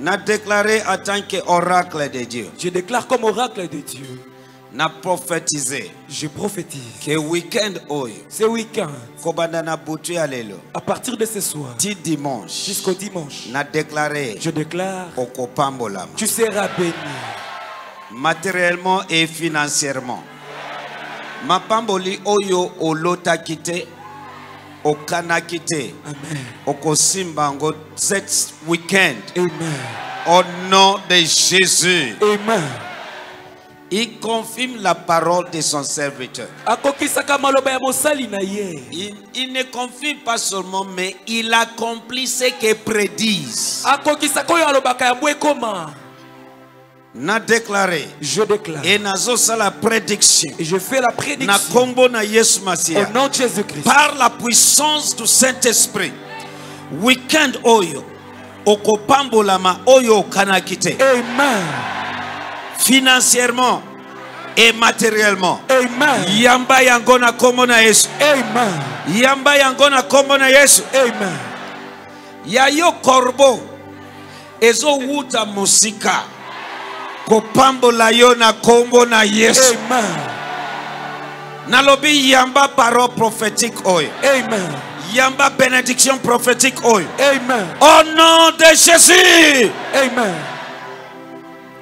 Na déclaré en tant qu'oracle de Dieu. Je déclare comme oracle de Dieu. Na prophétisé. Je prophétise. Que week-end oyo. Ce week-end. Kobanda na butu alelo. À partir de ce soir. Dix dimanche. Jusqu'au dimanche. Na déclaré. Je déclare. Okopambolama. Tu seras béni. Matériellement et financièrement. Ma pamboli oyo olota kite okana kite okosimbango cet weekend. Amen. Au nom de Jésus. Amen. Il confirme la parole de son serviteur. Il, il ne confirme pas seulement, mais il accomplit ce qu'il prédise. N'a déclaré. Je déclare. Et nazo ça la prédiction. Et je fais la prédiction. Na kombo na Yesu Masia. Au nom de Jésus Christ. Par la puissance du Saint-Esprit. Weekend oyo. Okopambolama oyo kanakite. Amen. Financièrement et matériellement. Amen. Yamba yangona kombo na Yesu. Amen. Yamba yangona kombo na Yesu. Amen. Yayo korbo. Ezo wuta musika. Kopambo la yo na kombo na Yesu. Amen. Nalobi yamba parole prophétique oy. Amen. Yamba bénédiction prophétique oy. Amen. Au nom de Jésus. Amen.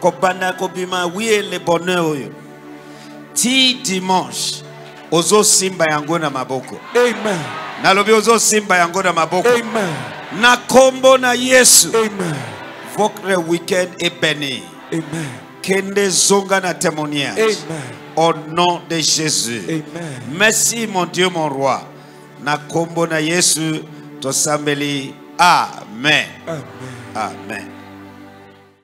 Kopana kobima oui le bonheur oy. Ti dimanche ozo simba yango na maboko. Amen. Nalobi ozo simba yango na maboko. Amen. Na kombo na Yesu. Amen. Votre week-end est béni. Amen. Kende zonga na témoignage. Amen. Au nom de Jésus. Amen. Merci mon Dieu, mon roi. Na kombo na Yesu tosambeli. Amen. Amen. Amen.